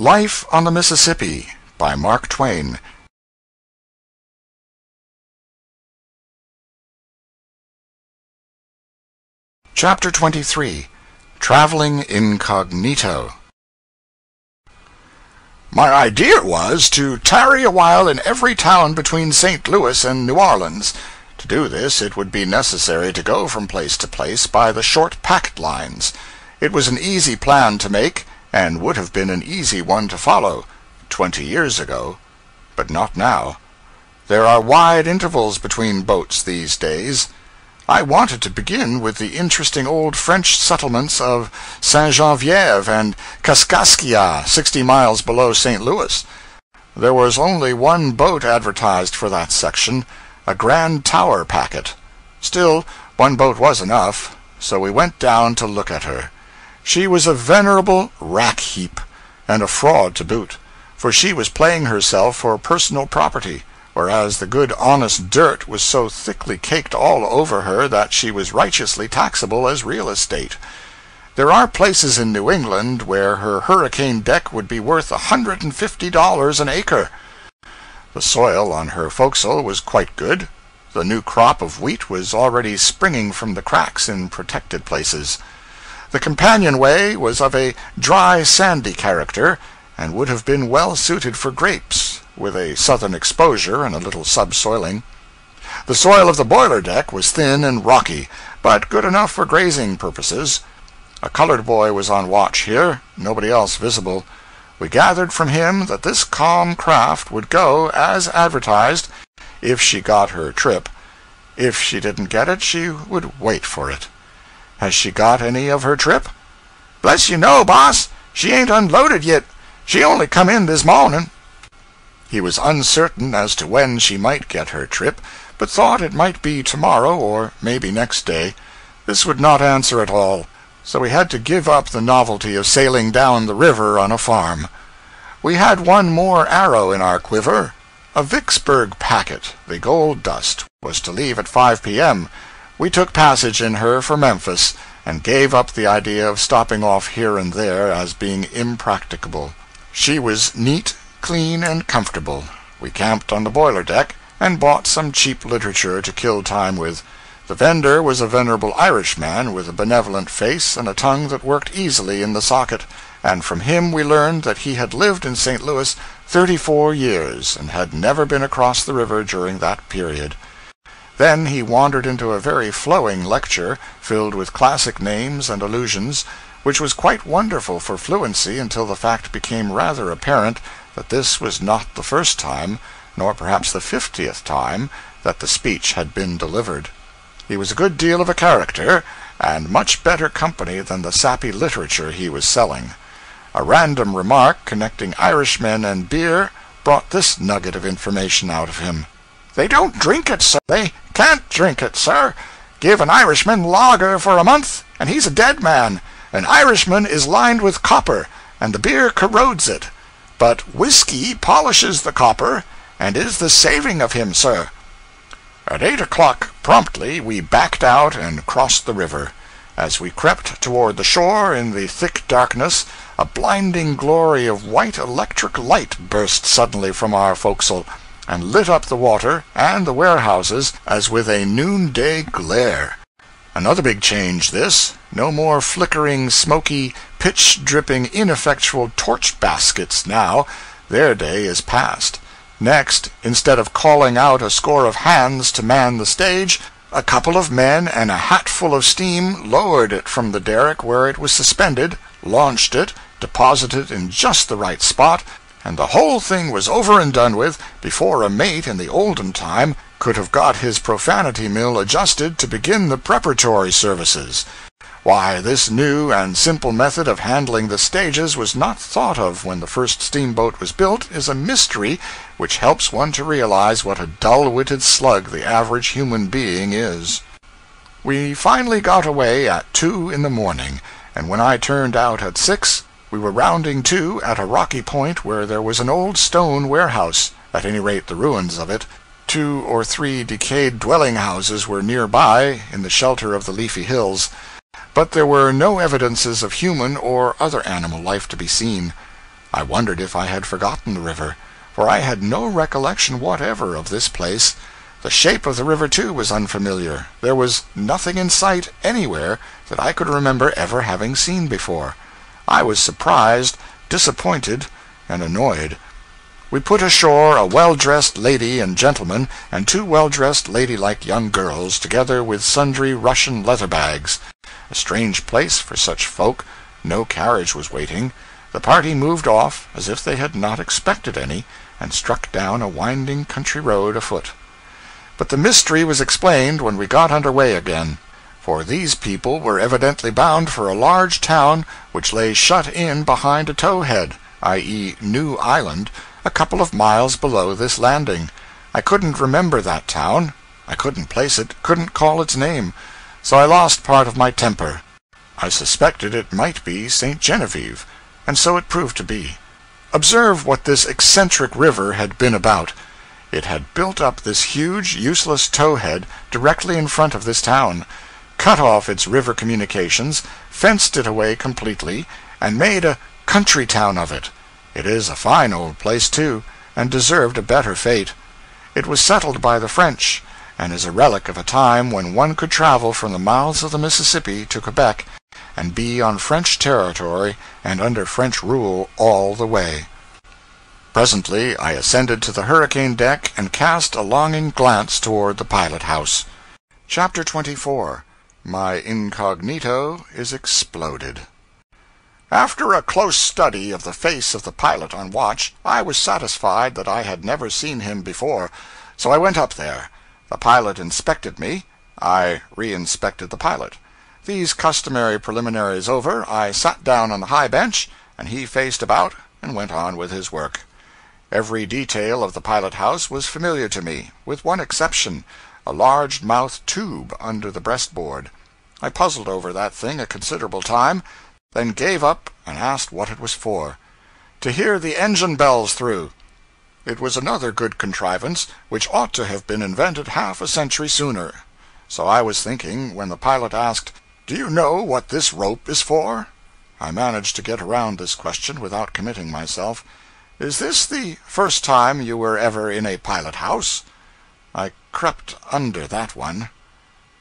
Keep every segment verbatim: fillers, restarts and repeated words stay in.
Life on the Mississippi by Mark Twain. Chapter twenty-three. Traveling Incognito. My idea was to tarry a while in every town between Saint Louis and New Orleans. To do this, it would be necessary to go from place to place by the short packet lines. It was an easy plan to make, and would have been an easy one to follow, twenty years ago, but not now. There are wide intervals between boats these days. I wanted to begin with the interesting old French settlements of Sainte-Genevieve and Kaskaskia, sixty miles below Saint Louis. There was only one boat advertised for that section, a Grand Tower packet. Still, one boat was enough, so we went down to look at her. She was a venerable rack-heap, and a fraud to boot, for she was playing herself for personal property, whereas the good honest dirt was so thickly caked all over her that she was righteously taxable as real estate. There are places in New England where her hurricane deck would be worth a hundred and fifty dollars an acre. The soil on her forecastle was quite good. The new crop of wheat was already springing from the cracks in protected places. The companionway was of a dry, sandy character, and would have been well suited for grapes, with a southern exposure and a little subsoiling. The soil of the boiler deck was thin and rocky, but good enough for grazing purposes. A colored boy was on watch here, nobody else visible. We gathered from him that this calm craft would go, as advertised, if she got her trip. If she didn't get it, she would wait for it. Has she got any of her trip? Bless you, no, boss. She ain't unloaded yet. She only come in this morning. He was uncertain as to when she might get her trip, but thought it might be tomorrow, or maybe next day. This would not answer at all, so we had to give up the novelty of sailing down the river on a farm. We had one more arrow in our quiver. A Vicksburg packet, the Gold Dust, was to leave at five P M We took passage in her for Memphis, and gave up the idea of stopping off here and there as being impracticable. She was neat, clean, and comfortable. We camped on the boiler deck, and bought some cheap literature to kill time with. The vendor was a venerable Irishman with a benevolent face and a tongue that worked easily in the socket, and from him we learned that he had lived in Saint Louis thirty-four years, and had never been across the river during that period. Then he wandered into a very flowing lecture, filled with classic names and allusions, which was quite wonderful for fluency until the fact became rather apparent that this was not the first time, nor perhaps the fiftieth time, that the speech had been delivered. He was a good deal of a character, and much better company than the sappy literature he was selling. A random remark connecting Irishmen and beer brought this nugget of information out of him. They don't drink it, sir. They can't drink it, sir. Give an Irishman lager for a month, and he's a dead man. An Irishman is lined with copper, and the beer corrodes it. But whiskey polishes the copper, and is the saving of him, sir. At eight o'clock promptly we backed out and crossed the river. As we crept toward the shore in the thick darkness, a blinding glory of white electric light burst suddenly from our forecastle, and lit up the water and the warehouses as with a noonday glare. Another big change, this. No more flickering, smoky, pitch-dripping, ineffectual torch baskets now. Their day is past. Next, instead of calling out a score of hands to man the stage, a couple of men and a hatful of steam lowered it from the derrick where it was suspended, launched it, deposited it in just the right spot, and the whole thing was over and done with before a mate in the olden time could have got his profanity mill adjusted to begin the preparatory services. Why, this new and simple method of handling the stages was not thought of when the first steamboat was built is a mystery which helps one to realize what a dull-witted slug the average human being is. We finally got away at two in the morning, and when I turned out at six, we were rounding to at a rocky point where there was an old stone warehouse, at any rate the ruins of it. Two or three decayed dwelling-houses were near by, in the shelter of the leafy hills, but there were no evidences of human or other animal life to be seen. I wondered if I had forgotten the river, for I had no recollection whatever of this place. The shape of the river, too, was unfamiliar. There was nothing in sight anywhere that I could remember ever having seen before. I was surprised, disappointed, and annoyed. We put ashore a well-dressed lady and gentleman, and two well-dressed ladylike young girls, together with sundry Russian leather-bags. A strange place for such folk. No carriage was waiting. The party moved off, as if they had not expected any, and struck down a winding country road afoot. But the mystery was explained when we got under way again, for these people were evidently bound for a large town which lay shut in behind a towhead, that is, New Island, a couple of miles below this landing. I couldn't remember that town. I couldn't place it, couldn't call its name, so I lost part of my temper. I suspected it might be Sainte-Genevieve, and so it proved to be. Observe what this eccentric river had been about. It had built up this huge, useless towhead directly in front of this town, cut off its river communications, fenced it away completely, and made a country town of it. It is a fine old place, too, and deserved a better fate. It was settled by the French, and is a relic of a time when one could travel from the mouths of the Mississippi to Quebec, and be on French territory and under French rule all the way. Presently I ascended to the hurricane deck and cast a longing glance toward the pilot-house. Chapter twenty-four. My incognito is exploded. After a close study of the face of the pilot on watch, I was satisfied that I had never seen him before, so I went up there. The pilot inspected me. I re-inspected the pilot. These customary preliminaries over, I sat down on the high bench, and he faced about and went on with his work. Every detail of the pilot-house was familiar to me, with one exception, a large-mouthed tube under the breastboard. I puzzled over that thing a considerable time, then gave up and asked what it was for. To hear the engine bells through. It was another good contrivance, which ought to have been invented half a century sooner. So I was thinking, when the pilot asked, "Do you know what this rope is for?" I managed to get around this question without committing myself. "Is this the first time you were ever in a pilot-house?" I crept under that one.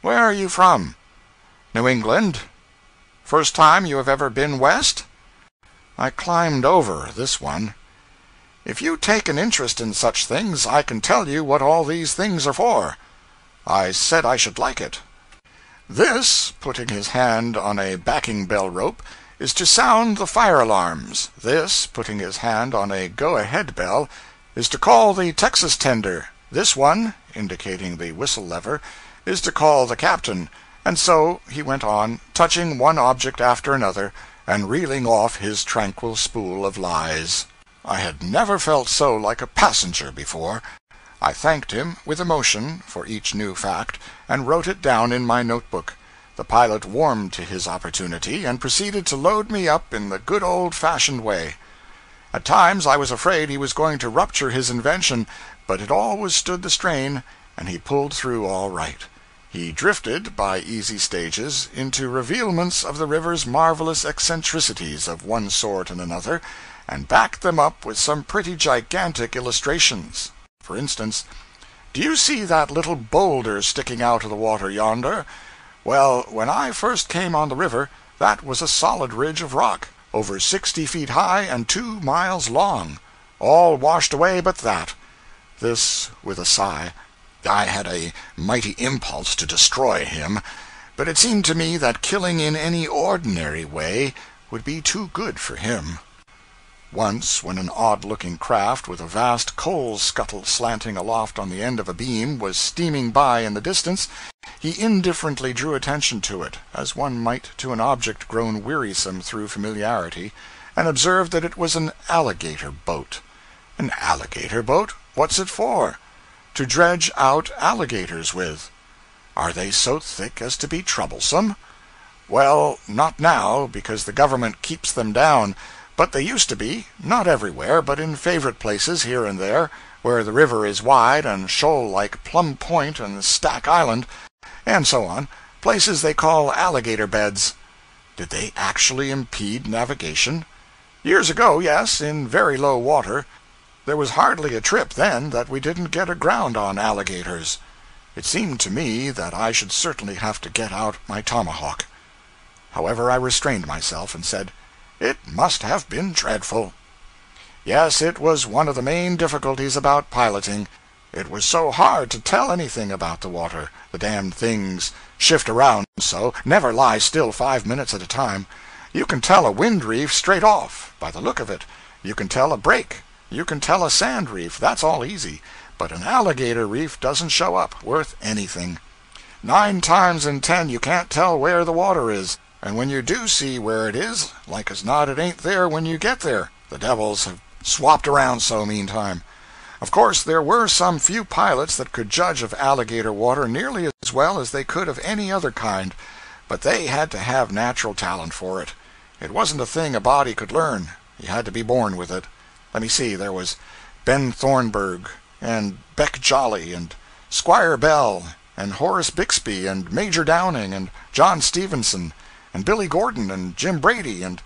"Where are you from?" "New England." "First time you have ever been west?" I climbed over this one. "If you take an interest in such things, I can tell you what all these things are for." I said I should like it. "This," putting his hand on a backing-bell rope, "is to sound the fire alarms. This," putting his hand on a go-ahead bell, "is to call the Texas tender. This one," indicating the whistle lever, "is to call the captain." And so he went on, touching one object after another, and reeling off his tranquil spool of lies. I had never felt so like a passenger before. I thanked him, with emotion, for each new fact, and wrote it down in my notebook. The pilot warmed to his opportunity, and proceeded to load me up in the good old-fashioned way. At times I was afraid he was going to rupture his invention, but it always stood the strain, and he pulled through all right. He drifted, by easy stages, into revealments of the river's marvelous eccentricities of one sort and another, and backed them up with some pretty gigantic illustrations. For instance, "Do you see that little boulder sticking out of the water yonder? Well, when I first came on the river, that was a solid ridge of rock, over sixty feet high and two miles long, all washed away but that." This with a sigh. I had a mighty impulse to destroy him, but it seemed to me that killing in any ordinary way would be too good for him. Once, when an odd-looking craft with a vast coal-scuttle slanting aloft on the end of a beam was steaming by in the distance, he indifferently drew attention to it, as one might to an object grown wearisome through familiarity, and observed that it was an alligator boat. An alligator boat? What's it for? To dredge out alligators with. Are they so thick as to be troublesome? Well, not now, because the government keeps them down, but they used to be, not everywhere, but in favorite places here and there, where the river is wide and shoal like Plum Point and Stack Island, and so on, places they call alligator beds. Did they actually impede navigation? Years ago, yes, in very low water. There was hardly a trip, then, that we didn't get aground on alligators. It seemed to me that I should certainly have to get out my tomahawk. However, I restrained myself, and said, "It must have been dreadful." Yes, it was one of the main difficulties about piloting. It was so hard to tell anything about the water. The damned things shift around so, never lie still five minutes at a time. You can tell a wind reef straight off, by the look of it. You can tell a break. You can tell a sand reef, that's all easy, but an alligator reef doesn't show up worth anything. Nine times in ten you can't tell where the water is, and when you do see where it is, like as not it ain't there when you get there. The devils have swapped around so meantime. Of course there were some few pilots that could judge of alligator water nearly as well as they could of any other kind, but they had to have natural talent for it. It wasn't a thing a body could learn. You had to be born with it. Let me see, there was Ben Thornburg, and Beck Jolly, and Squire Bell, and Horace Bixby, and Major Downing, and John Stevenson, and Billy Gordon, and Jim Brady, and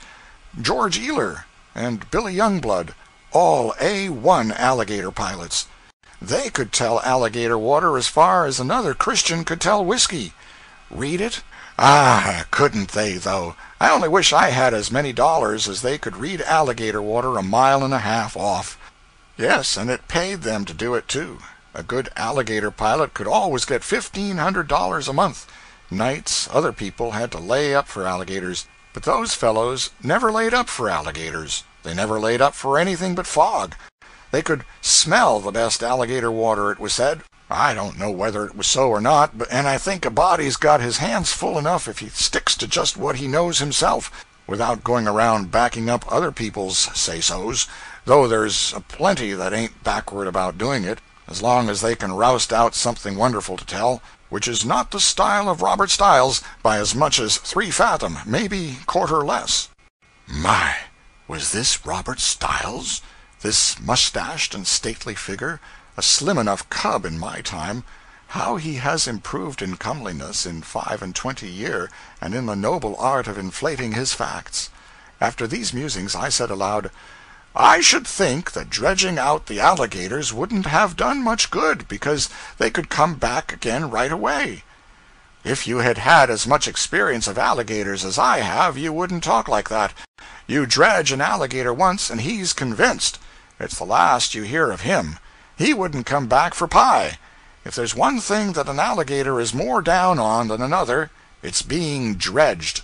George Ealer, and Billy Youngblood, all A one alligator pilots. They could tell alligator water as far as another Christian could tell whiskey. Read it? Ah, couldn't they, though! I only wish I had as many dollars as they could read alligator water a mile and a half off. Yes, and it paid them to do it, too. A good alligator pilot could always get fifteen hundred dollars a month. Nights other people had to lay up for alligators, but those fellows never laid up for alligators. They never laid up for anything but fog. They could smell the best alligator water, it was said. I don't know whether it was so or not, but, and I think a body's got his hands full enough if he sticks to just what he knows himself, without going around backing up other people's say-sos, though there's a plenty that ain't backward about doing it, as long as they can roust out something wonderful to tell, which is not the style of Robert Styles by as much as three fathom, maybe quarter less. My, was this Robert Styles? This mustached and stately figure? A slim enough cub in my time. How he has improved in comeliness in five-and-twenty year, and in the noble art of inflating his facts. After these musings I said aloud, "I should think that dredging out the alligators wouldn't have done much good, because they could come back again right away." "If you had had as much experience of alligators as I have, you wouldn't talk like that. You dredge an alligator once, and he's convinced. It's the last you hear of him. He wouldn't come back for pie. If there's one thing that an alligator is more down on than another, it's being dredged.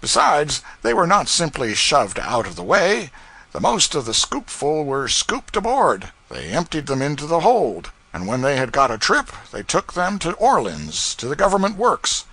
Besides, they were not simply shoved out of the way. The most of the scoopful were scooped aboard. They emptied them into the hold, and when they had got a trip, they took them to Orleans, to the government works.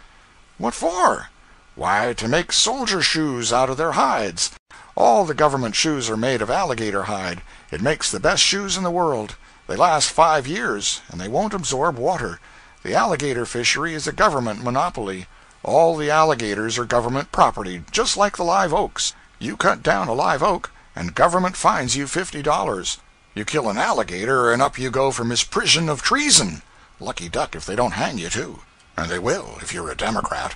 What for? Why, to make soldier shoes out of their hides. All the government shoes are made of alligator hide. It makes the best shoes in the world. They last five years, and they won't absorb water. The alligator fishery is a government monopoly. All the alligators are government property, just like the live oaks. You cut down a live oak, and government fines you fifty dollars. You kill an alligator, and up you go for misprision of treason. Lucky duck if they don't hang you, too. And they will, if you're a Democrat.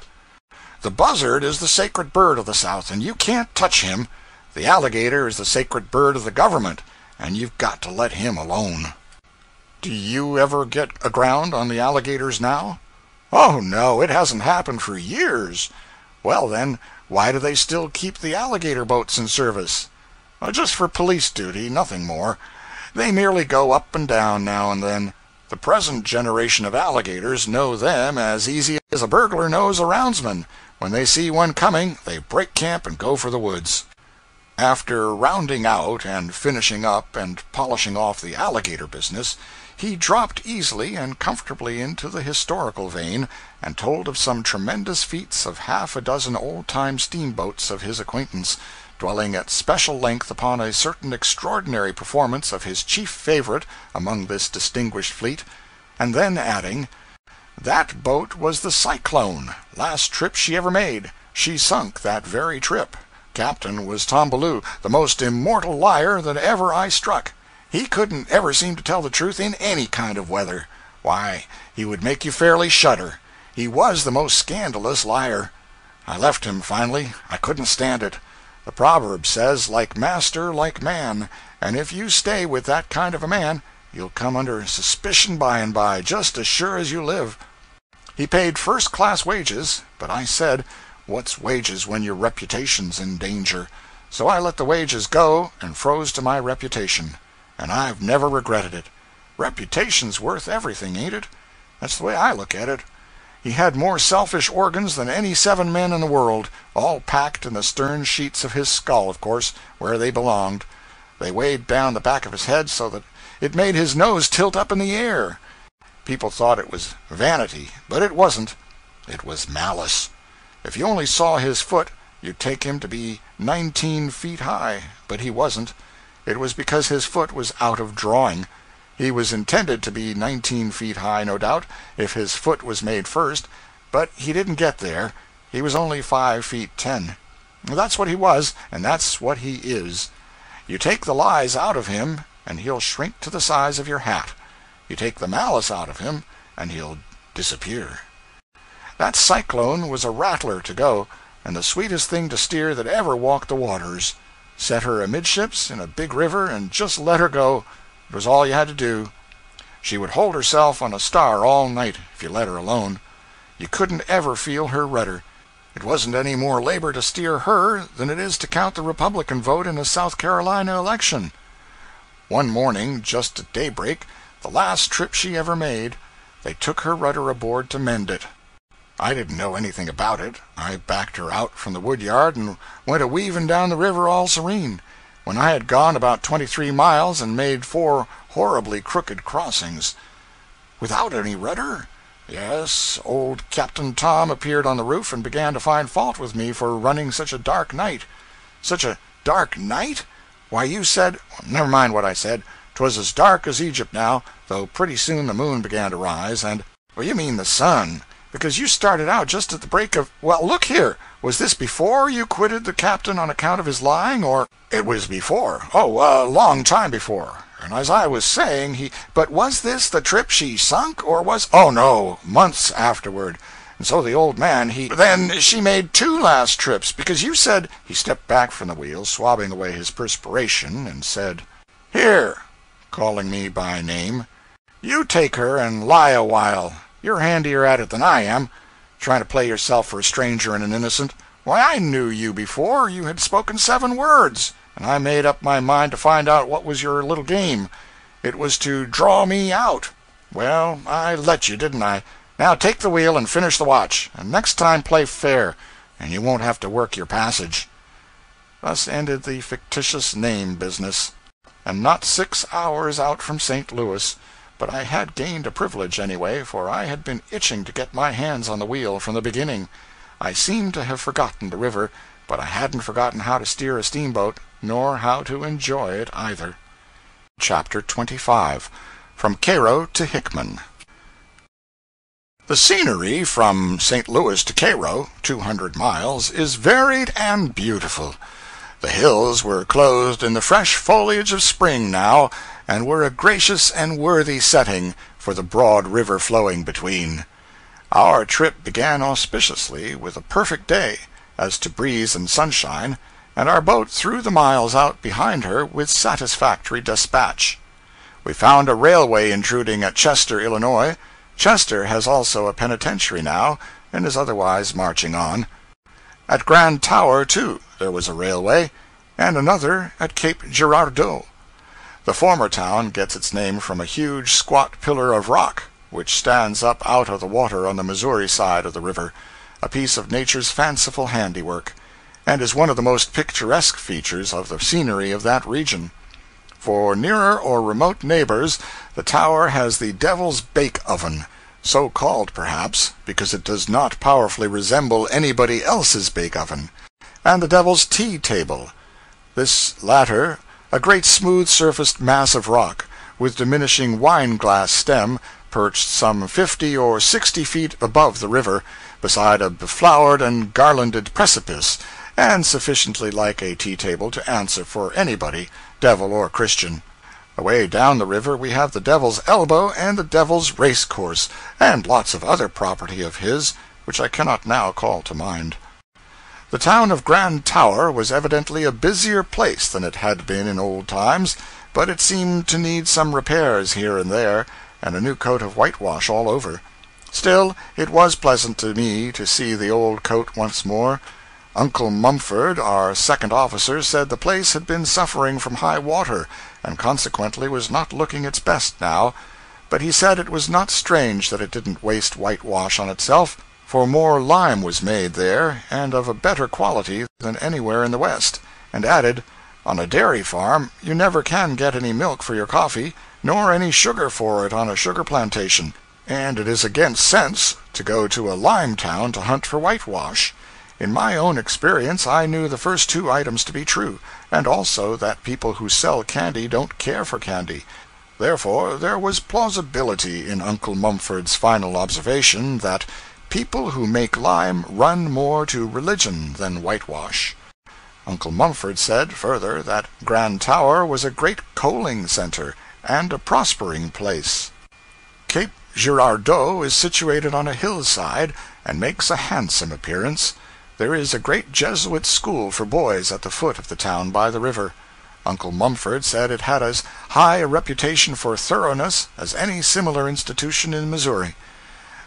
The buzzard is the sacred bird of the South, and you can't touch him. The alligator is the sacred bird of the government, and you've got to let him alone. Do you ever get aground on the alligators now? Oh, no, it hasn't happened for years. Well, then, why do they still keep the alligator boats in service? Oh, just for police duty, nothing more. They merely go up and down now and then. The present generation of alligators know them as easy as a burglar knows a roundsman. When they see one coming, they break camp and go for the woods. After rounding out and finishing up and polishing off the alligator business, he dropped easily and comfortably into the historical vein, and told of some tremendous feats of half a dozen old-time steamboats of his acquaintance, dwelling at special length upon a certain extraordinary performance of his chief favorite among this distinguished fleet, and then adding, "That boat was the Cyclone, last trip she ever made. She sunk that very trip. Captain was Tombaloo, the most immortal liar that ever I struck. He couldn't ever seem to tell the truth in any kind of weather. Why, he would make you fairly shudder. He was the most scandalous liar. I left him finally. I couldn't stand it. The proverb says, like master, like man, and if you stay with that kind of a man, you'll come under suspicion by and by, just as sure as you live. He paid first-class wages, but I said, what's wages when your reputation's in danger? So I let the wages go and froze to my reputation, and I've never regretted it. Reputation's worth everything, ain't it? That's the way I look at it. He had more selfish organs than any seven men in the world, all packed in the stern sheets of his skull, of course, where they belonged. They weighed down the back of his head so that it made his nose tilt up in the air. People thought it was vanity, but it wasn't. It was malice. If you only saw his foot, you'd take him to be nineteen feet high, but he wasn't. It was because his foot was out of drawing. He was intended to be nineteen feet high, no doubt, if his foot was made first, but he didn't get there. He was only five feet ten. That's what he was, and that's what he is. You take the lies out of him, and he'll shrink to the size of your hat. You take the malice out of him, and he'll disappear. That cyclone was a rattler to go, and the sweetest thing to steer that ever walked the waters. Set her amidships in a big river, and just let her go. It was all you had to do. She would hold herself on a star all night, if you let her alone. You couldn't ever feel her rudder. It wasn't any more labor to steer her than it is to count the Republican vote in a South Carolina election. One morning, just at daybreak, the last trip she ever made, they took her rudder aboard to mend it. I didn't know anything about it. I backed her out from the woodyard and went a-weaving down the river all serene. When I had gone about twenty-three miles and made four horribly crooked crossings. Without any rudder? Yes, old Captain Tom appeared on the roof and began to find fault with me for running such a dark night. Such a dark night? Why, you said... Never mind what I said. 'Twas as dark as Egypt now, though pretty soon the moon began to rise, and... Well, you mean the sun, because you started out just at the break of... Well, look here! Was this before you quitted the captain on account of his lying, or... It was before. Oh, a long time before. And as I was saying, he... But was this the trip she sunk, or was... Oh, no, months afterward. And so the old man, he... Then she made two last trips, because you said... He stepped back from the wheel, swabbing away his perspiration, and said, Here, calling me by name, you take her and lie a while. You're handier at it than I am. Trying to play yourself for a stranger and an innocent. Why, I knew you before. You had spoken seven words, and I made up my mind to find out what was your little game. It was to draw me out. Well, I let you, didn't I? Now take the wheel and finish the watch, and next time play fair, and you won't have to work your passage. Thus ended the fictitious name business. And not six hours out from Saint Louis, but I had gained a privilege anyway, for I had been itching to get my hands on the wheel from the beginning. I seemed to have forgotten the river, but I hadn't forgotten how to steer a steamboat, nor how to enjoy it either. Chapter twenty-five. From Cairo to Hickman. The scenery from Saint Louis to Cairo, two hundred miles, is varied and beautiful. The hills were clothed in the fresh foliage of spring now, and were a gracious and worthy setting for the broad river flowing between. Our trip began auspiciously with a perfect day, as to breeze and sunshine, and our boat threw the miles out behind her with satisfactory despatch. We found a railway intruding at Chester, Illinois. Chester has also a penitentiary now, and is otherwise marching on. At Grand Tower, too, there was a railway, and another at Cape Girardeau. The former town gets its name from a huge squat pillar of rock, which stands up out of the water on the Missouri side of the river, a piece of nature's fanciful handiwork, and is one of the most picturesque features of the scenery of that region. For nearer or remote neighbors, the tower has the Devil's Bake Oven, so called perhaps because it does not powerfully resemble anybody else's bake oven, and the Devil's Tea Table. This latter, a great smooth-surfaced mass of rock, with diminishing wine-glass stem, perched some fifty or sixty feet above the river, beside a beflowered and garlanded precipice, and sufficiently like a tea-table to answer for anybody, devil or Christian. Away down the river we have the Devil's Elbow and the Devil's Racecourse, and lots of other property of his, which I cannot now call to mind. The town of Grand Tower was evidently a busier place than it had been in old times, but it seemed to need some repairs here and there, and a new coat of whitewash all over. Still, it was pleasant to me to see the old coat once more. Uncle Mumford, our second officer, said the place had been suffering from high water, and consequently was not looking its best now, but he said it was not strange that it didn't waste whitewash on itself, for more lime was made there, and of a better quality than anywhere in the West, and added, on a dairy farm you never can get any milk for your coffee, nor any sugar for it on a sugar plantation, and it is against sense to go to a lime town to hunt for whitewash. In my own experience I knew the first two items to be true, and also that people who sell candy don't care for candy. Therefore there was plausibility in Uncle Mumford's final observation that people who make lime run more to religion than whitewash. Uncle Mumford said, further, that Grand Tower was a great coaling center, and a prospering place. Cape Girardeau is situated on a hillside, and makes a handsome appearance. There is a great Jesuit school for boys at the foot of the town by the river. Uncle Mumford said it had as high a reputation for thoroughness as any similar institution in Missouri.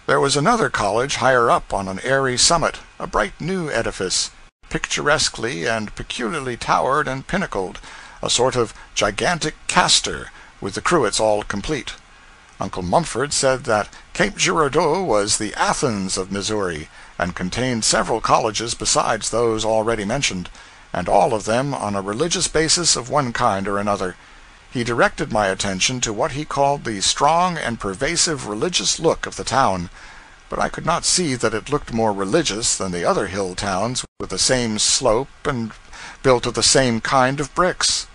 There was another college higher up on an airy summit, a bright new edifice, picturesquely and peculiarly towered and pinnacled, a sort of gigantic castor, with the cruets all complete. Uncle Mumford said that Cape Girardeau was the Athens of Missouri, and contained several colleges besides those already mentioned, and all of them on a religious basis of one kind or another. He directed my attention to what he called the strong and pervasive religious look of the town, but I could not see that it looked more religious than the other hill towns with the same slope and built of the same kind of bricks.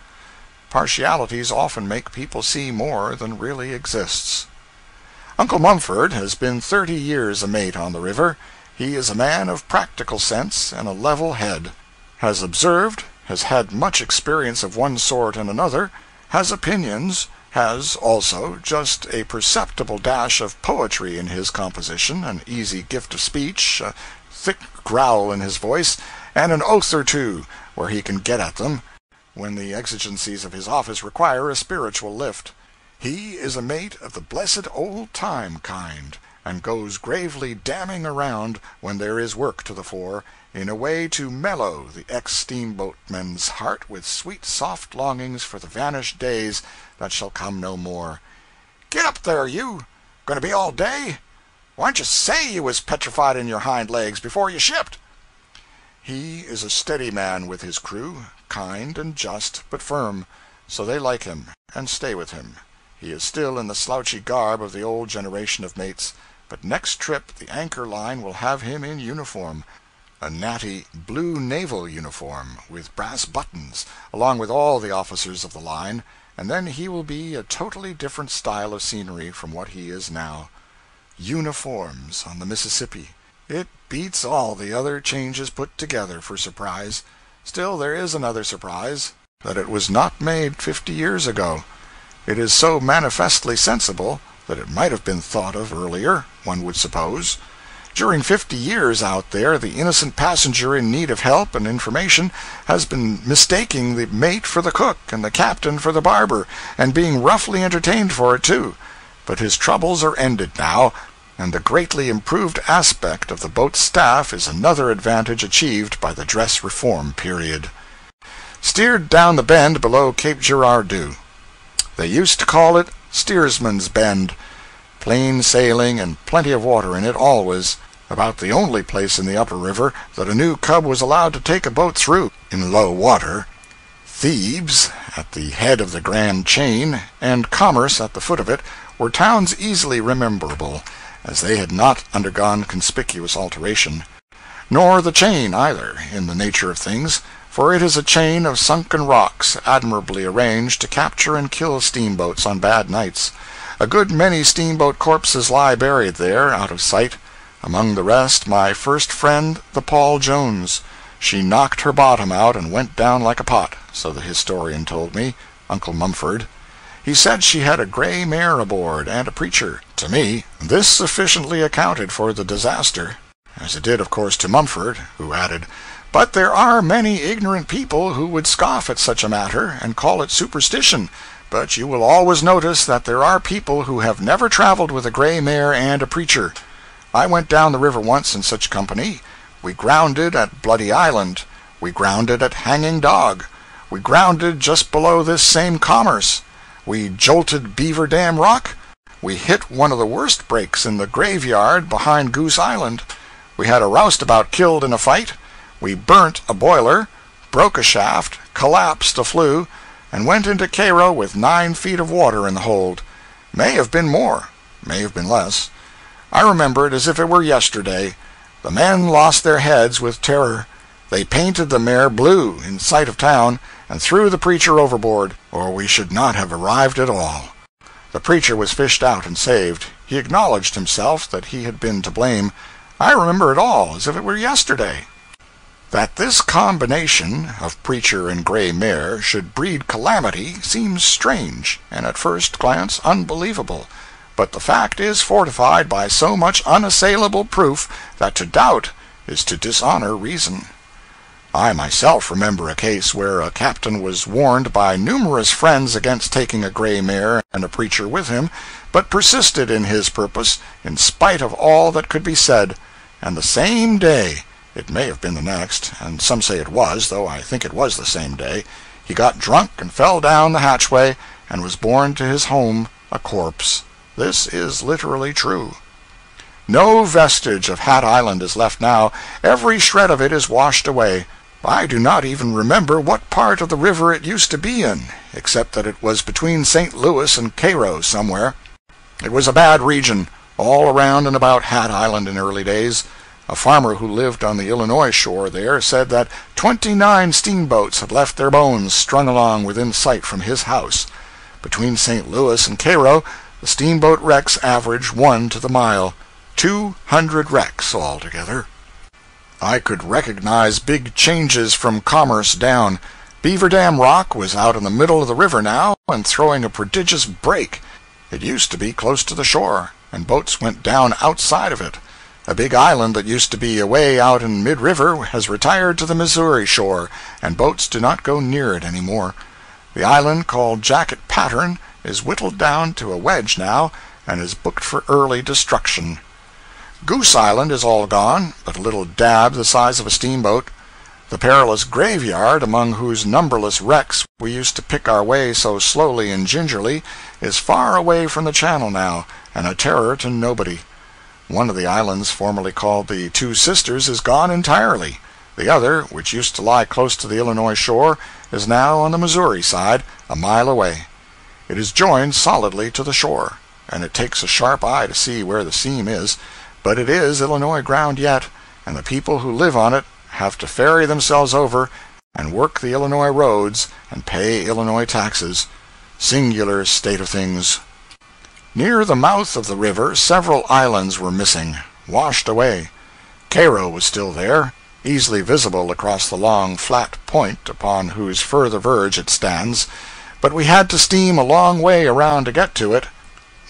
Partialities often make people see more than really exists. Uncle Mumford has been thirty years a mate on the river. He is a man of practical sense and a level head, has observed, has had much experience of one sort and another, has opinions, has, also, just a perceptible dash of poetry in his composition, an easy gift of speech, a thick growl in his voice, and an oath or two, where he can get at them, when the exigencies of his office require a spiritual lift. He is a mate of the blessed old-time kind, and goes gravely damning around when there is work to the fore, in a way to mellow the ex-steamboatman's heart with sweet soft longings for the vanished days that shall come no more. "Get up there, you! Going to be all day? Why'n't you say you was petrified in your hind legs before you shipped?" He is a steady man with his crew, kind and just, but firm, so they like him, and stay with him. He is still in the slouchy garb of the old generation of mates, but next trip the anchor line will have him in uniform, a natty blue naval uniform, with brass buttons, along with all the officers of the line, and then he will be a totally different style of scenery from what he is now. Uniforms on the Mississippi. It beats all the other changes put together for surprise. Still, there is another surprise, that it was not made fifty years ago. It is so manifestly sensible that it might have been thought of earlier, one would suppose. During fifty years out there, the innocent passenger in need of help and information has been mistaking the mate for the cook and the captain for the barber, and being roughly entertained for it too. But his troubles are ended now, and the greatly improved aspect of the boat's staff is another advantage achieved by the dress reform period. Steered down the bend below Cape Girardeau. They used to call it Steersman's Bend. Plain sailing and plenty of water in it always, about the only place in the upper river that a new cub was allowed to take a boat through in low water. Thebes, at the head of the Grand Chain, and Commerce at the foot of it, were towns easily rememberable, as they had not undergone conspicuous alteration. Nor the chain, either, in the nature of things, for it is a chain of sunken rocks admirably arranged to capture and kill steamboats on bad nights. A good many steamboat corpses lie buried there, out of sight. Among the rest, my first friend, the Paul Jones. She knocked her bottom out and went down like a pot, so the historian told me, Uncle Mumford. He said she had a gray mare aboard and a preacher. To me, this sufficiently accounted for the disaster, as it did, of course, to Mumford, who added, But there are many ignorant people who would scoff at such a matter, and call it superstition, but you will always notice that there are people who have never traveled with a gray mare and a preacher. I went down the river once in such company. We grounded at Bloody Island. We grounded at Hanging Dog. We grounded just below this same Commerce. We jolted Beaver Dam Rock. We hit one of the worst breaks in the Graveyard behind Goose Island. We had a roustabout killed in a fight. We burnt a boiler, broke a shaft, collapsed a flue, and went into Cairo with nine feet of water in the hold. May have been more, may have been less. I remember it as if it were yesterday. The men lost their heads with terror. They painted the mare blue in sight of town, and threw the preacher overboard, or we should not have arrived at all. The preacher was fished out and saved. He acknowledged himself that he had been to blame. I remember it all as if it were yesterday. That this combination of preacher and gray mare should breed calamity seems strange, and at first glance unbelievable, but the fact is fortified by so much unassailable proof that to doubt is to dishonor reason. I myself remember a case where a captain was warned by numerous friends against taking a gray mare and a preacher with him, but persisted in his purpose in spite of all that could be said, and the same day, it may have been the next, and some say it was, though I think it was the same day, he got drunk and fell down the hatchway, and was borne to his home a corpse. This is literally true. No vestige of Hat Island is left now. Every shred of it is washed away. I do not even remember what part of the river it used to be in, except that it was between Saint Louis and Cairo somewhere. It was a bad region, all around and about Hat Island in early days. A farmer who lived on the Illinois shore there said that twenty-nine steamboats had left their bones strung along within sight from his house. Between Saint Louis and Cairo, the steamboat wrecks average one to the mile, two hundred wrecks altogether. I could recognize big changes from Commerce down. Beaver Dam Rock was out in the middle of the river now, and throwing a prodigious break. It used to be close to the shore, and boats went down outside of it. A big island that used to be away out in mid-river has retired to the Missouri shore, and boats do not go near it any more. The island, called Jacket Pattern, is whittled down to a wedge now, and is booked for early destruction. Goose Island is all gone, but a little dab the size of a steamboat. The perilous Graveyard, among whose numberless wrecks we used to pick our way so slowly and gingerly, is far away from the channel now, and a terror to nobody. One of the islands formerly called the Two Sisters is gone entirely. The other, which used to lie close to the Illinois shore, is now on the Missouri side, a mile away. It is joined solidly to the shore, and it takes a sharp eye to see where the seam is, but it is Illinois ground yet, and the people who live on it have to ferry themselves over and work the Illinois roads and pay Illinois taxes. Singular state of things. Near the mouth of the river several islands were missing, washed away. Cairo was still there, easily visible across the long flat point upon whose further verge it stands, but we had to steam a long way around to get to it.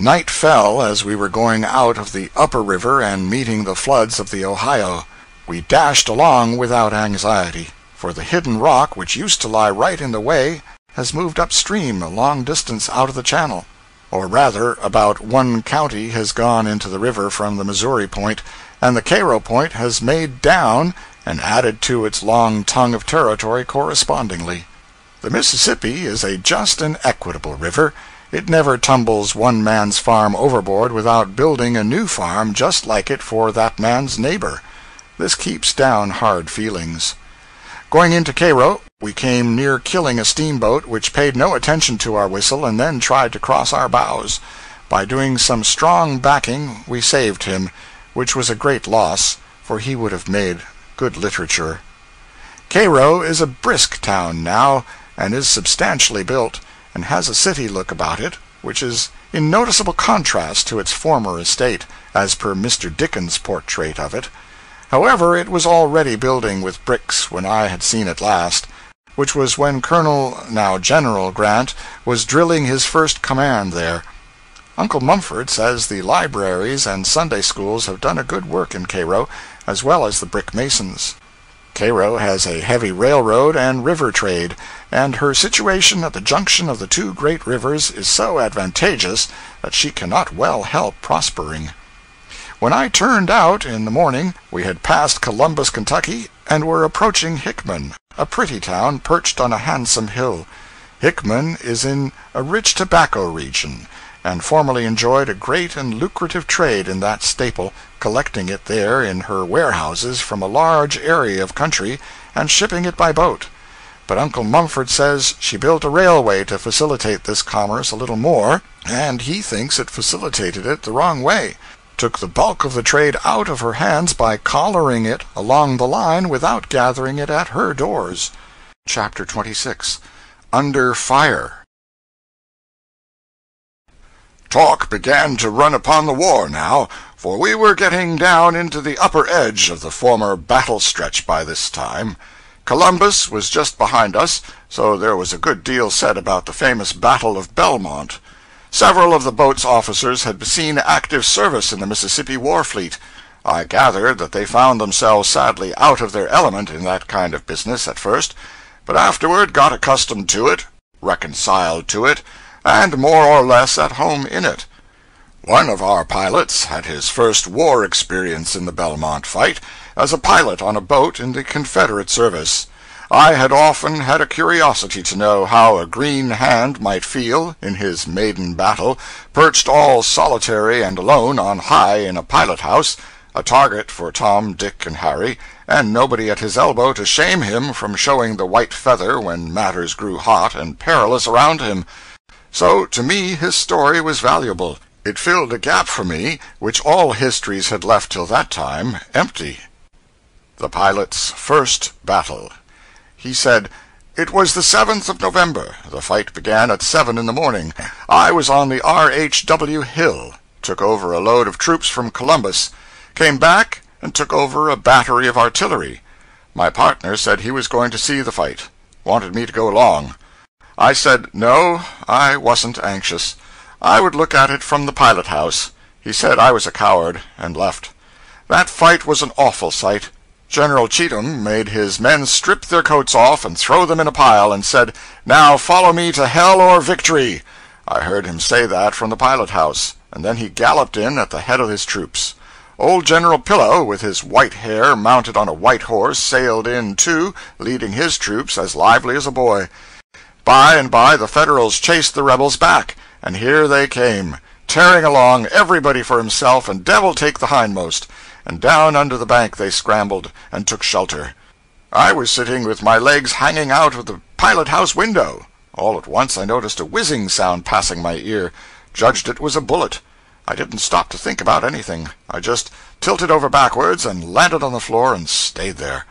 Night fell as we were going out of the upper river and meeting the floods of the Ohio. We dashed along without anxiety, for the hidden rock which used to lie right in the way has moved upstream a long distance out of the channel. Or rather, about one county has gone into the river from the Missouri point, and the Cairo point has made down and added to its long tongue of territory correspondingly. The Mississippi is a just and equitable river. It never tumbles one man's farm overboard without building a new farm just like it for that man's neighbor. This keeps down hard feelings. Going into Cairo, we came near killing a steamboat which paid no attention to our whistle and then tried to cross our bows. By doing some strong backing we saved him, which was a great loss, for he would have made good literature. Cairo is a brisk town now, and is substantially built, and has a city look about it, which is in noticeable contrast to its former estate, as per Mister Dickens' portrait of it. However, it was already building with bricks when I had seen it last, which was when Colonel, now General Grant, was drilling his first command there. Uncle Mumford says the libraries and Sunday schools have done a good work in Cairo, as well as the brick masons. Cairo has a heavy railroad and river trade, and her situation at the junction of the two great rivers is so advantageous that she cannot well help prospering. When I turned out in the morning, we had passed Columbus, Kentucky, and were approaching Hickman, a pretty town perched on a handsome hill. Hickman is in a rich tobacco region, and formerly enjoyed a great and lucrative trade in that staple, collecting it there in her warehouses from a large area of country, and shipping it by boat. But Uncle Mumford says she built a railway to facilitate this commerce a little more, and he thinks it facilitated it the wrong way. Took the bulk of the trade out of her hands by collaring it along the line without gathering it at her doors. Chapter twenty-six. Under Fire. Talk began to run upon the war now, for we were getting down into the upper edge of the former battle-stretch by this time. Columbus was just behind us, so there was a good deal said about the famous Battle of Belmont. Several of the boat's officers had seen active service in the Mississippi war fleet. I gathered that they found themselves sadly out of their element in that kind of business at first, but afterward got accustomed to it, reconciled to it, and more or less at home in it. One of our pilots had his first war experience in the Belmont fight, as a pilot on a boat in the Confederate service. I had often had a curiosity to know how a green hand might feel, in his maiden battle, perched all solitary and alone on high in a pilot-house, a target for Tom, Dick, and Harry, and nobody at his elbow to shame him from showing the white feather when matters grew hot and perilous around him. So, to me, his story was valuable. It filled a gap for me, which all histories had left till that time empty. The Pilot's First Battle. He said, "It was the seventh of November. The fight began at seven in the morning. I was on the R H W Hill, took over a load of troops from Columbus, came back and took over a battery of artillery. My partner said he was going to see the fight, wanted me to go along. I said, no, I wasn't anxious. I would look at it from the pilot-house. He said I was a coward, and left. That fight was an awful sight. General Cheatham made his men strip their coats off and throw them in a pile, and said, 'Now follow me to hell or victory.' I heard him say that from the pilot-house, and then he galloped in at the head of his troops. Old General Pillow, with his white hair, mounted on a white horse, sailed in too, leading his troops as lively as a boy. By and by the Federals chased the rebels back, and here they came, tearing along, everybody for himself, and devil take the hindmost, and down under the bank they scrambled, and took shelter. I was sitting with my legs hanging out of the pilot-house window. All at once I noticed a whizzing sound passing my ear. Judged it was a bullet. I didn't stop to think about anything. I just tilted over backwards, and landed on the floor, and stayed there.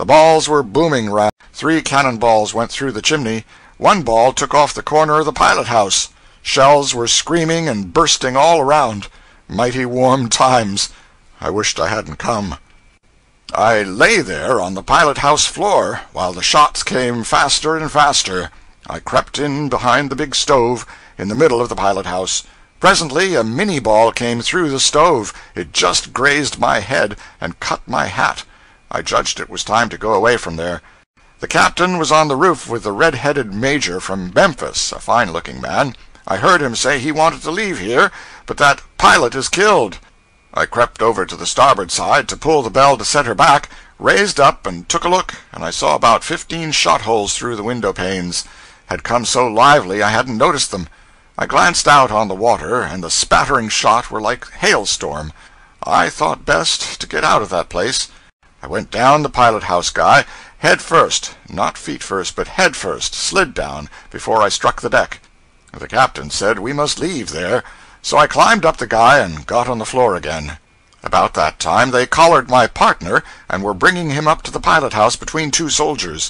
The balls were booming round. Three cannon-balls went through the chimney. One ball took off the corner of the pilot-house. Shells were screaming and bursting all around. Mighty warm times. I wished I hadn't come. I lay there on the pilot-house floor, while the shots came faster and faster. I crept in behind the big stove, in the middle of the pilot-house. Presently a mini-ball came through the stove. It just grazed my head, and cut my hat. I judged it was time to go away from there. The captain was on the roof with the red-headed major from Memphis, a fine-looking man. I heard him say he wanted to leave here, but that pilot is killed. I crept over to the starboard side to pull the bell to set her back, raised up and took a look, and I saw about fifteen shot-holes through the window-panes. Had come so lively I hadn't noticed them. I glanced out on the water, and the spattering shot were like hailstorm. I thought best to get out of that place. I went down the pilot-house guy, head first, not feet first, but head first, slid down, before I struck the deck. The captain said we must leave there, so I climbed up the guy and got on the floor again. About that time they collared my partner, and were bringing him up to the pilot-house between two soldiers.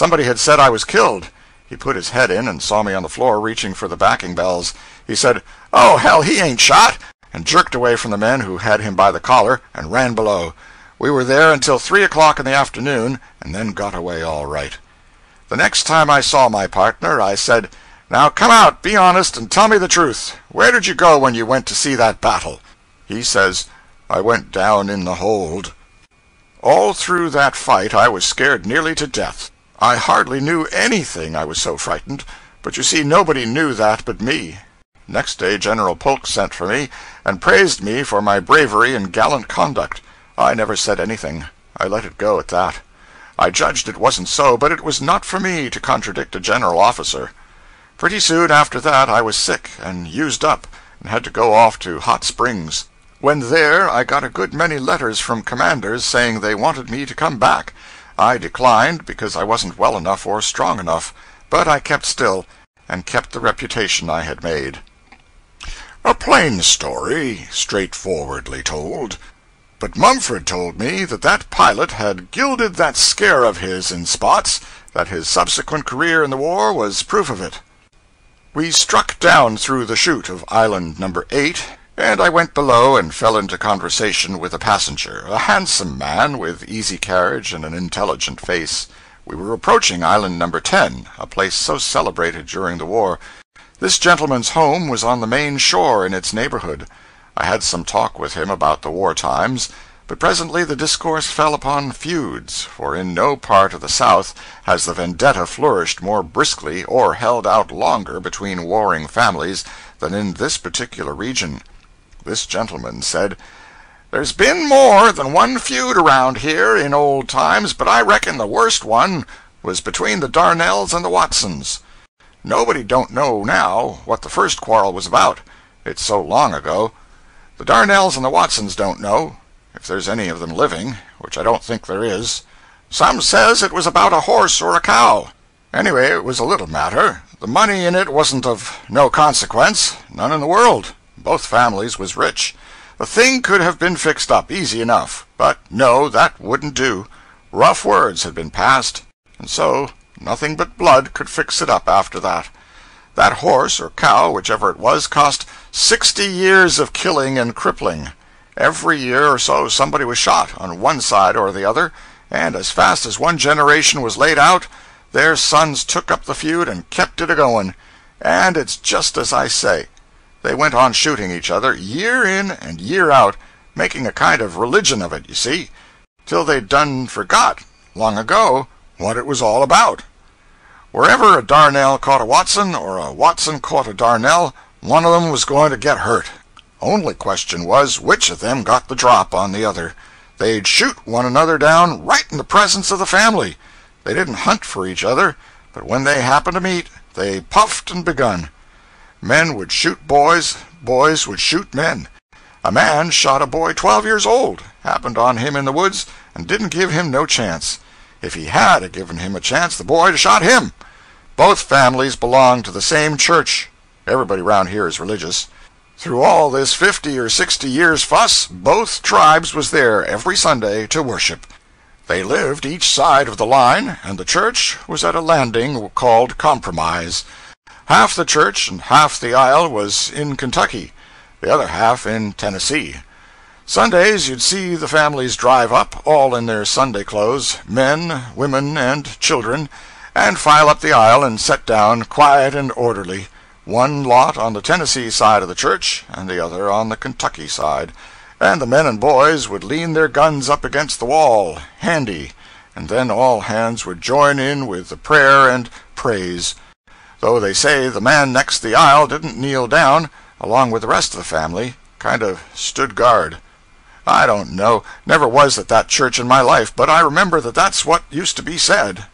Somebody had said I was killed. He put his head in and saw me on the floor reaching for the backing bells. He said, 'Oh, hell, he ain't shot,' and jerked away from the men who had him by the collar, and ran below. We were there until three o'clock in the afternoon, and then got away all right. The next time I saw my partner, I said, 'Now come out, be honest, and tell me the truth. Where did you go when you went to see that battle?' He says, 'I went down in the hold.' All through that fight I was scared nearly to death. I hardly knew anything, I was so frightened. But you see, nobody knew that but me. Next day General Polk sent for me, and praised me for my bravery and gallant conduct. I never said anything. I let it go at that. I judged it wasn't so, but it was not for me to contradict a general officer. Pretty soon after that I was sick, and used up, and had to go off to Hot Springs. When there, I got a good many letters from commanders saying they wanted me to come back. I declined, because I wasn't well enough or strong enough, but I kept still, and kept the reputation I had made. A plain story, straightforwardly told. But Mumford told me that that pilot had gilded that scare of his in spots, that his subsequent career in the war was proof of it. We struck down through the chute of Island Number Eight, and I went below and fell into conversation with a passenger, a handsome man with easy carriage and an intelligent face. We were approaching Island Number Ten, a place so celebrated during the war. This gentleman's home was on the main shore in its neighborhood. I had some talk with him about the war times, but presently the discourse fell upon feuds, for in no part of the South has the vendetta flourished more briskly or held out longer between warring families than in this particular region. This gentleman said, "There's been more than one feud around here in old times, but I reckon the worst one was between the Darnells and the Watsons. Nobody don't know now what the first quarrel was about. It's so long ago. The Darnells and the Watsons don't know, if there's any of them living, which I don't think there is. Some says it was about a horse or a cow. Anyway, it was a little matter. The money in it wasn't of no consequence, none in the world. Both families was rich. The thing could have been fixed up easy enough, but no, that wouldn't do. Rough words had been passed, and so nothing but blood could fix it up after that. That horse or cow, whichever it was, cost sixty years of killing and crippling. Every year or so somebody was shot on one side or the other, and as fast as one generation was laid out, their sons took up the feud and kept it a-going. And it's just as I say. They went on shooting each other, year in and year out, making a kind of religion of it, you see, till they'd done forgot, long ago, what it was all about. Wherever a Darnell caught a Watson, or a Watson caught a Darnell, one of them was going to get hurt. Only question was, which of them got the drop on the other. They'd shoot one another down right in the presence of the family. They didn't hunt for each other, but when they happened to meet, they puffed and begun. Men would shoot boys, boys would shoot men. A man shot a boy twelve years old, happened on him in the woods, and didn't give him no chance. If he had a given him a chance, the boy had shot him. Both families belonged to the same church. Everybody round here is religious. Through all this fifty or sixty years' fuss, both tribes was there every Sunday to worship. They lived each side of the line, and the church was at a landing called Compromise. Half the church and half the aisle was in Kentucky, the other half in Tennessee. Sundays you'd see the families drive up, all in their Sunday clothes, men, women, and children, and file up the aisle and set down, quiet and orderly, one lot on the Tennessee side of the church and the other on the Kentucky side, and the men and boys would lean their guns up against the wall, handy, and then all hands would join in with the prayer and praise. Though they say the man next the aisle didn't kneel down, along with the rest of the family, kind of stood guard. I don't know, never was at that church in my life, but I remember that that's what used to be said.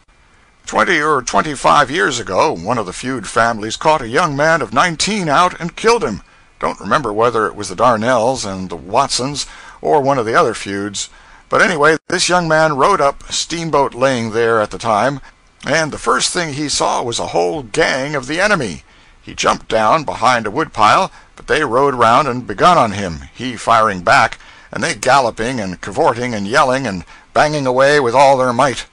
Twenty or twenty-five years ago, one of the feud families caught a young man of nineteen out and killed him. Don't remember whether it was the Darnells and the Watsons, or one of the other feuds. But anyway, this young man rode up, steamboat laying there at the time, and the first thing he saw was a whole gang of the enemy. He jumped down behind a woodpile, but they rode round and begun on him, he firing back, and they galloping and cavorting and yelling and banging away with all their might.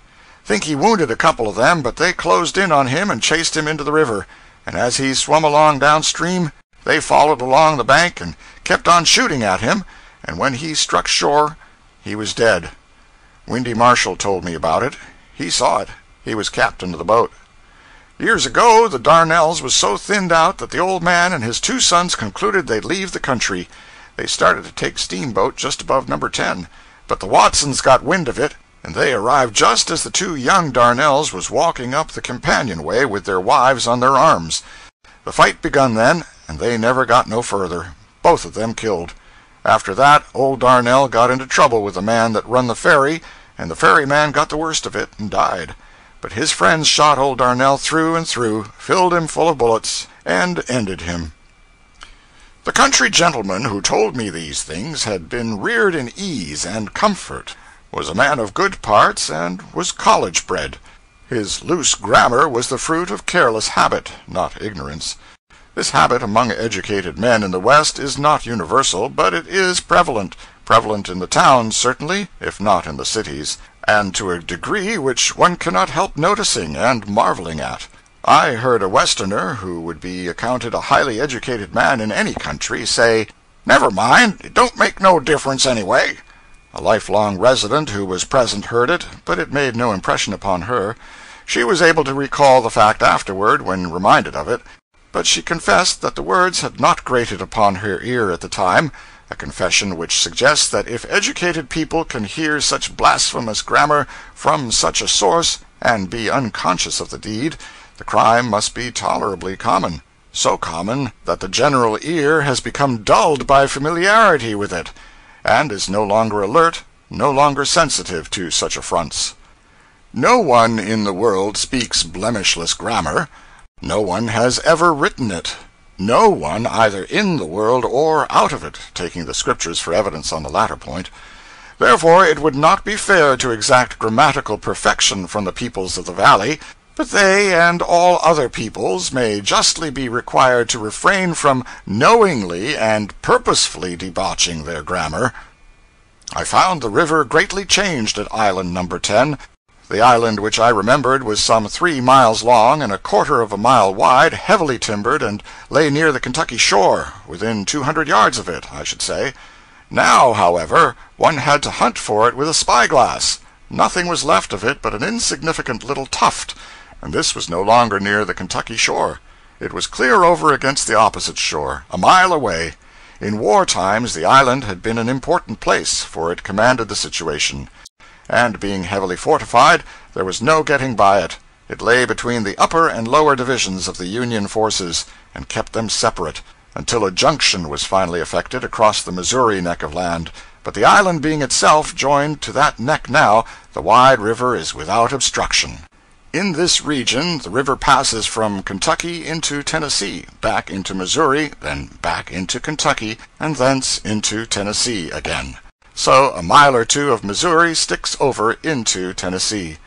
Think he wounded a couple of them, but they closed in on him and chased him into the river, and as he swum along downstream, they followed along the bank and kept on shooting at him, and when he struck shore, he was dead. Windy Marshall told me about it. He saw it. He was captain of the boat. Years ago the Darnells was so thinned out that the old man and his two sons concluded they'd leave the country. They started to take steamboat just above number ten, but the Watsons got wind of it, and they arrived just as the two young Darnells was walking up the companionway with their wives on their arms. The fight begun then, and they never got no further. Both of them killed. After that, old Darnell got into trouble with the man that run the ferry, and the ferryman got the worst of it and died. But his friends shot old Darnell through and through, filled him full of bullets, and ended him. The country gentleman who told me these things had been reared in ease and comfort, was a man of good parts, and was college-bred. His loose grammar was the fruit of careless habit, not ignorance. This habit among educated men in the West is not universal, but it is prevalent, prevalent in the towns certainly, if not in the cities, and to a degree which one cannot help noticing and marveling at. I heard a Westerner, who would be accounted a highly educated man in any country, say, "Never mind, it don't make no difference anyway." A lifelong resident who was present heard it, but it made no impression upon her. She was able to recall the fact afterward, when reminded of it, but she confessed that the words had not grated upon her ear at the time, a confession which suggests that if educated people can hear such blasphemous grammar from such a source, and be unconscious of the deed, the crime must be tolerably common, so common that the general ear has become dulled by familiarity with it, and is no longer alert, no longer sensitive to such affronts. No one in the world speaks blemishless grammar. No one has ever written it. No one, either in the world or out of it, taking the Scriptures for evidence on the latter point. Therefore it would not be fair to exact grammatical perfection from the peoples of the valley, but they and all other peoples may justly be required to refrain from knowingly and purposefully debauching their grammar. I found the river greatly changed at Island Number Ten. The island which I remembered was some three miles long and a quarter of a mile wide, heavily timbered, and lay near the Kentucky shore, within two hundred yards of it, I should say. Now, however, one had to hunt for it with a spyglass. Nothing was left of it but an insignificant little tuft, and this was no longer near the Kentucky shore. It was clear over against the opposite shore, a mile away. In war times the island had been an important place, for it commanded the situation, and being heavily fortified, there was no getting by it. It lay between the upper and lower divisions of the Union forces, and kept them separate, until a junction was finally effected across the Missouri neck of land, but the island being itself joined to that neck now, the wide river is without obstruction. In this region the river passes from Kentucky into Tennessee, back into Missouri, then back into Kentucky, and thence into Tennessee again. So a mile or two of Missouri sticks over into Tennessee.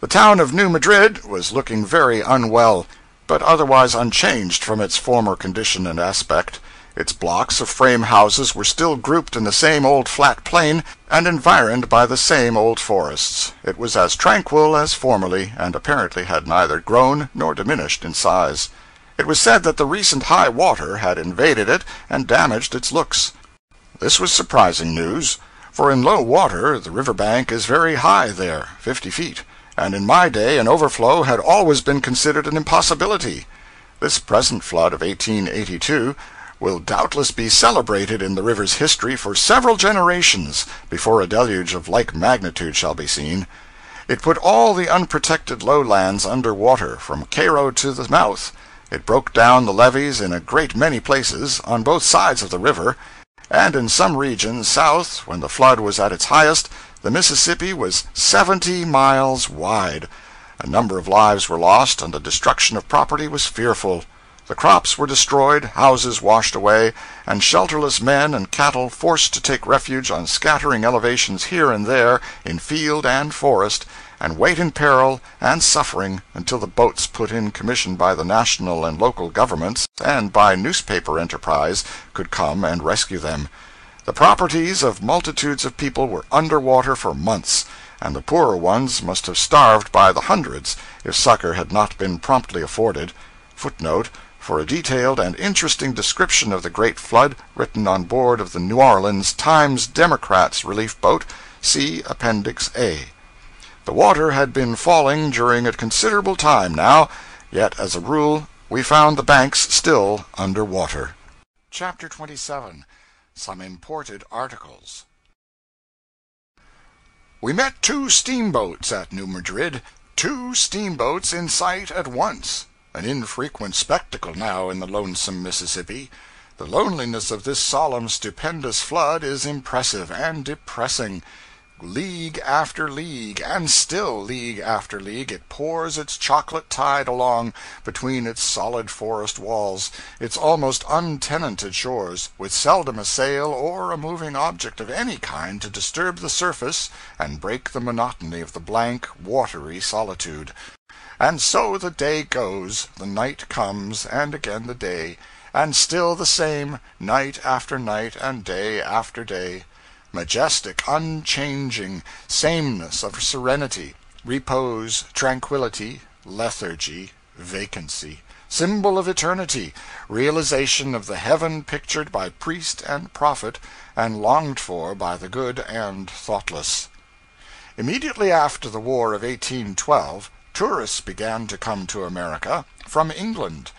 The town of New Madrid was looking very unwell, but otherwise unchanged from its former condition and aspect. Its blocks of frame houses were still grouped in the same old flat plain, and environed by the same old forests. It was as tranquil as formerly, and apparently had neither grown nor diminished in size. It was said that the recent high water had invaded it and damaged its looks. This was surprising news, for in low water the river bank is very high there, fifty feet, and in my day an overflow had always been considered an impossibility. This present flood of eighteen eighty-two will doubtless be celebrated in the river's history for several generations before a deluge of like magnitude shall be seen. It put all the unprotected lowlands under water, from Cairo to the mouth. It broke down the levees in a great many places, on both sides of the river, and in some regions south, when the flood was at its highest, the Mississippi was seventy miles wide. A number of lives were lost, and the destruction of property was fearful. The crops were destroyed, houses washed away, and shelterless men and cattle forced to take refuge on scattering elevations here and there, in field and forest, and wait in peril and suffering until the boats put in commission by the national and local governments, and by newspaper enterprise, could come and rescue them. The properties of multitudes of people were under water for months, and the poorer ones must have starved by the hundreds if succor had not been promptly afforded. Footnote: for a detailed and interesting description of the great flood, written on board of the New Orleans Times Democrats relief boat, see Appendix A. The water had been falling during a considerable time now, yet as a rule we found the banks still under water. Chapter twenty-seven. Some Imported Articles. We met two steamboats at New Madrid, two steamboats in sight at once, an infrequent spectacle now in the lonesome Mississippi. The loneliness of this solemn, stupendous flood is impressive and depressing. League after league, and still league after league, it pours its chocolate tide along between its solid forest walls, its almost untenanted shores, with seldom a sail or a moving object of any kind to disturb the surface and break the monotony of the blank, watery solitude. And so the day goes, the night comes, and again the day, and still the same, night after night and day after day. Majestic, unchanging sameness of serenity, repose, tranquility, lethargy, vacancy, symbol of eternity, realization of the heaven pictured by priest and prophet, and longed for by the good and thoughtless. Immediately after the war of eighteen twelve, tourists began to come to America from England,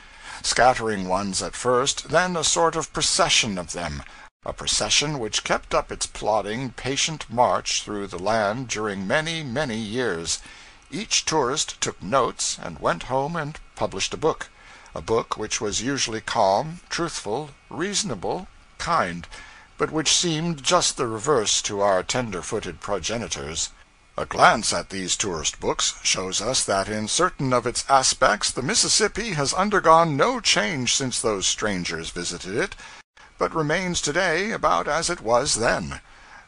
scattering ones at first, then a sort of procession of them, a procession which kept up its plodding, patient march through the land during many, many years. Each tourist took notes and went home and published a book, a book which was usually calm, truthful, reasonable, kind, but which seemed just the reverse to our tender-footed progenitors. A glance at these tourist books shows us that in certain of its aspects the Mississippi has undergone no change since those strangers visited it, but remains today about as it was then.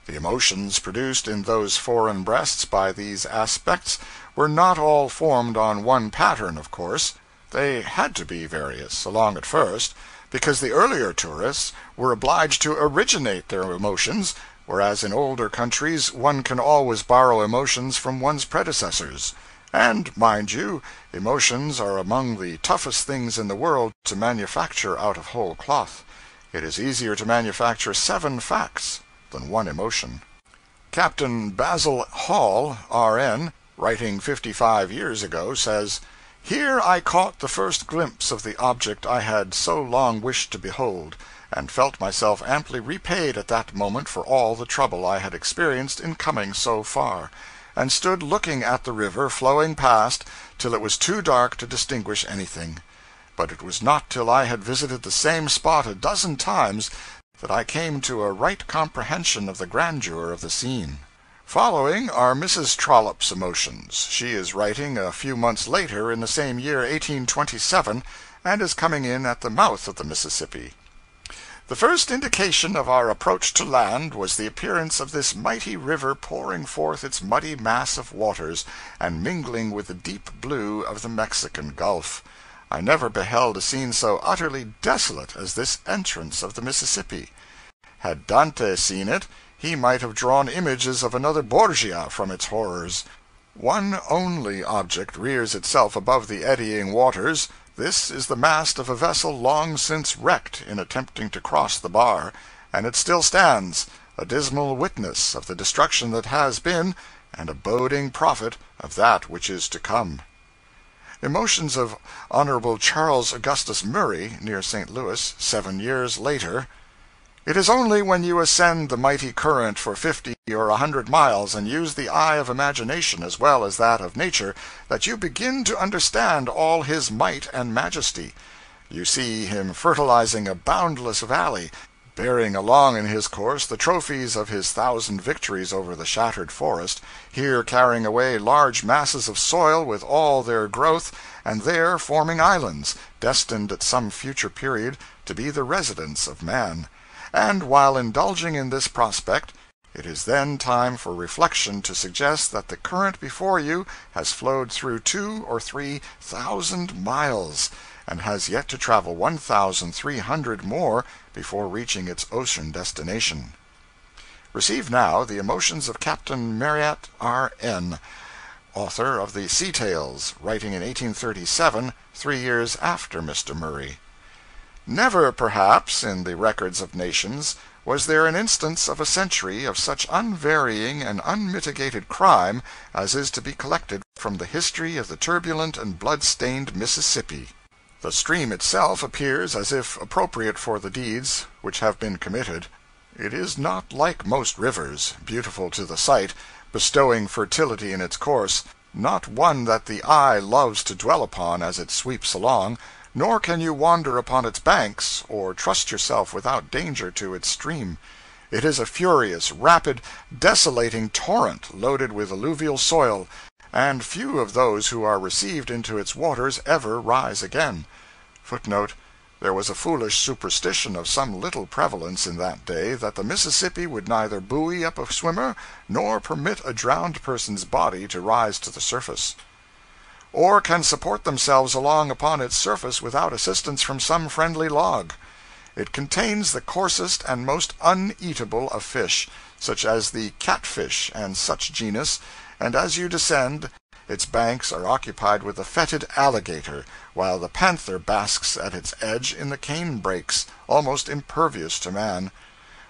The emotions produced in those foreign breasts by these aspects were not all formed on one pattern, of course. They had to be various, along at first, because the earlier tourists were obliged to originate their emotions, whereas in older countries one can always borrow emotions from one's predecessors. And, mind you, emotions are among the toughest things in the world to manufacture out of whole cloth. It is easier to manufacture seven facts than one emotion. Captain Basil Hall, R N, writing fifty-five years ago, says, "Here I caught the first glimpse of the object I had so long wished to behold, and felt myself amply repaid at that moment for all the trouble I had experienced in coming so far, and stood looking at the river flowing past till it was too dark to distinguish anything. But it was not till I had visited the same spot a dozen times that I came to a right comprehension of the grandeur of the scene." Following are Missus Trollope's emotions. She is writing a few months later in the same year, eighteen twenty-seven, and is coming in at the mouth of the Mississippi. "The first indication of our approach to land was the appearance of this mighty river pouring forth its muddy mass of waters, and mingling with the deep blue of the Mexican Gulf. I never beheld a scene so utterly desolate as this entrance of the Mississippi. Had Dante seen it, he might have drawn images of another Borgia from its horrors. One only object rears itself above the eddying waters. This is the mast of a vessel long since wrecked in attempting to cross the bar, and it still stands, a dismal witness of the destruction that has been, and a boding prophet of that which is to come." Emotions of Hon. Charles Augustus Murray, near Saint Louis, seven years later. "It is only when you ascend the mighty current for fifty or a hundred miles, and use the eye of imagination as well as that of nature, that you begin to understand all his might and majesty. You see him fertilizing a boundless valley, bearing along in his course the trophies of his thousand victories over the shattered forest, here carrying away large masses of soil with all their growth, and there forming islands, destined at some future period to be the residence of man. And while indulging in this prospect, it is then time for reflection to suggest that the current before you has flowed through two or three thousand miles, and has yet to travel one thousand three hundred more before reaching its ocean destination." Receive now the emotions of Captain Marryat R N, author of the Sea Tales, writing in eighteen thirty-seven, three years after Mister Murray. "Never, perhaps, in the records of nations, was there an instance of a century of such unvarying and unmitigated crime as is to be collected from the history of the turbulent and blood-stained Mississippi. The stream itself appears as if appropriate for the deeds which have been committed. It is not like most rivers, beautiful to the sight, bestowing fertility in its course, not one that the eye loves to dwell upon as it sweeps along, nor can you wander upon its banks, or trust yourself without danger to its stream. It is a furious, rapid, desolating torrent loaded with alluvial soil, and few of those who are received into its waters ever rise again. Footnote: There was a foolish superstition of some little prevalence in that day that the Mississippi would neither buoy up a swimmer nor permit a drowned person's body to rise to the surface, or can support themselves along upon its surface without assistance from some friendly log. It contains the coarsest and most uneatable of fish, such as the catfish and such genus, and as you descend, its banks are occupied with the fetid alligator, while the panther basks at its edge in the cane-brakes, almost impervious to man,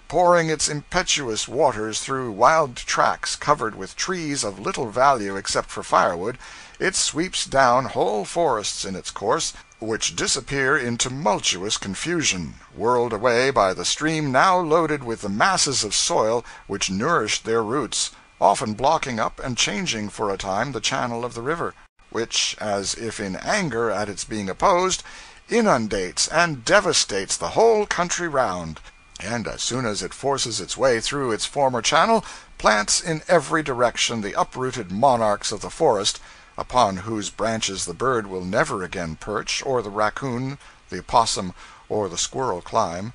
pouring its impetuous waters through wild tracts covered with trees of little value except for firewood. It sweeps down whole forests in its course, which disappear in tumultuous confusion, whirled away by the stream now loaded with the masses of soil which nourished their roots, often blocking up and changing for a time the channel of the river, which, as if in anger at its being opposed, inundates and devastates the whole country round, and as soon as it forces its way through its former channel, plants in every direction the uprooted monarchs of the forest, upon whose branches the bird will never again perch, or the raccoon, the opossum, or the squirrel climb,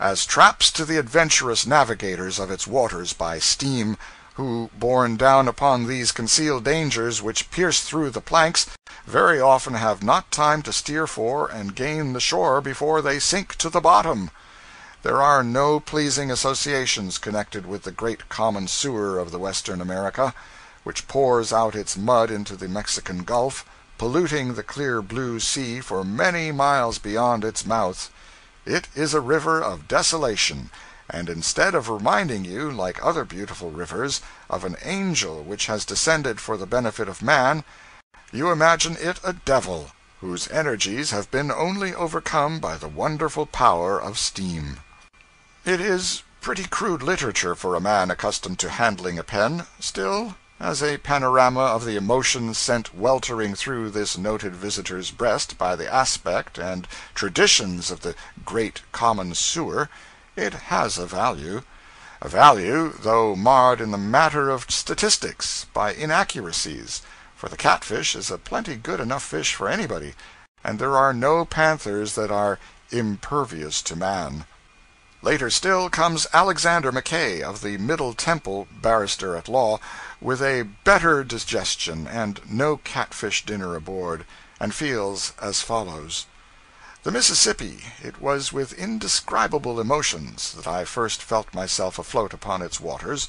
as traps to the adventurous navigators of its waters by steam, who, borne down upon these concealed dangers which pierce through the planks, very often have not time to steer for and gain the shore before they sink to the bottom. There are no pleasing associations connected with the great common sewer of the Western America, which pours out its mud into the Mexican Gulf, polluting the clear blue sea for many miles beyond its mouth. It is a river of desolation, and instead of reminding you, like other beautiful rivers, of an angel which has descended for the benefit of man, you imagine it a devil, whose energies have been only overcome by the wonderful power of steam. It is pretty crude literature for a man accustomed to handling a pen. Still, as a panorama of the emotions sent weltering through this noted visitor's breast by the aspect and traditions of the great common sewer, it has a value, a value, though marred in the matter of statistics by inaccuracies, for the catfish is a plenty good enough fish for anybody, and there are no panthers that are impervious to man. Later still comes Alexander Mackay, of the Middle Temple, barrister at law, with a better digestion and no catfish dinner aboard, and feels as follows. The Mississippi, it was with indescribable emotions that I first felt myself afloat upon its waters.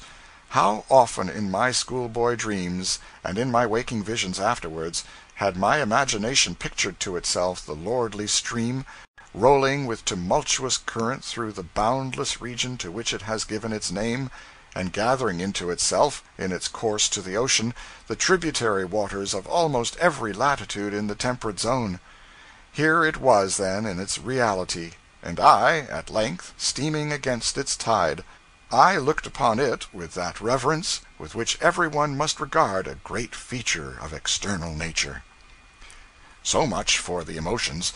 How often in my schoolboy dreams, and in my waking visions afterwards, had my imagination pictured to itself the lordly stream, rolling with tumultuous current through the boundless region to which it has given its name, and gathering into itself, in its course to the ocean, the tributary waters of almost every latitude in the temperate zone. Here it was, then, in its reality, and I, at length, steaming against its tide. I looked upon it with that reverence with which every one must regard a great feature of external nature. So much for the emotions.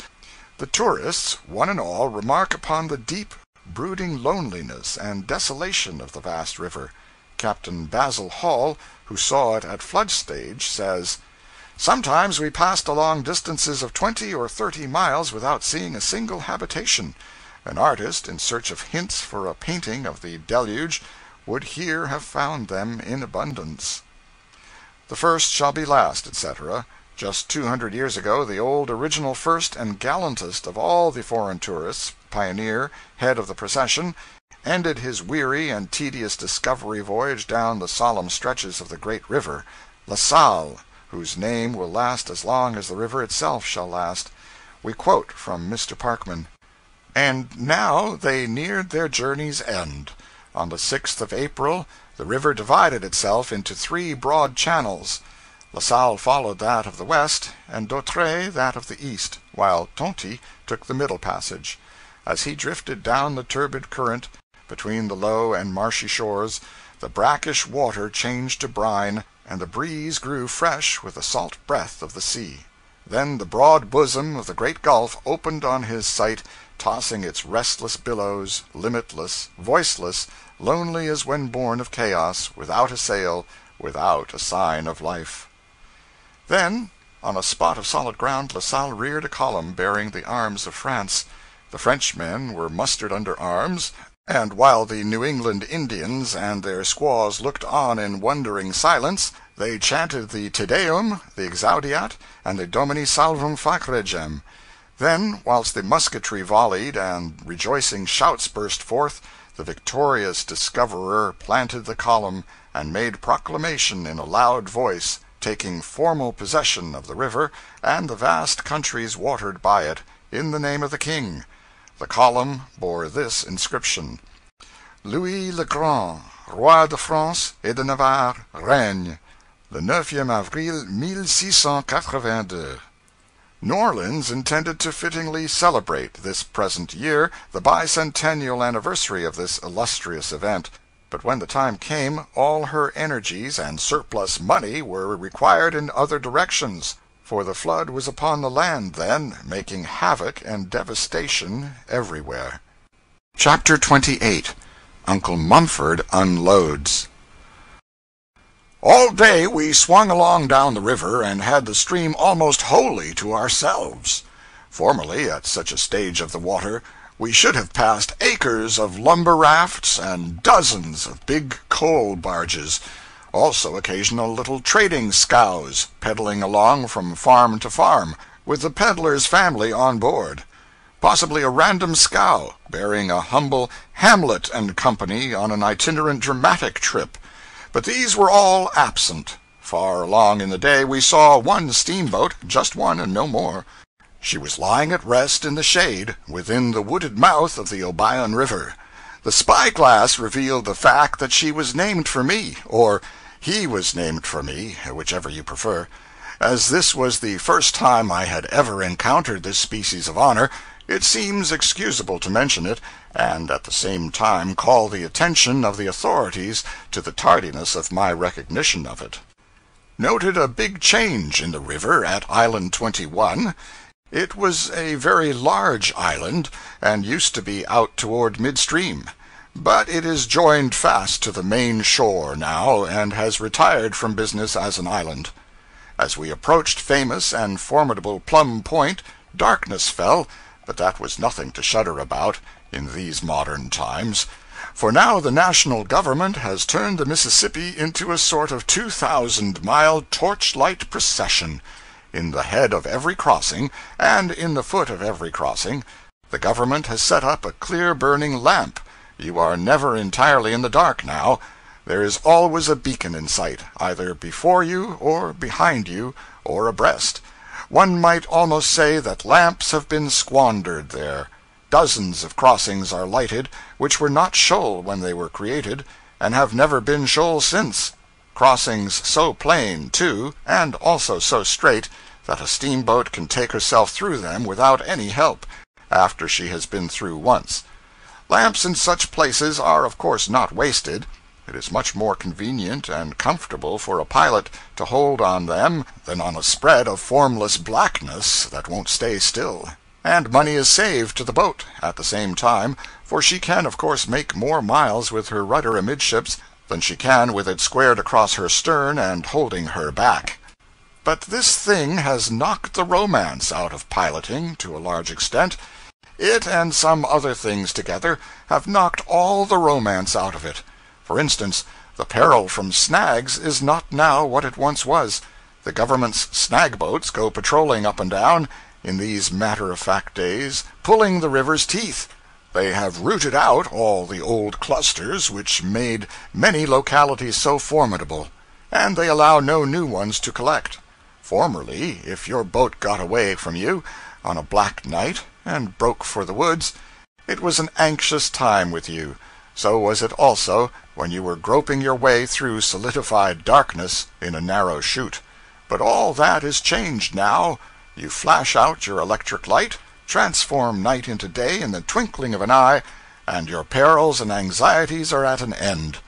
The tourists, one and all, remark upon the deep, brooding loneliness and desolation of the vast river. Captain Basil Hall, who saw it at flood stage, says, "Sometimes we passed along distances of twenty or thirty miles without seeing a single habitation. An artist, in search of hints for a painting of the deluge, would here have found them in abundance." The first shall be last, et cetera. Just two hundred years ago, the old original first and gallantest of all the foreign tourists, pioneer, head of the procession, ended his weary and tedious discovery voyage down the solemn stretches of the great river, La Salle, whose name will last as long as the river itself shall last. We quote from Mister Parkman. "And now they neared their journey's end. On the sixth of April, the river divided itself into three broad channels. La Salle followed that of the west, and Dautraye that of the east, while Tonty took the middle passage. As he drifted down the turbid current, between the low and marshy shores, The brackish water changed to brine, and the breeze grew fresh with the salt breath of the sea. Then the broad bosom of the great Gulf opened on his sight, tossing its restless billows, limitless, voiceless, lonely as when born of chaos, without a sail, without a sign of life. Then, on a spot of solid ground, La Salle reared a column bearing the arms of France. The Frenchmen were mustered under arms, and while the New England Indians and their squaws looked on in wondering silence, they chanted the Te Deum, the Exaudiat, and the Domini Salvum Fac Regem. Then, whilst the musketry volleyed and rejoicing shouts burst forth, the victorious discoverer planted the column and made proclamation in a loud voice, taking formal possession of the river and the vast countries watered by it, in the name of the king. The column bore this inscription: Louis le Grand, Roi de France et de Navarre, règne, le neuf avril mille six cent quatre-vingt-deux. New Orleans intended to fittingly celebrate, this present year, the bicentennial anniversary of this illustrious event, but when the time came, all her energies and surplus money were required in other directions, for the flood was upon the land then, making havoc and devastation everywhere. Chapter twenty-eight. Uncle Mumford Unloads. All day we swung along down the river, and had the stream almost wholly to ourselves. Formerly, at such a stage of the water, we should have passed acres of lumber rafts and dozens of big coal barges, also occasional little trading scows, peddling along from farm to farm, with the peddler's family on board. Possibly a random scow, bearing a humble Hamlet and Company on an itinerant dramatic trip. But these were all absent. Far along in the day we saw one steamboat, just one and no more. She was lying at rest in the shade, within the wooded mouth of the Obion River. The spyglass revealed the fact that she was named for me, or he was named for me, whichever you prefer. As this was the first time I had ever encountered this species of honor, it seems excusable to mention it, and at the same time call the attention of the authorities to the tardiness of my recognition of it. Noted a big change in the river at Island twenty-one. It was a very large island, and used to be out toward midstream, but it is joined fast to the main shore now, and has retired from business as an island. As we approached famous and formidable Plum Point, darkness fell, but that was nothing to shudder about in these modern times, for now the national government has turned the Mississippi into a sort of two thousand mile torchlight procession. In the head of every crossing, and in the foot of every crossing, the government has set up a clear-burning lamp. You are never entirely in the dark now. There is always a beacon in sight, either before you, or behind you, or abreast. One might almost say that lamps have been squandered there. Dozens of crossings are lighted, which were not shoal when they were created, and have never been shoal since. Crossings so plain, too, and also so straight, that a steamboat can take herself through them without any help, after she has been through once. Lamps in such places are, of course, not wasted. It is much more convenient and comfortable for a pilot to hold on them than on a spread of formless blackness that won't stay still. And money is saved to the boat at the same time, for she can, of course, make more miles with her rudder amidships than she can with it squared across her stern and holding her back. But this thing has knocked the romance out of piloting to a large extent. It and some other things together have knocked all the romance out of it. For instance, the peril from snags is not now what it once was. The government's snag boats go patrolling up and down, in these matter-of-fact days, pulling the river's teeth. They have rooted out all the old clusters which made many localities so formidable, and they allow no new ones to collect. Formerly, if your boat got away from you, on a black night, and broke for the woods, it was an anxious time with you. So was it also when you were groping your way through solidified darkness in a narrow chute. But all that is changed now. You flash out your electric light, transform night into day in the twinkling of an eye, and your perils and anxieties are at an end.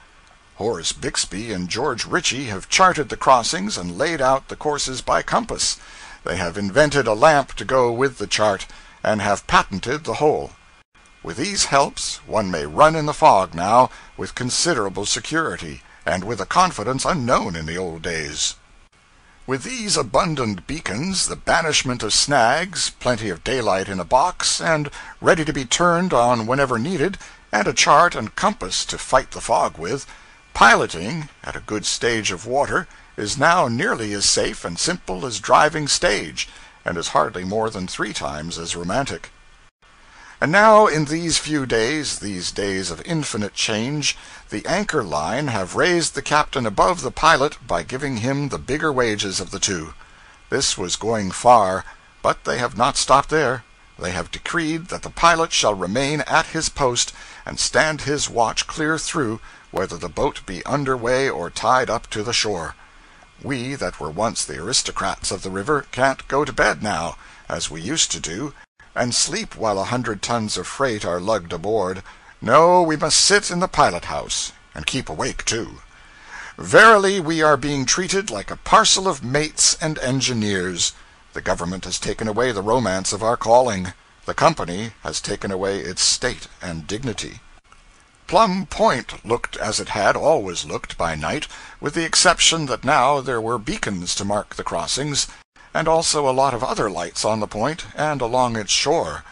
Horace Bixby and George Ritchie have charted the crossings and laid out the courses by compass. They have invented a lamp to go with the chart, and have patented the whole. With these helps, one may run in the fog now with considerable security, and with a confidence unknown in the old days. With these abundant beacons, the banishment of snags, plenty of daylight in a box, and ready to be turned on whenever needed, and a chart and compass to fight the fog with, piloting, at a good stage of water, is now nearly as safe and simple as driving stage, and is hardly more than three times as romantic. And now, in these few days, these days of infinite change, the anchor line have raised the captain above the pilot by giving him the bigger wages of the two. This was going far, but they have not stopped there. They have decreed that the pilot shall remain at his post, and stand his watch clear through, whether the boat be under way or tied up to the shore. We that were once the aristocrats of the river can't go to bed now, as we used to do, and sleep while a hundred tons of freight are lugged aboard. No, we must sit in the pilot-house, and keep awake, too. Verily, we are being treated like a parcel of mates and engineers. The government has taken away the romance of our calling. The company has taken away its state and dignity. Plum Point looked as it had always looked by night, with the exception that now there were beacons to mark the crossings, and also a lot of other lights on the point and along its shore,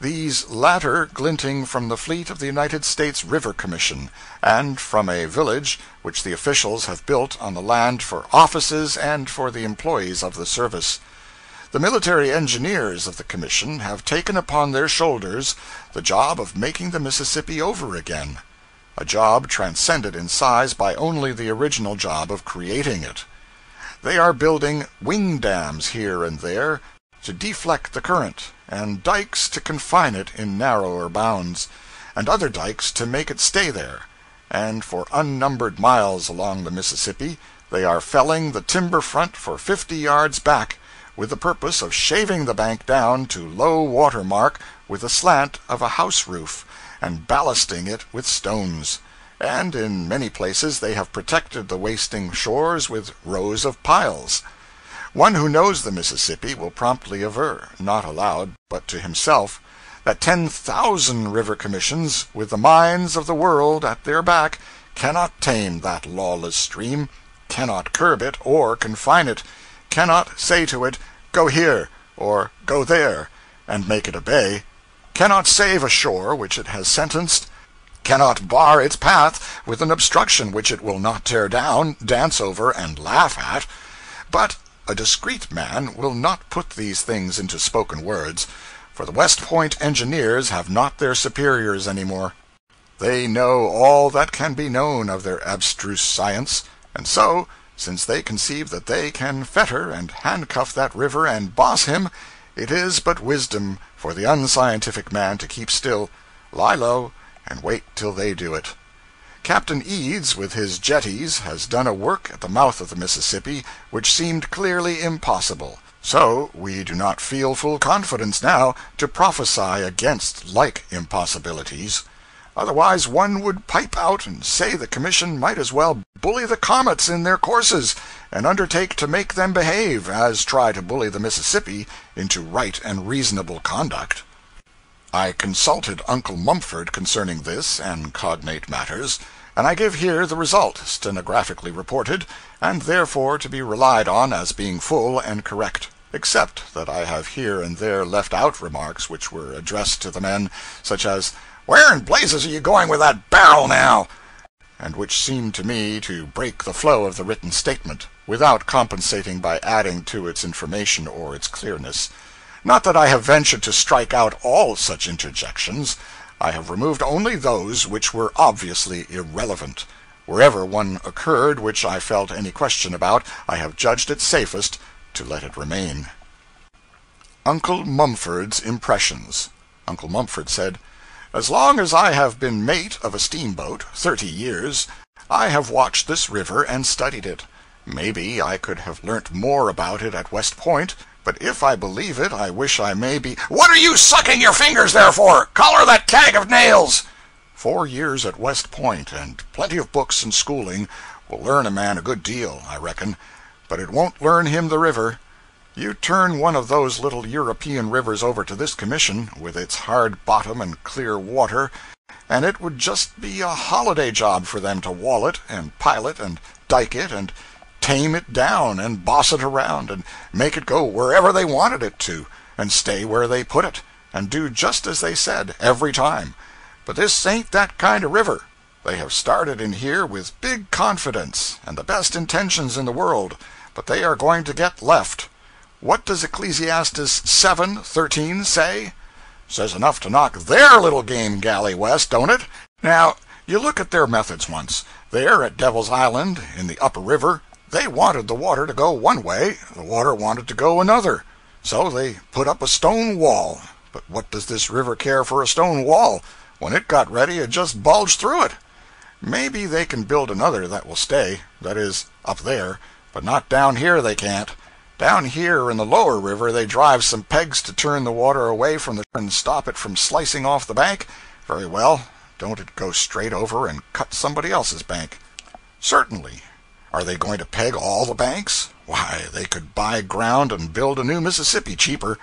these latter glinting from the fleet of the United States River Commission, and from a village which the officials have built on the land for offices and for the employees of the service. The military engineers of the commission have taken upon their shoulders the job of making the Mississippi over again, a job transcended in size by only the original job of creating it. They are building wing dams here and there to deflect the current, and dikes to confine it in narrower bounds, and other dikes to make it stay there, and for unnumbered miles along the Mississippi they are felling the timber front for fifty yards back, with the purpose of shaving the bank down to low water mark with the slant of a house roof, and ballasting it with stones, and in many places they have protected the wasting shores with rows of piles. One who knows the Mississippi will promptly aver, not aloud, but to himself, that ten thousand river commissions, with the mines of the world at their back, cannot tame that lawless stream, cannot curb it or confine it, cannot say to it, "Go here," or "Go there," and make it obey, cannot save a shore which it has sentenced, cannot bar its path with an obstruction which it will not tear down, dance over, and laugh at. But a discreet man will not put these things into spoken words, for the West Point engineers have not their superiors any more. They know all that can be known of their abstruse science, and so, since they conceive that they can fetter and handcuff that river and boss him, it is but wisdom for the unscientific man to keep still, lie low, and wait till they do it. Captain Eads, with his jetties, has done a work at the mouth of the Mississippi which seemed clearly impossible, so we do not feel full confidence now to prophesy against like impossibilities. Otherwise one would pipe out and say the commission might as well bully the comets in their courses, and undertake to make them behave, as try to bully the Mississippi into right and reasonable conduct. I consulted Uncle Mumford concerning this and cognate matters, and I give here the result, stenographically reported, and therefore to be relied on as being full and correct, except that I have here and there left out remarks which were addressed to the men, such as, "Where in blazes are you going with that barrel now?" and which seemed to me to break the flow of the written statement, without compensating by adding to its information or its clearness. Not that I have ventured to strike out all such interjections. I have removed only those which were obviously irrelevant. Wherever one occurred which I felt any question about, I have judged it safest to let it remain. Uncle Mumford's Impressions. Uncle Mumford said, "As long as I have been mate of a steamboat, thirty years, I have watched this river and studied it. Maybe I could have learnt more about it at West Point, but if I believe it, I wish I may be—" "What are you sucking your fingers there for? Collar that keg of nails!" Four years at West Point, and plenty of books and schooling, will learn a man a good deal, I reckon, but it won't learn him the river. You turn one of those little European rivers over to this commission, with its hard bottom and clear water, and it would just be a holiday job for them to wall it, and pile it, and dike it, and tame it down, and boss it around, and make it go wherever they wanted it to, and stay where they put it, and do just as they said, every time. But this ain't that kind of river. They have started in here with big confidence, and the best intentions in the world, but they are going to get left. What does Ecclesiastes seven thirteen say? Says enough to knock their little game galley west, don't it? Now, you look at their methods once. There at Devil's Island, in the upper river, they wanted the water to go one way, the water wanted to go another. So they put up a stone wall. But what does this river care for a stone wall? When it got ready, it just bulged through it. Maybe they can build another that will stay, that is, up there, but not down here they can't. Down here in the lower river they drive some pegs to turn the water away from the and stop it from slicing off the bank. Very well, don't it go straight over and cut somebody else's bank? Certainly. Are they going to peg all the banks? Why, they could buy ground and build a new Mississippi cheaper.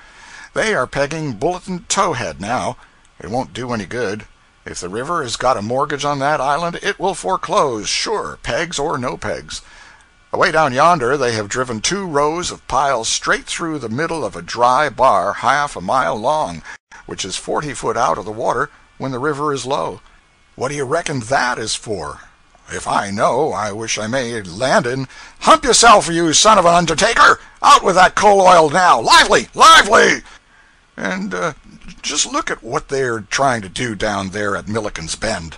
They are pegging Bulletin Towhead now. It won't do any good. If the river has got a mortgage on that island, it will foreclose, sure, pegs or no pegs. Away down yonder they have driven two rows of piles straight through the middle of a dry bar half a mile long, which is forty foot out of the water when the river is low. What do you reckon that is for? If I know, I wish I may land in. Hump yourself, you son of an undertaker! Out with that coal oil now! Lively! Lively! And, uh, just look at what they're trying to do down there at Milliken's Bend.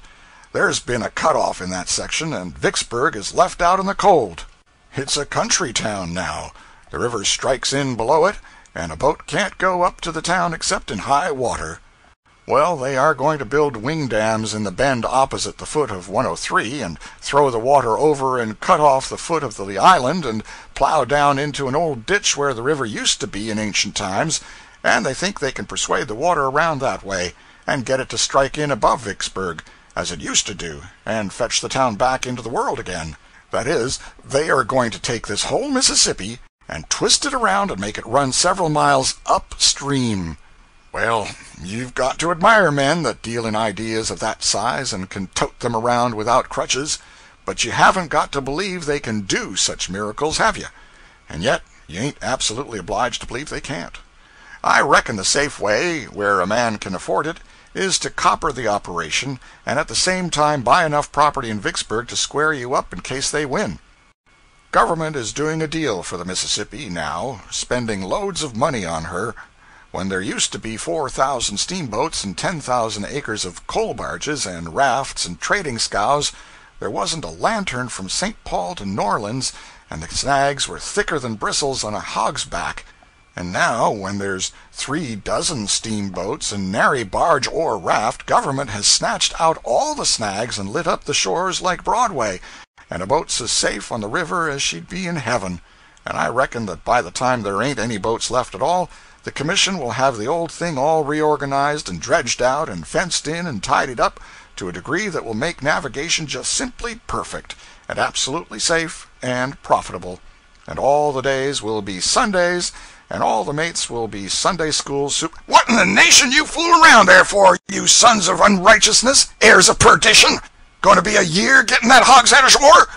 There's been a cut-off in that section, and Vicksburg is left out in the cold. It's a country town now. The river strikes in below it, and a boat can't go up to the town except in high water. Well, they are going to build wing dams in the bend opposite the foot of one oh three, and throw the water over and cut off the foot of the island, and plow down into an old ditch where the river used to be in ancient times, and they think they can persuade the water around that way, and get it to strike in above Vicksburg, as it used to do, and fetch the town back into the world again. That is, they are going to take this whole Mississippi, and twist it around and make it run several miles upstream. Well, you've got to admire men that deal in ideas of that size and can tote them around without crutches, but you haven't got to believe they can do such miracles, have you? And yet, you ain't absolutely obliged to believe they can't. I reckon the safe way, where a man can afford it, is to copper the operation, and at the same time buy enough property in Vicksburg to square you up in case they win. Government is doing a deal for the Mississippi now, spending loads of money on her, when there used to be four thousand steamboats and ten thousand acres of coal barges and rafts and trading scows. There wasn't a lantern from Saint Paul to New Orleans, and the snags were thicker than bristles on a hog's back. And now, when there's three dozen steamboats and nary barge or raft, government has snatched out all the snags and lit up the shores like Broadway, and a boat's as safe on the river as she'd be in heaven. And I reckon that by the time there ain't any boats left at all, the commission will have the old thing all reorganized and dredged out and fenced in and tidied up to a degree that will make navigation just simply perfect, and absolutely safe and profitable. And all the days will be Sundays, and all the mates will be Sunday school soup. What in the nation you fool around there for, you sons of unrighteousness, heirs of perdition? Going to be a year getting that hogshead ashore?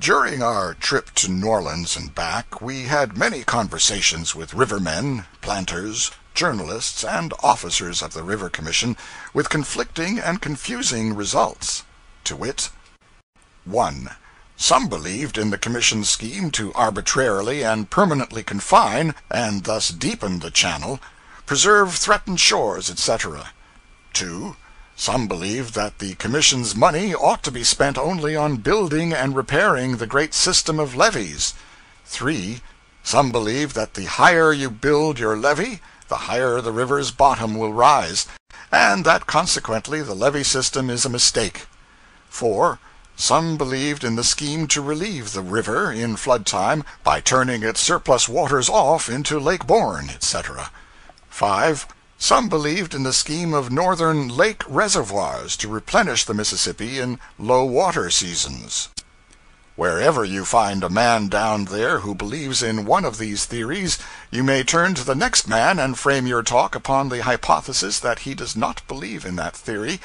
During our trip to New Orleans and back, we had many conversations with rivermen, planters, journalists, and officers of the River Commission, with conflicting and confusing results. To wit: one. Some believed in the commission's scheme to arbitrarily and permanently confine, and thus deepen the channel, preserve threatened shores, et cetera. Two. Some believed that the commission's money ought to be spent only on building and repairing the great system of levees. Three. Some believed that the higher you build your levee, the higher the river's bottom will rise, and that consequently the levee system is a mistake. Four. Some believed in the scheme to relieve the river, in flood time, by turning its surplus waters off into Lake Bourne, et cetera. Five. Some believed in the scheme of northern lake reservoirs to replenish the Mississippi in low-water seasons. Wherever you find a man down there who believes in one of these theories, you may turn to the next man and frame your talk upon the hypothesis that he does not believe in that theory,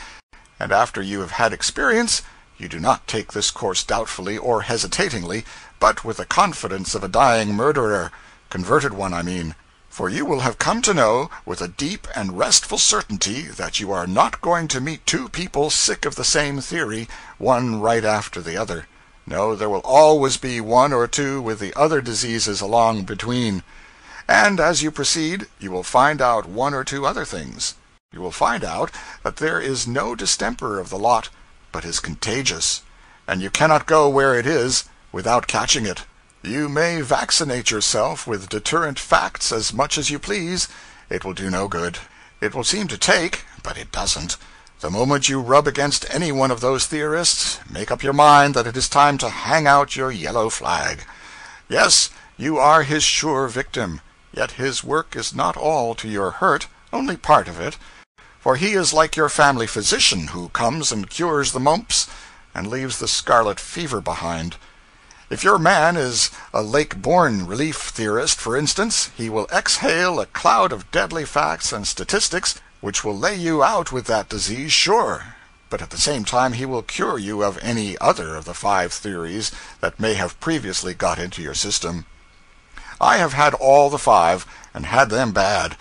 and after you have had experience, you do not take this course doubtfully or hesitatingly, but with the confidence of a dying murderer, converted one I mean, for you will have come to know with a deep and restful certainty that you are not going to meet two people sick of the same theory, one right after the other. No, there will always be one or two with the other diseases along between. And as you proceed, you will find out one or two other things. You will find out that there is no distemper of the lot, but is contagious, and you cannot go where it is without catching it. You may vaccinate yourself with deterrent facts as much as you please. It will do no good. It will seem to take, but it doesn't. The moment you rub against any one of those theorists, make up your mind that it is time to hang out your yellow flag. Yes, you are his sure victim, yet his work is not all to your hurt, only part of it, for he is like your family physician who comes and cures the mumps and leaves the scarlet fever behind. If your man is a lake-born relief theorist, for instance, he will exhale a cloud of deadly facts and statistics which will lay you out with that disease, sure, but at the same time he will cure you of any other of the five theories that may have previously got into your system. I have had all the five, and had them bad.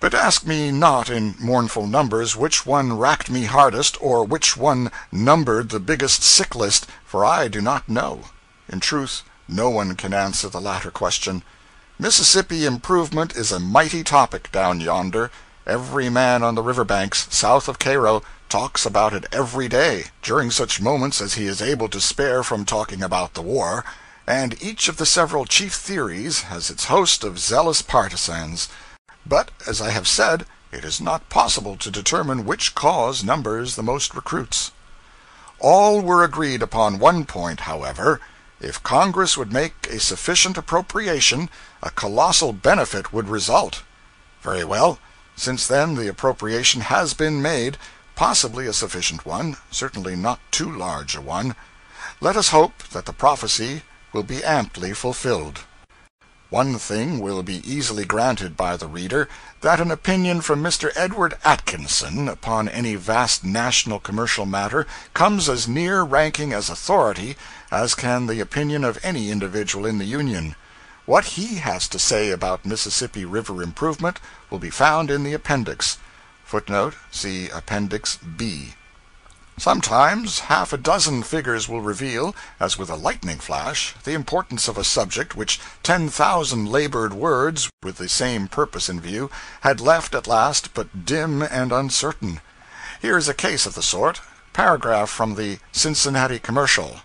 But ask me not in mournful numbers which one racked me hardest, or which one numbered the biggest sick list, for I do not know. In truth, no one can answer the latter question. Mississippi improvement is a mighty topic down yonder. Every man on the riverbanks, south of Cairo, talks about it every day, during such moments as he is able to spare from talking about the war, and each of the several chief theories has its host of zealous partisans. But, as I have said, it is not possible to determine which cause numbers the most recruits. All were agreed upon one point, however. If Congress would make a sufficient appropriation, a colossal benefit would result. Very well. Since then the appropriation has been made, possibly a sufficient one, certainly not too large a one. Let us hope that the prophecy will be amply fulfilled. One thing will be easily granted by the reader, that an opinion from Mister Edward Atkinson upon any vast national commercial matter comes as near ranking as authority as can the opinion of any individual in the Union. What he has to say about Mississippi River improvement will be found in the appendix. Footnote, see Appendix B. Sometimes half a dozen figures will reveal, as with a lightning flash, the importance of a subject which ten thousand labored words, with the same purpose in view, had left at last but dim and uncertain. Here is a case of the sort. Paragraph from the Cincinnati Commercial.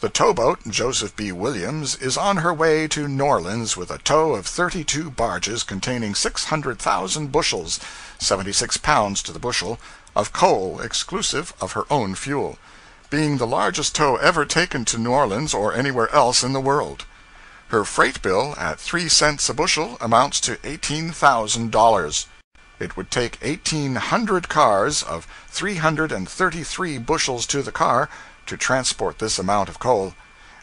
The towboat Joseph B. Williams is on her way to New Orleans with a tow of thirty-two barges containing six hundred thousand bushels, seventy-six pounds to the bushel, of coal exclusive of her own fuel, being the largest tow ever taken to New Orleans or anywhere else in the world. Her freight bill at three cents a bushel amounts to eighteen thousand dollars. It would take eighteen hundred cars of three hundred and thirty-three bushels to the car to transport this amount of coal,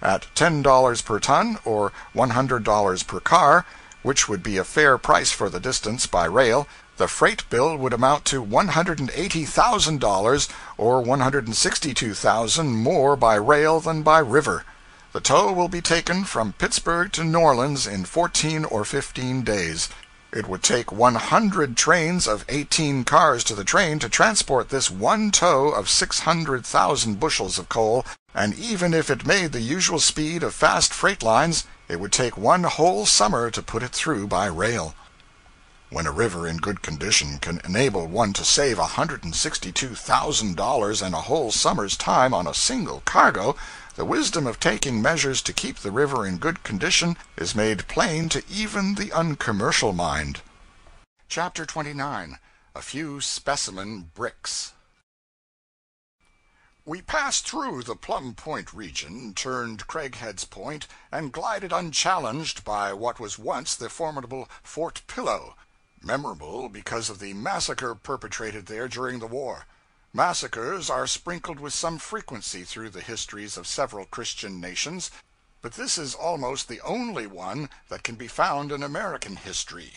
at ten dollars per ton or one hundred dollars per car, which would be a fair price for the distance by rail. The freight bill would amount to one hundred and eighty thousand dollars, or one hundred and sixty-two thousand more by rail than by river. The tow will be taken from Pittsburgh to New Orleans in fourteen or fifteen days. It would take one hundred trains of eighteen cars to the train to transport this one tow of six hundred thousand bushels of coal, and even if it made the usual speed of fast freight lines, it would take one whole summer to put it through by rail. When a river in good condition can enable one to save one hundred sixty-two thousand dollars and a whole summer's time on a single cargo, the wisdom of taking measures to keep the river in good condition is made plain to even the uncommercial mind. Chapter twenty-nine. A Few Specimen Bricks. We passed through the Plum Point region, turned Craighead's Point, and glided unchallenged by what was once the formidable Fort Pillow, memorable because of the massacre perpetrated there during the war. Massacres are sprinkled with some frequency through the histories of several Christian nations, but this is almost the only one that can be found in American history.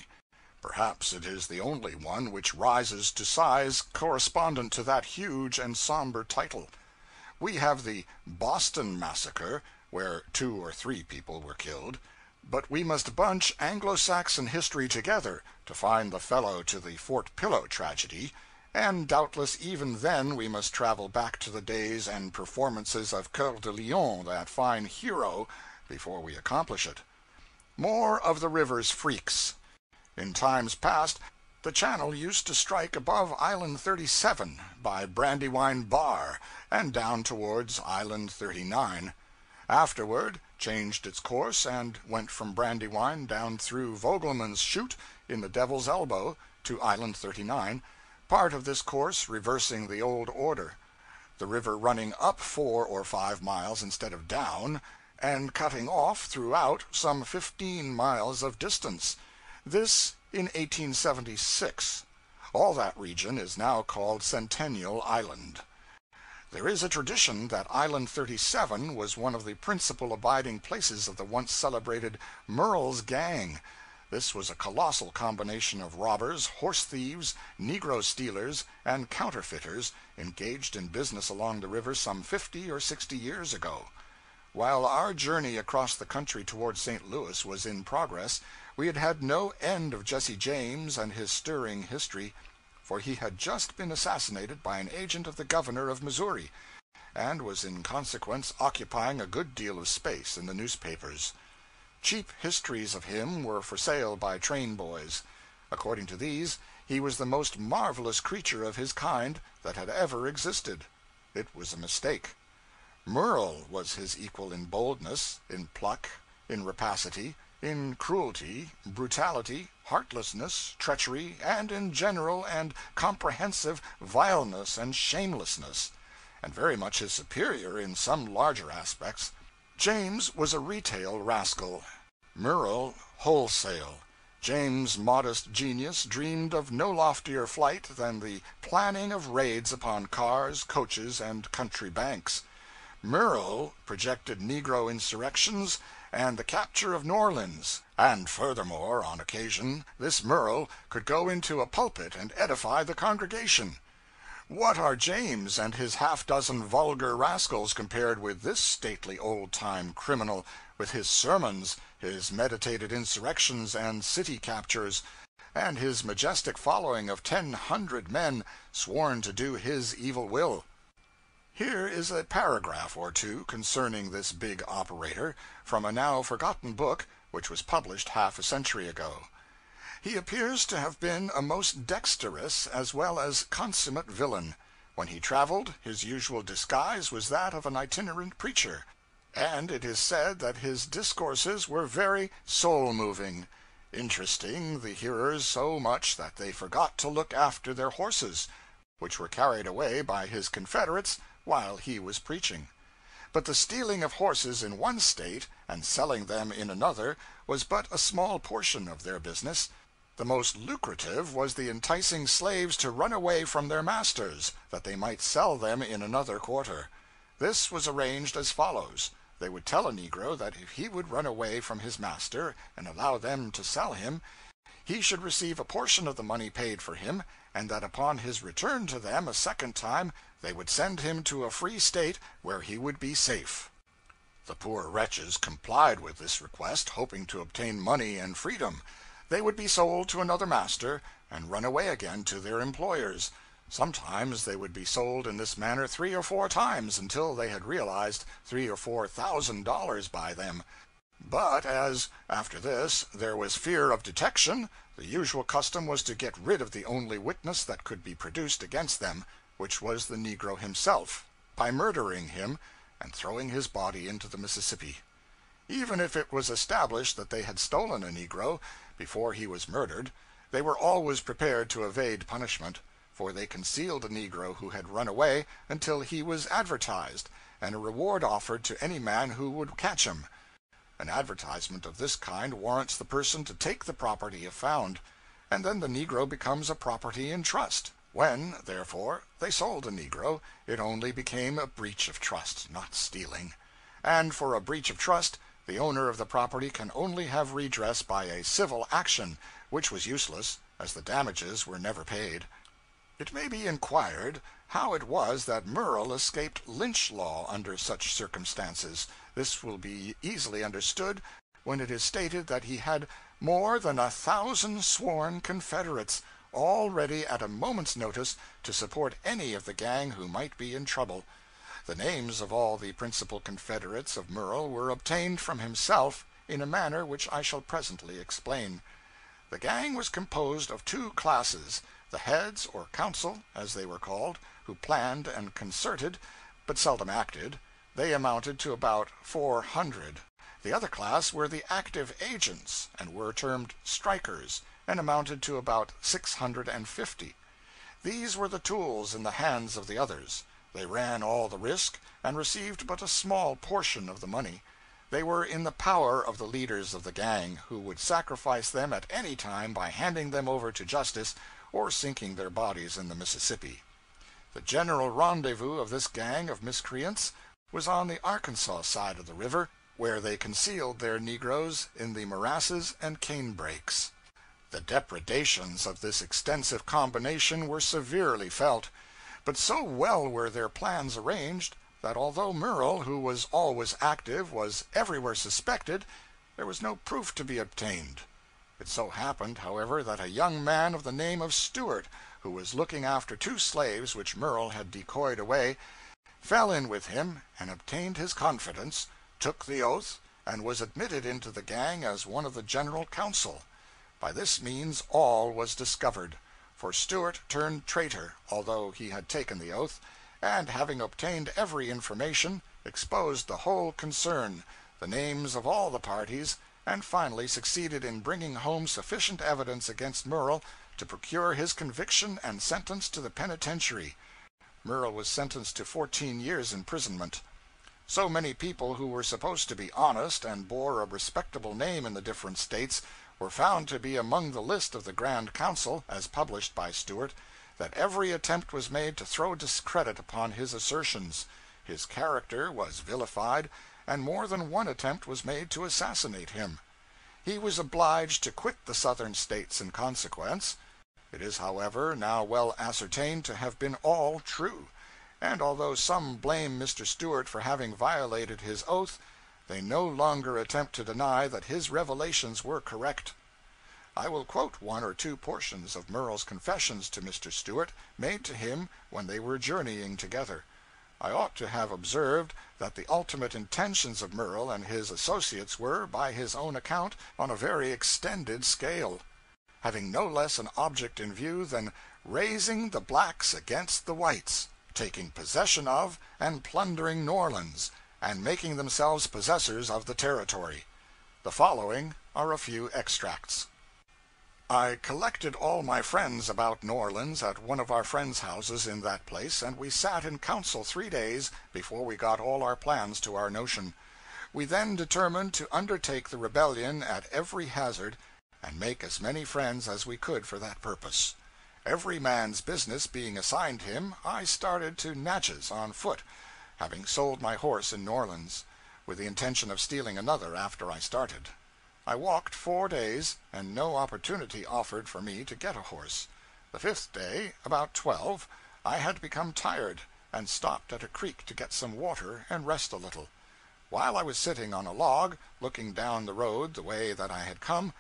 Perhaps it is the only one which rises to size correspondent to that huge and somber title. We have the Boston Massacre, where two or three people were killed, but we must bunch Anglo-Saxon history together to find the fellow to the Fort Pillow tragedy, and doubtless even then we must travel back to the days and performances of Coeur de Lion, that fine hero, before we accomplish it. More of the river's freaks. In times past, the channel used to strike above Island thirty-seven, by Brandywine Bar, and down towards Island thirty-nine. Afterward, changed its course, and went from Brandywine down through Vogelman's Chute, in the Devil's Elbow, to Island thirty-nine, part of this course reversing the old order, the river running up four or five miles instead of down, and cutting off throughout some fifteen miles of distance. This in eighteen seventy-six. All that region is now called Centennial Island. There is a tradition that Island thirty-seven was one of the principal abiding places of the once celebrated Murrell's gang. This was a colossal combination of robbers, horse thieves, negro stealers, and counterfeiters engaged in business along the river some fifty or sixty years ago. While our journey across the country toward Saint Louis was in progress, we had had no end of Jesse James and his stirring history, for he had just been assassinated by an agent of the governor of Missouri, and was in consequence occupying a good deal of space in the newspapers. Cheap histories of him were for sale by train-boys. According to these, he was the most marvelous creature of his kind that had ever existed. It was a mistake. Murrell was his equal in boldness, in pluck, in rapacity, in cruelty, brutality, heartlessness, treachery, and in general and comprehensive vileness and shamelessness, and very much his superior in some larger aspects. James was a retail rascal, Murrell wholesale. James's modest genius dreamed of no loftier flight than the planning of raids upon cars, coaches, and country banks. Murrell projected negro insurrections and the capture of New Orleans, and furthermore, on occasion, this Murrell could go into a pulpit and edify the congregation. What are James and his half-dozen vulgar rascals compared with this stately old-time criminal, with his sermons, his meditated insurrections and city captures, and his majestic following of ten hundred men sworn to do his evil will? Here is a paragraph or two concerning this big operator, from a now forgotten book which was published half a century ago. He appears to have been a most dexterous as well as consummate villain. When he traveled, his usual disguise was that of an itinerant preacher, and it is said that his discourses were very soul-moving, interesting the hearers so much that they forgot to look after their horses, which were carried away by his confederates while he was preaching. But the stealing of horses in one state, and selling them in another, was but a small portion of their business. The most lucrative was the enticing slaves to run away from their masters, that they might sell them in another quarter. This was arranged as follows. They would tell a negro that if he would run away from his master, and allow them to sell him, he should receive a portion of the money paid for him, and that upon his return to them a second time, they would send him to a free state where he would be safe. The poor wretches complied with this request, hoping to obtain money and freedom. They would be sold to another master, and run away again to their employers. Sometimes they would be sold in this manner three or four times, until they had realized three or four thousand dollars by them. But as, after this, there was fear of detection, the usual custom was to get rid of the only witness that could be produced against them, which was the negro himself, by murdering him and throwing his body into the Mississippi. Even if it was established that they had stolen a negro before he was murdered, they were always prepared to evade punishment, for they concealed a negro who had run away until he was advertised, and a reward offered to any man who would catch him. An advertisement of this kind warrants the person to take the property if found, and then the negro becomes a property in trust. When, therefore, they sold a negro, it only became a breach of trust, not stealing. And for a breach of trust, the owner of the property can only have redress by a civil action, which was useless, as the damages were never paid. It may be inquired how it was that Murrell escaped lynch law under such circumstances. This will be easily understood when it is stated that he had more than a thousand sworn confederates, all ready at a moment's notice to support any of the gang who might be in trouble. The names of all the principal confederates of Murrell were obtained from himself in a manner which I shall presently explain. The gang was composed of two classes, the heads or council, as they were called, who planned and concerted, but seldom acted. They amounted to about four hundred. The other class were the active agents, and were termed strikers, and amounted to about six hundred and fifty. These were the tools in the hands of the others. They ran all the risk, and received but a small portion of the money. They were in the power of the leaders of the gang, who would sacrifice them at any time by handing them over to justice, or sinking their bodies in the Mississippi. The general rendezvous of this gang of miscreants was on the Arkansas side of the river, where they concealed their negroes in the morasses and canebrakes. The depredations of this extensive combination were severely felt, but so well were their plans arranged that although Murrell, who was always active, was everywhere suspected, there was no proof to be obtained. It so happened, however, that a young man of the name of Stewart, who was looking after two slaves which Murrell had decoyed away, fell in with him and obtained his confidence, took the oath, and was admitted into the gang as one of the general council. By this means all was discovered, for Stewart turned traitor, although he had taken the oath, and having obtained every information, exposed the whole concern, the names of all the parties, and finally succeeded in bringing home sufficient evidence against Murrell to procure his conviction and sentence to the penitentiary. Murrell was sentenced to fourteen years' imprisonment. So many people who were supposed to be honest and bore a respectable name in the different states were found to be among the list of the Grand Council, as published by Stewart, that every attempt was made to throw discredit upon his assertions. His character was vilified, and more than one attempt was made to assassinate him. He was obliged to quit the Southern States in consequence. It is, however, now well ascertained to have been all true, and although some blame Mister Stewart for having violated his oath, they no longer attempt to deny that his revelations were correct. I will quote one or two portions of Murrell's confessions to Mister Stewart, made to him when they were journeying together. I ought to have observed that the ultimate intentions of Murrell and his associates were, by his own account, on a very extended scale, having no less an object in view than raising the blacks against the whites, taking possession of and plundering New Orleans, and making themselves possessors of the territory. The following are a few extracts. I collected all my friends about New Orleans at one of our friends' houses in that place, and we sat in council three days before we got all our plans to our notion. We then determined to undertake the rebellion at every hazard, and make as many friends as we could for that purpose. Every man's business being assigned him, I started to Natchez on foot, having sold my horse in New Orleans, with the intention of stealing another after I started. I walked four days, and no opportunity offered for me to get a horse. The fifth day, about twelve, I had become tired, and stopped at a creek to get some water and rest a little. While I was sitting on a log, looking down the road the way that I had come,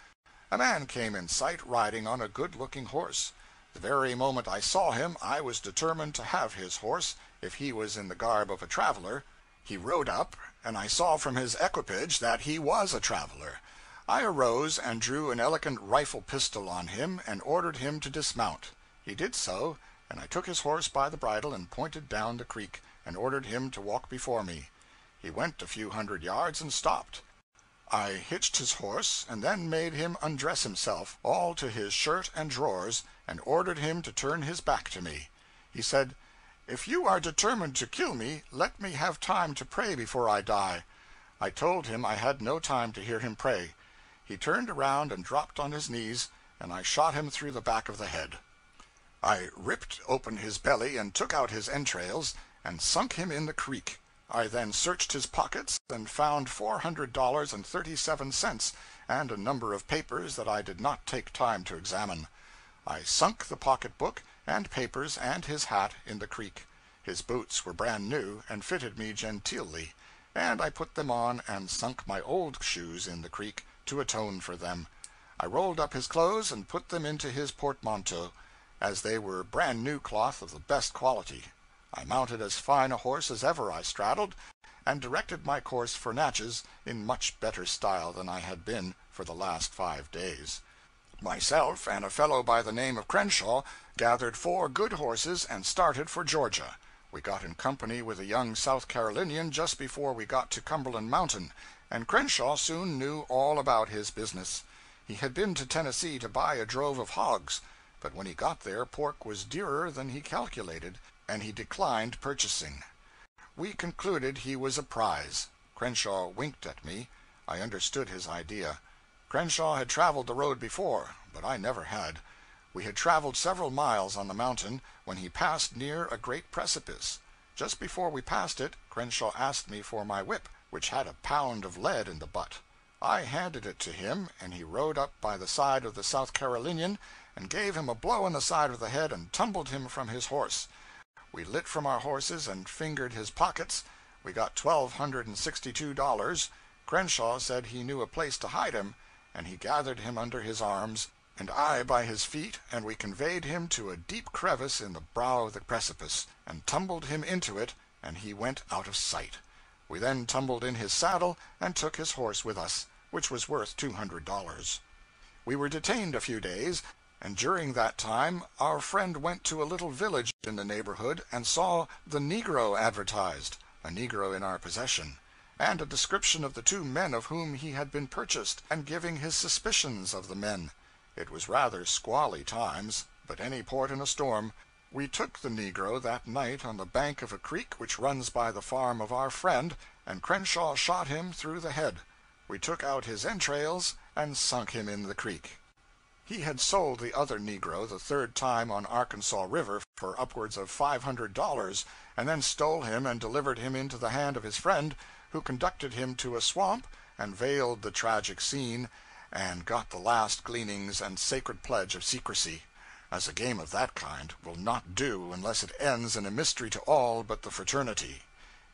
a man came in sight riding on a good-looking horse. The very moment I saw him, I was determined to have his horse, if he was in the garb of a traveler. He rode up, and I saw from his equipage that he was a traveler. I arose and drew an elegant rifle-pistol on him, and ordered him to dismount. He did so, and I took his horse by the bridle and pointed down the creek, and ordered him to walk before me. He went a few hundred yards and stopped. I hitched his horse, and then made him undress himself, all to his shirt and drawers, and ordered him to turn his back to me. He said, "If you are determined to kill me, let me have time to pray before I die." I told him I had no time to hear him pray. He turned around and dropped on his knees, and I shot him through the back of the head. I ripped open his belly and took out his entrails, and sunk him in the creek. I then searched his pockets, and found four hundred dollars and thirty-seven cents, and a number of papers that I did not take time to examine. I sunk the pocket-book, and papers, and his hat, in the creek. His boots were brand new, and fitted me genteelly, and I put them on and sunk my old shoes in the creek, to atone for them. I rolled up his clothes and put them into his portmanteau, as they were brand-new cloth of the best quality. I mounted as fine a horse as ever I straddled, and directed my course for Natchez in much better style than I had been for the last five days. Myself and a fellow by the name of Crenshaw gathered four good horses and started for Georgia. We got in company with a young South Carolinian just before we got to Cumberland Mountain, and Crenshaw soon knew all about his business. He had been to Tennessee to buy a drove of hogs, but when he got there pork was dearer than he calculated, and he declined purchasing. We concluded he was a prize. Crenshaw winked at me. I understood his idea. Crenshaw had traveled the road before, but I never had. We had traveled several miles on the mountain, when he passed near a great precipice. Just before we passed it, Crenshaw asked me for my whip, which had a pound of lead in the butt. I handed it to him, and he rode up by the side of the South Carolinian, and gave him a blow on the side of the head, and tumbled him from his horse. We lit from our horses and fingered his pockets. We got twelve hundred and sixty-two dollars. Crenshaw said he knew a place to hide him, and he gathered him under his arms, and I by his feet, and we conveyed him to a deep crevice in the brow of the precipice, and tumbled him into it, and he went out of sight. We then tumbled in his saddle, and took his horse with us, which was worth two hundred dollars. We were detained a few days, and during that time our friend went to a little village in the neighborhood and saw the negro advertised, a negro in our possession, and a description of the two men of whom he had been purchased, and giving his suspicions of the men. It was rather squally times, but any port in a storm. We took the negro that night on the bank of a creek which runs by the farm of our friend, and Crenshaw shot him through the head. We took out his entrails and sunk him in the creek. He had sold the other negro the third time on Arkansas River for upwards of five hundred dollars, and then stole him and delivered him into the hand of his friend, who conducted him to a swamp and veiled the tragic scene, and got the last gleanings and sacred pledge of secrecy, as a game of that kind will not do unless it ends in a mystery to all but the fraternity.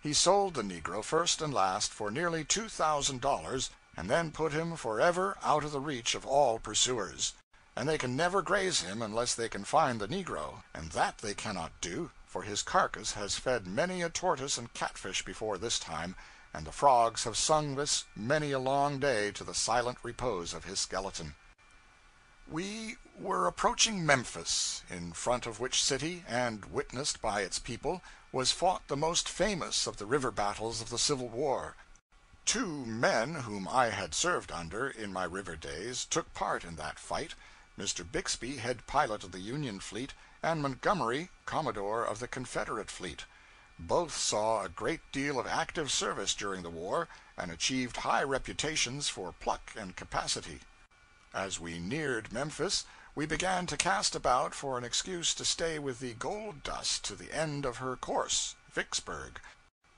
He sold the negro first and last for nearly two thousand dollars, and then put him forever out of the reach of all pursuers. And they can never graze him unless they can find the negro, and that they cannot do, for his carcass has fed many a tortoise and catfish before this time, and the frogs have sung this many a long day to the silent repose of his skeleton. We were approaching Memphis, in front of which city, and witnessed by its people, was fought the most famous of the river battles of the Civil War. Two men whom I had served under, in my river days, took part in that fight, Mister Bixby, head pilot of the Union fleet, and Montgomery, commodore of the Confederate fleet. Both saw a great deal of active service during the war, and achieved high reputations for pluck and capacity. As we neared Memphis, we began to cast about for an excuse to stay with the gold dust to the end of her course, Vicksburg.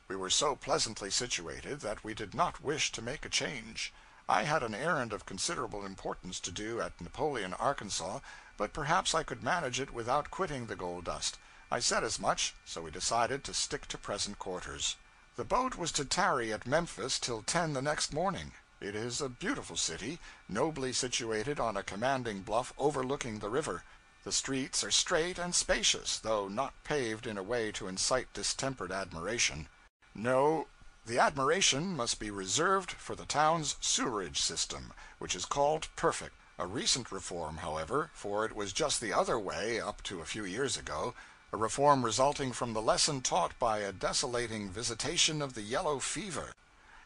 We were so pleasantly situated that we did not wish to make a change. I had an errand of considerable importance to do at Napoleon, Arkansas, but perhaps I could manage it without quitting the gold dust. I said as much, so we decided to stick to present quarters. The boat was to tarry at Memphis till ten the next morning. It is a beautiful city, nobly situated on a commanding bluff overlooking the river. The streets are straight and spacious, though not paved in a way to incite distempered admiration. No, the admiration must be reserved for the town's sewerage system, which is called perfect. A recent reform, however, for it was just the other way up to a few years ago, a reform resulting from the lesson taught by a desolating visitation of the yellow fever.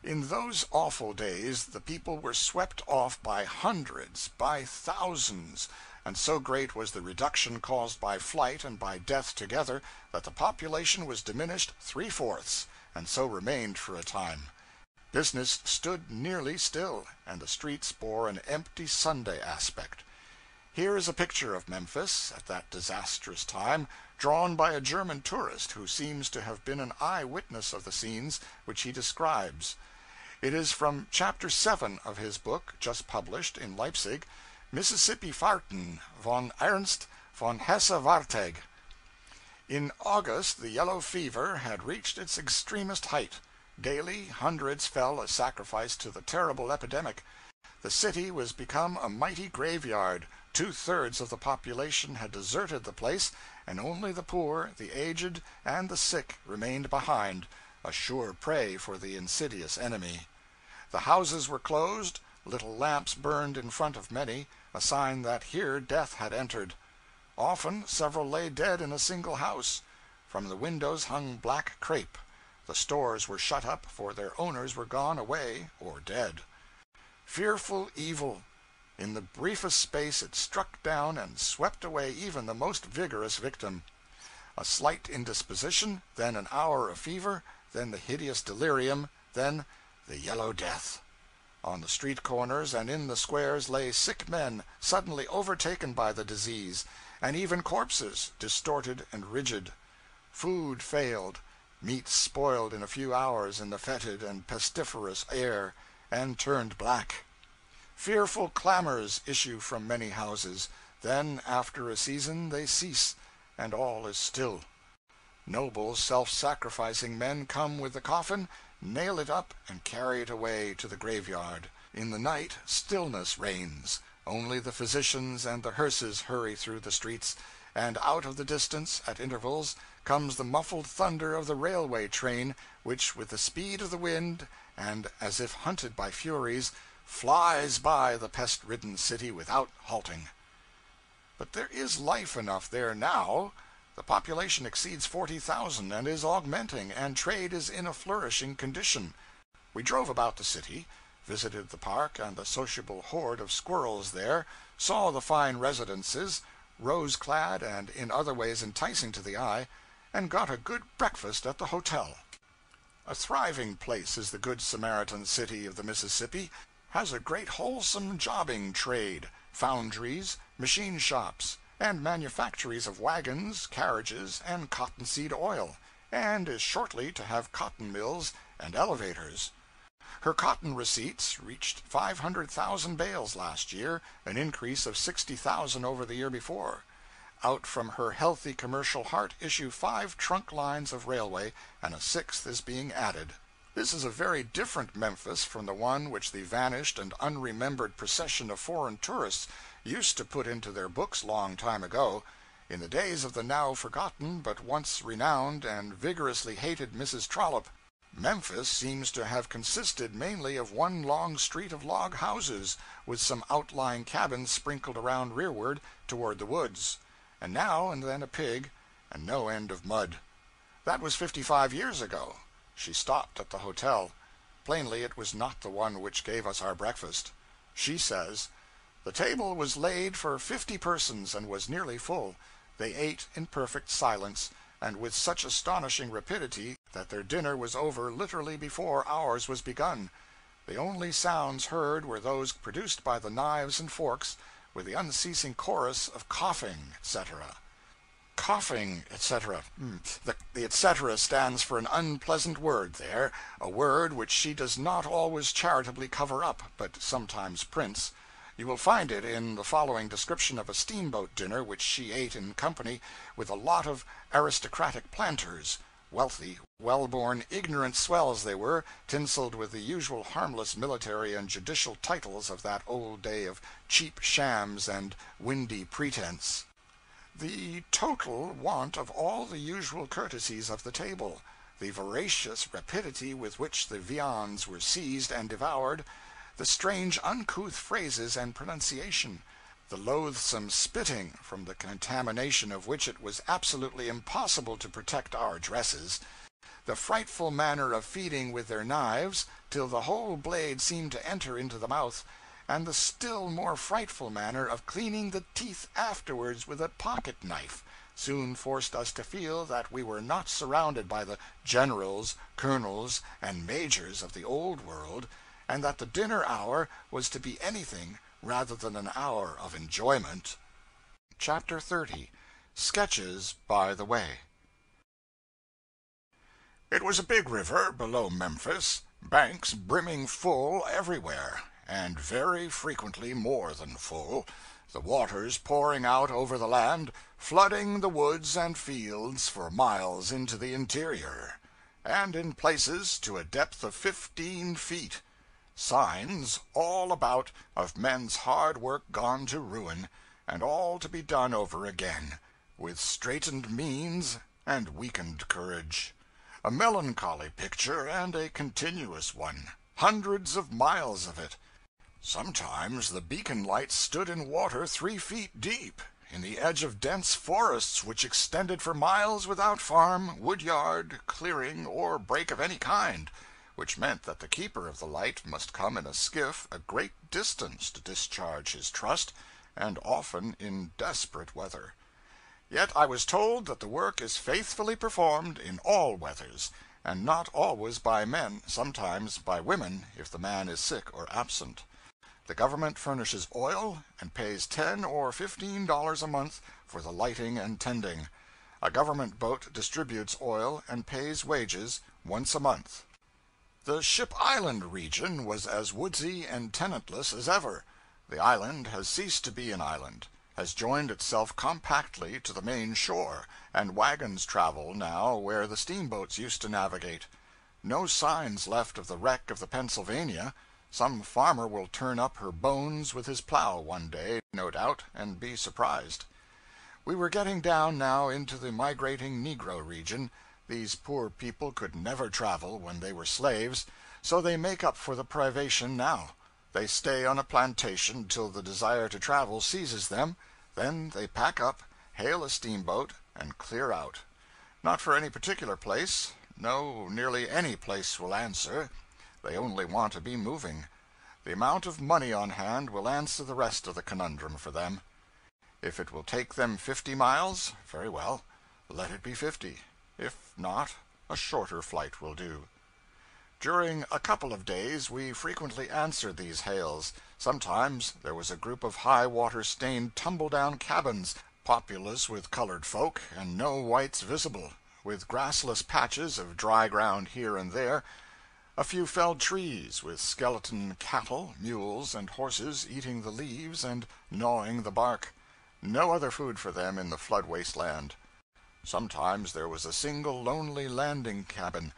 In those awful days the people were swept off by hundreds, by thousands, and so great was the reduction caused by flight and by death together that the population was diminished three-fourths, and so remained for a time. Business stood nearly still, and the streets bore an empty Sunday aspect. Here is a picture of Memphis, at that disastrous time, drawn by a German tourist who seems to have been an eye witness of the scenes which he describes. It is from Chapter seven of his book, just published, in Leipzig, Mississippi Fahrten, von Ernst von Hesse-Wartegg. In August, the yellow fever had reached its extremest height. Daily, hundreds fell a sacrifice to the terrible epidemic. The city was become a mighty graveyard. Two-thirds of the population had deserted the place, and only the poor, the aged, and the sick remained behind, a sure prey for the insidious enemy. The houses were closed, little lamps burned in front of many, a sign that here death had entered. Often several lay dead in a single house. From the windows hung black crape. The stores were shut up, for their owners were gone away or dead. Fearful evil! In the briefest space it struck down and swept away even the most vigorous victim. A slight indisposition, then an hour of fever, then the hideous delirium, then the yellow death. On the street corners and in the squares lay sick men, suddenly overtaken by the disease, and even corpses, distorted and rigid. Food failed, meat spoiled in a few hours in the fetid and pestiferous air, and turned black. Fearful clamors issue from many houses, then after a season they cease, and all is still. Noble, self-sacrificing men come with the coffin, nail it up, and carry it away to the graveyard. In the night stillness reigns. Only the physicians and the hearses hurry through the streets, and out of the distance, at intervals, comes the muffled thunder of the railway train, which, with the speed of the wind, and as if hunted by furies, flies by the pest-ridden city without halting. But there is life enough there now. The population exceeds forty thousand, and is augmenting, and trade is in a flourishing condition. We drove about the city, visited the park and the sociable horde of squirrels there, saw the fine residences, rose-clad and in other ways enticing to the eye, and got a good breakfast at the hotel. A thriving place is the Good Samaritan city of the Mississippi, has a great wholesome jobbing trade, foundries, machine shops, and manufactories of wagons, carriages, and cottonseed oil, and is shortly to have cotton mills and elevators. Her cotton receipts reached five hundred thousand bales last year, an increase of sixty thousand over the year before. Out from her healthy commercial heart issue five trunk lines of railway, and a sixth is being added. This is a very different Memphis from the one which the vanished and unremembered procession of foreign tourists used to put into their books long time ago, in the days of the now forgotten but once renowned and vigorously hated Missus Trollope. Memphis seems to have consisted mainly of one long street of log houses, with some outlying cabins sprinkled around rearward toward the woods, and now and then a pig, and no end of mud. That was fifty-five years ago. She stopped at the hotel. Plainly it was not the one which gave us our breakfast. She says, "The table was laid for fifty persons, and was nearly full. They ate in perfect silence, and with such astonishing rapidity that their dinner was over literally before ours was begun. The only sounds heard were those produced by the knives and forks, with the unceasing chorus of coughing, et cetera. Coughing, et cetera. The, the et cetera stands for an unpleasant word there, a word which she does not always charitably cover up, but sometimes prints. You will find it in the following description of a steamboat dinner which she ate in company with a lot of aristocratic planters. Wealthy, well-born, ignorant swells they were, tinselled with the usual harmless military and judicial titles of that old day of cheap shams and windy pretense. The total want of all the usual courtesies of the table, the voracious rapidity with which the viands were seized and devoured, the strange uncouth phrases and pronunciation, the loathsome spitting, from the contamination of which it was absolutely impossible to protect our dresses, the frightful manner of feeding with their knives, till the whole blade seemed to enter into the mouth, and the still more frightful manner of cleaning the teeth afterwards with a pocket-knife, soon forced us to feel that we were not surrounded by the generals, colonels, and majors of the old world, and that the dinner hour was to be anything rather than an hour of enjoyment. Chapter thirty Sketches by the Way. It was a big river below Memphis, banks brimming full everywhere, and very frequently more than full, the waters pouring out over the land, flooding the woods and fields for miles into the interior, and in places to a depth of fifteen feet. Signs all about of men's hard work gone to ruin, and all to be done over again, with straitened means and weakened courage. A melancholy picture, and a continuous one, hundreds of miles of it. Sometimes the beacon lights stood in water three feet deep, in the edge of dense forests which extended for miles without farm, woodyard, clearing, or break of any kind, which meant that the keeper of the light must come in a skiff a great distance to discharge his trust, and often in desperate weather. Yet I was told that the work is faithfully performed in all weathers, and not always by men, sometimes by women, if the man is sick or absent. The government furnishes oil, and pays ten or fifteen dollars a month for the lighting and tending. A government boat distributes oil, and pays wages once a month. The Ship Island region was as woodsy and tenantless as ever. The island has ceased to be an island, has joined itself compactly to the main shore, and wagons travel now where the steamboats used to navigate. No signs left of the wreck of the Pennsylvania. Some farmer will turn up her bones with his plow one day, no doubt, and be surprised. We were getting down now into the migrating negro region. These poor people could never travel when they were slaves, so they make up for the privation now. They stay on a plantation till the desire to travel seizes them, then they pack up, hail a steamboat, and clear out. Not for any particular place. No, nearly any place will answer. They only want to be moving. The amount of money on hand will answer the rest of the conundrum for them. If it will take them fifty miles, very well, let it be fifty. If not, a shorter flight will do. During a couple of days we frequently answered these hails. Sometimes there was a group of high-water-stained tumble-down cabins, populous with colored folk, and no whites visible, with grassless patches of dry ground here and there, a few felled trees, with skeleton cattle, mules, and horses eating the leaves and gnawing the bark. No other food for them in the flood wasteland. Sometimes there was a single lonely landing cabin.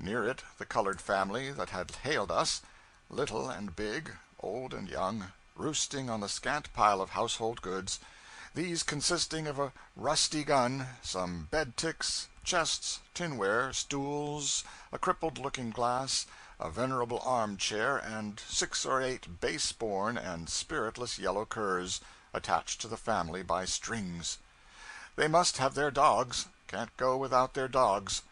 Near it the colored family that had hailed us, little and big, old and young, roosting on the scant pile of household goods, these consisting of a rusty gun, some bed-ticks, chests, tinware, stools, a crippled looking-glass, a venerable arm-chair, and six or eight base-born and spiritless yellow curs, attached to the family by strings. They must have their dogs, can't go without their dogs.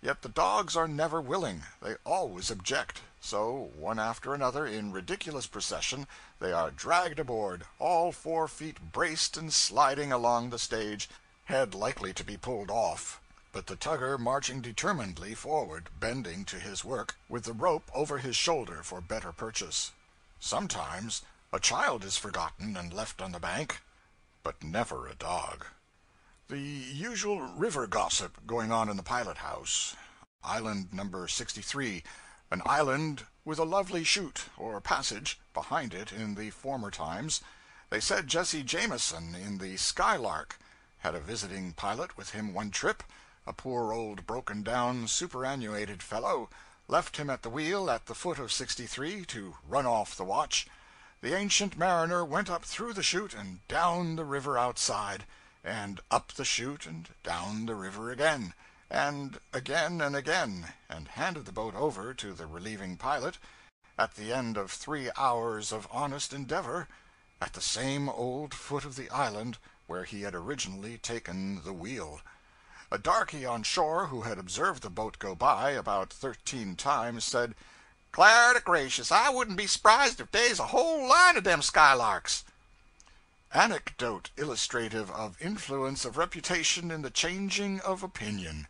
Yet the dogs are never willing, they always object, so one after another, in ridiculous procession, they are dragged aboard, all four feet braced and sliding along the stage, head likely to be pulled off, but the tugger marching determinedly forward, bending to his work, with the rope over his shoulder for better purchase. Sometimes a child is forgotten and left on the bank, but never a dog. The usual river gossip going on in the pilot-house. Island number sixty-three, an island with a lovely chute, or passage, behind it in the former times. They said Jesse Jameson, in the Skylark, had a visiting pilot with him one trip. A poor old broken-down, superannuated fellow left him at the wheel at the foot of sixty-three to run off the watch. The ancient mariner went up through the chute and down the river outside, and up the chute and down the river again, and again and again, and handed the boat over to the relieving pilot, at the end of three hours of honest endeavor, at the same old foot of the island where he had originally taken the wheel. A darkey on shore, who had observed the boat go by about thirteen times, said, "Clar to gracious, I wouldn't be surprised if dey's a whole line of dem skylarks." Anecdote illustrative of influence of reputation in the changing of opinion.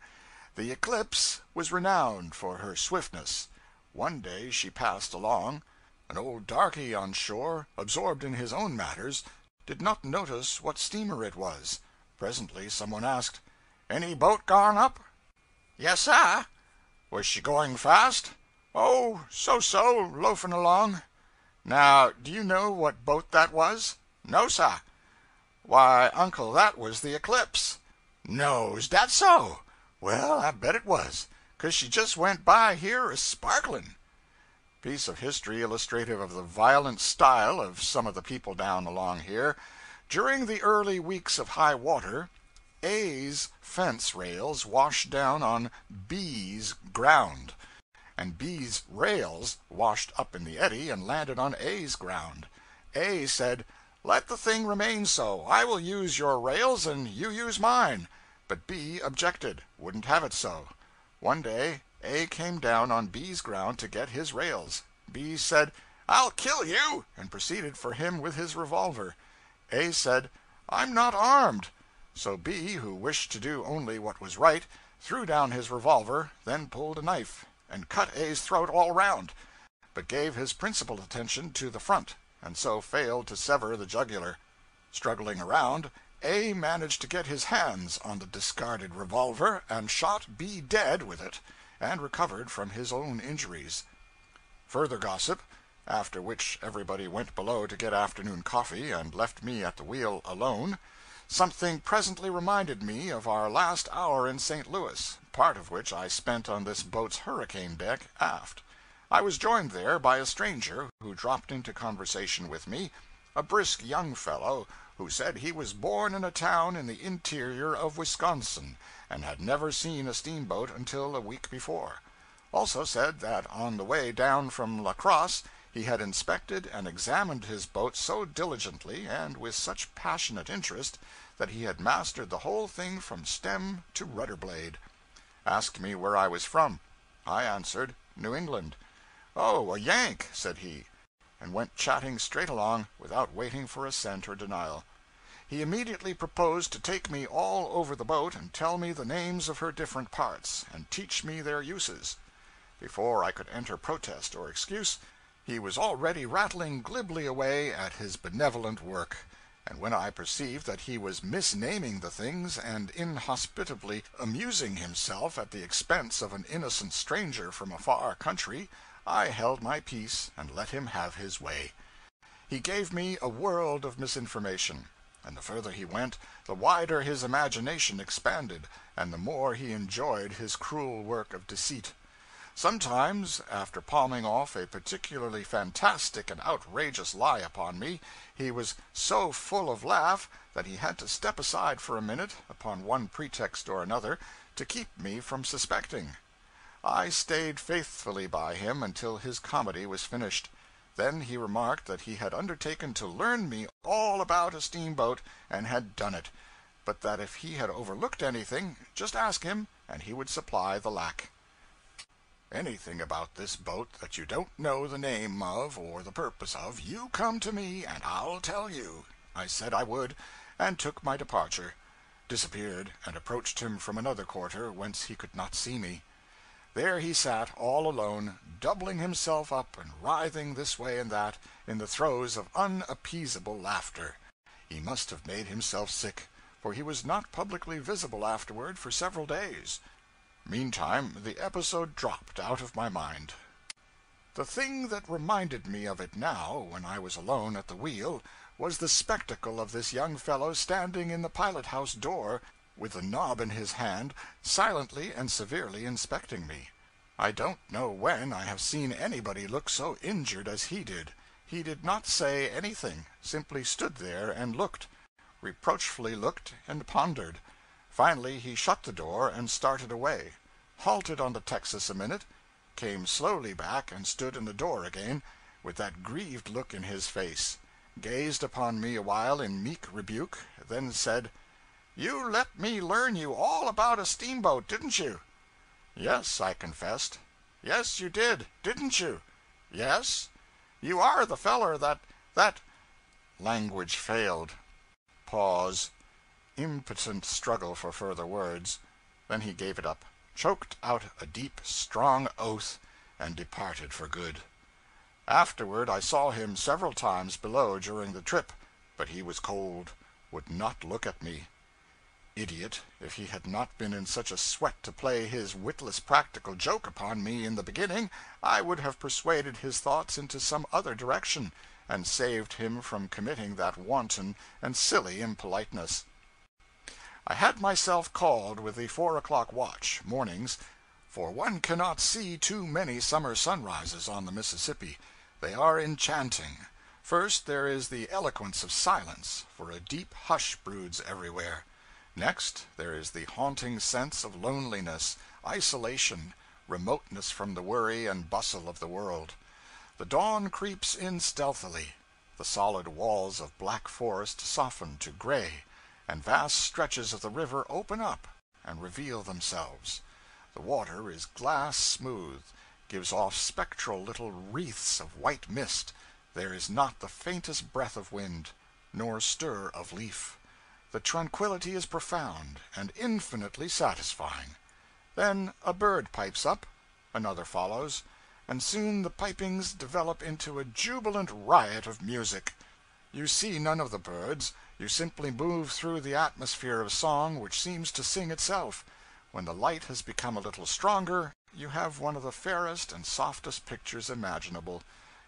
The Eclipse was renowned for her swiftness. One day she passed along. An old darkey on shore, absorbed in his own matters, did not notice what steamer it was. Presently some one asked, "Any boat gone up?" "Yes, sah." "Was she going fast?" "Oh, so-so, loafing along." "Now, do you know what boat that was?" "No, sah." "Why, uncle, that was the Eclipse." "No, is dat so? Well, I bet it was, 'cause she just went by here a sparkling." Piece of history illustrative of the violent style of some of the people down along here. During the early weeks of high water, A's fence rails washed down on B's ground, and B's rails washed up in the eddy and landed on A's ground. A said, "Let the thing remain so. I will use your rails and you use mine." But B objected, wouldn't have it so. One day A came down on B's ground to get his rails. B said, "I'll kill you," and proceeded for him with his revolver. A said, "I'm not armed." So B, who wished to do only what was right, threw down his revolver, then pulled a knife, and cut A's throat all round, but gave his principal attention to the front, and so failed to sever the jugular. Struggling around, A managed to get his hands on the discarded revolver, and shot B dead with it, and recovered from his own injuries. Further gossip, after which everybody went below to get afternoon coffee, and left me at the wheel alone. Something presently reminded me of our last hour in Saint Louis, part of which I spent on this boat's hurricane deck aft. I was joined there by a stranger who dropped into conversation with me, a brisk young fellow who said he was born in a town in the interior of Wisconsin, and had never seen a steamboat until a week before. Also said that on the way down from La Crosse he had inspected and examined his boat so diligently and with such passionate interest that he had mastered the whole thing from stem to rudder-blade. Asked me where I was from. I answered, New England. "Oh, a Yank," said he, and went chatting straight along, without waiting for assent or denial. He immediately proposed to take me all over the boat and tell me the names of her different parts, and teach me their uses. Before I could enter protest or excuse, he was already rattling glibly away at his benevolent work, and when I perceived that he was misnaming the things and inhospitably amusing himself at the expense of an innocent stranger from a far country, I held my peace and let him have his way. He gave me a world of misinformation, and the further he went, the wider his imagination expanded, and the more he enjoyed his cruel work of deceit. Sometimes, after palming off a particularly fantastic and outrageous lie upon me, he was so full of laugh that he had to step aside for a minute, upon one pretext or another, to keep me from suspecting. I stayed faithfully by him until his comedy was finished. Then he remarked that he had undertaken to learn me all about a steamboat, and had done it, but that if he had overlooked anything, just ask him, and he would supply the lack. Anything about this boat that you don't know the name of or the purpose of, you come to me, and I'll tell you. I said I would, and took my departure. Disappeared, and approached him from another quarter, whence he could not see me. There he sat, all alone, doubling himself up and writhing this way and that, in the throes of unappeasable laughter. He must have made himself sick, for he was not publicly visible afterward for several days. Meantime, the episode dropped out of my mind. The thing that reminded me of it now, when I was alone at the wheel, was the spectacle of this young fellow standing in the pilot-house door, with the knob in his hand, silently and severely inspecting me. I don't know when I have seen anybody look so injured as he did. He did not say anything, simply stood there and looked, reproachfully looked and pondered. Finally he shut the door and started away, halted on the Texas a minute, came slowly back and stood in the door again, with that grieved look in his face, gazed upon me awhile in meek rebuke, then said, "You let me learn you all about a steamboat, didn't you?" "Yes," I confessed. "Yes, you did, didn't you?" "Yes." "You are the feller that, that—" Language failed. Pause. Impotent struggle for further words. Then he gave it up, choked out a deep, strong oath, and departed for good. Afterward I saw him several times below during the trip, but he was cold, would not look at me. Idiot, if he had not been in such a sweat to play his witless practical joke upon me in the beginning, I would have persuaded his thoughts into some other direction, and saved him from committing that wanton and silly impoliteness. I had myself called with the four o'clock watch, mornings, for one cannot see too many summer sunrises on the Mississippi. They are enchanting. First, there is the eloquence of silence, for a deep hush broods everywhere. Next, there is the haunting sense of loneliness, isolation, remoteness from the worry and bustle of the world. The dawn creeps in stealthily. The solid walls of black forest soften to gray, and vast stretches of the river open up and reveal themselves. The water is glass smooth, gives off spectral little wreaths of white mist. There is not the faintest breath of wind, nor stir of leaf. The tranquility is profound and infinitely satisfying. Then a bird pipes up, another follows, and soon the pipings develop into a jubilant riot of music. You see none of the birds, you simply move through the atmosphere of song which seems to sing itself. When the light has become a little stronger, you have one of the fairest and softest pictures imaginable.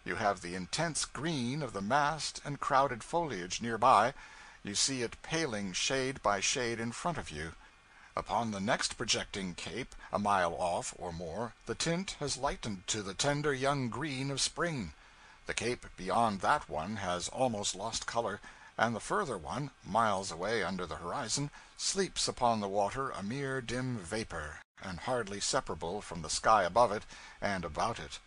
You have the intense green of the massed and crowded foliage near by. You see it paling shade by shade in front of you. Upon the next projecting cape, a mile off or more, the tint has lightened to the tender young green of spring. The cape beyond that one has almost lost color, and the further one, miles away under the horizon, sleeps upon the water a mere dim vapor, and hardly separable from the sky above it and about it.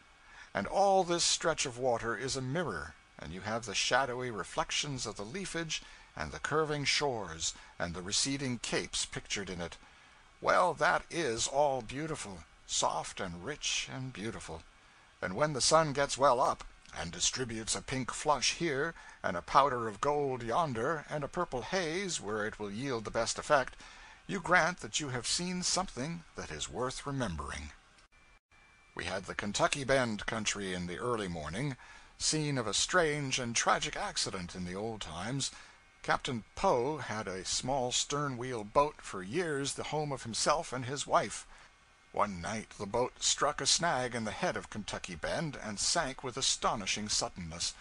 And all this stretch of water is a mirror, and you have the shadowy reflections of the leafage and the curving shores and the receding capes pictured in it. Well, that is all beautiful, soft and rich and beautiful. And when the sun gets well up, and distributes a pink flush here, and a powder of gold yonder, and a purple haze where it will yield the best effect, you grant that you have seen something that is worth remembering. We had the Kentucky Bend country in the early morning, scene of a strange and tragic accident in the old times. Captain Poe had a small stern-wheel boat for years the home of himself and his wife. One night the boat struck a snag in the head of Kentucky Bend, and sank with astonishing suddenness,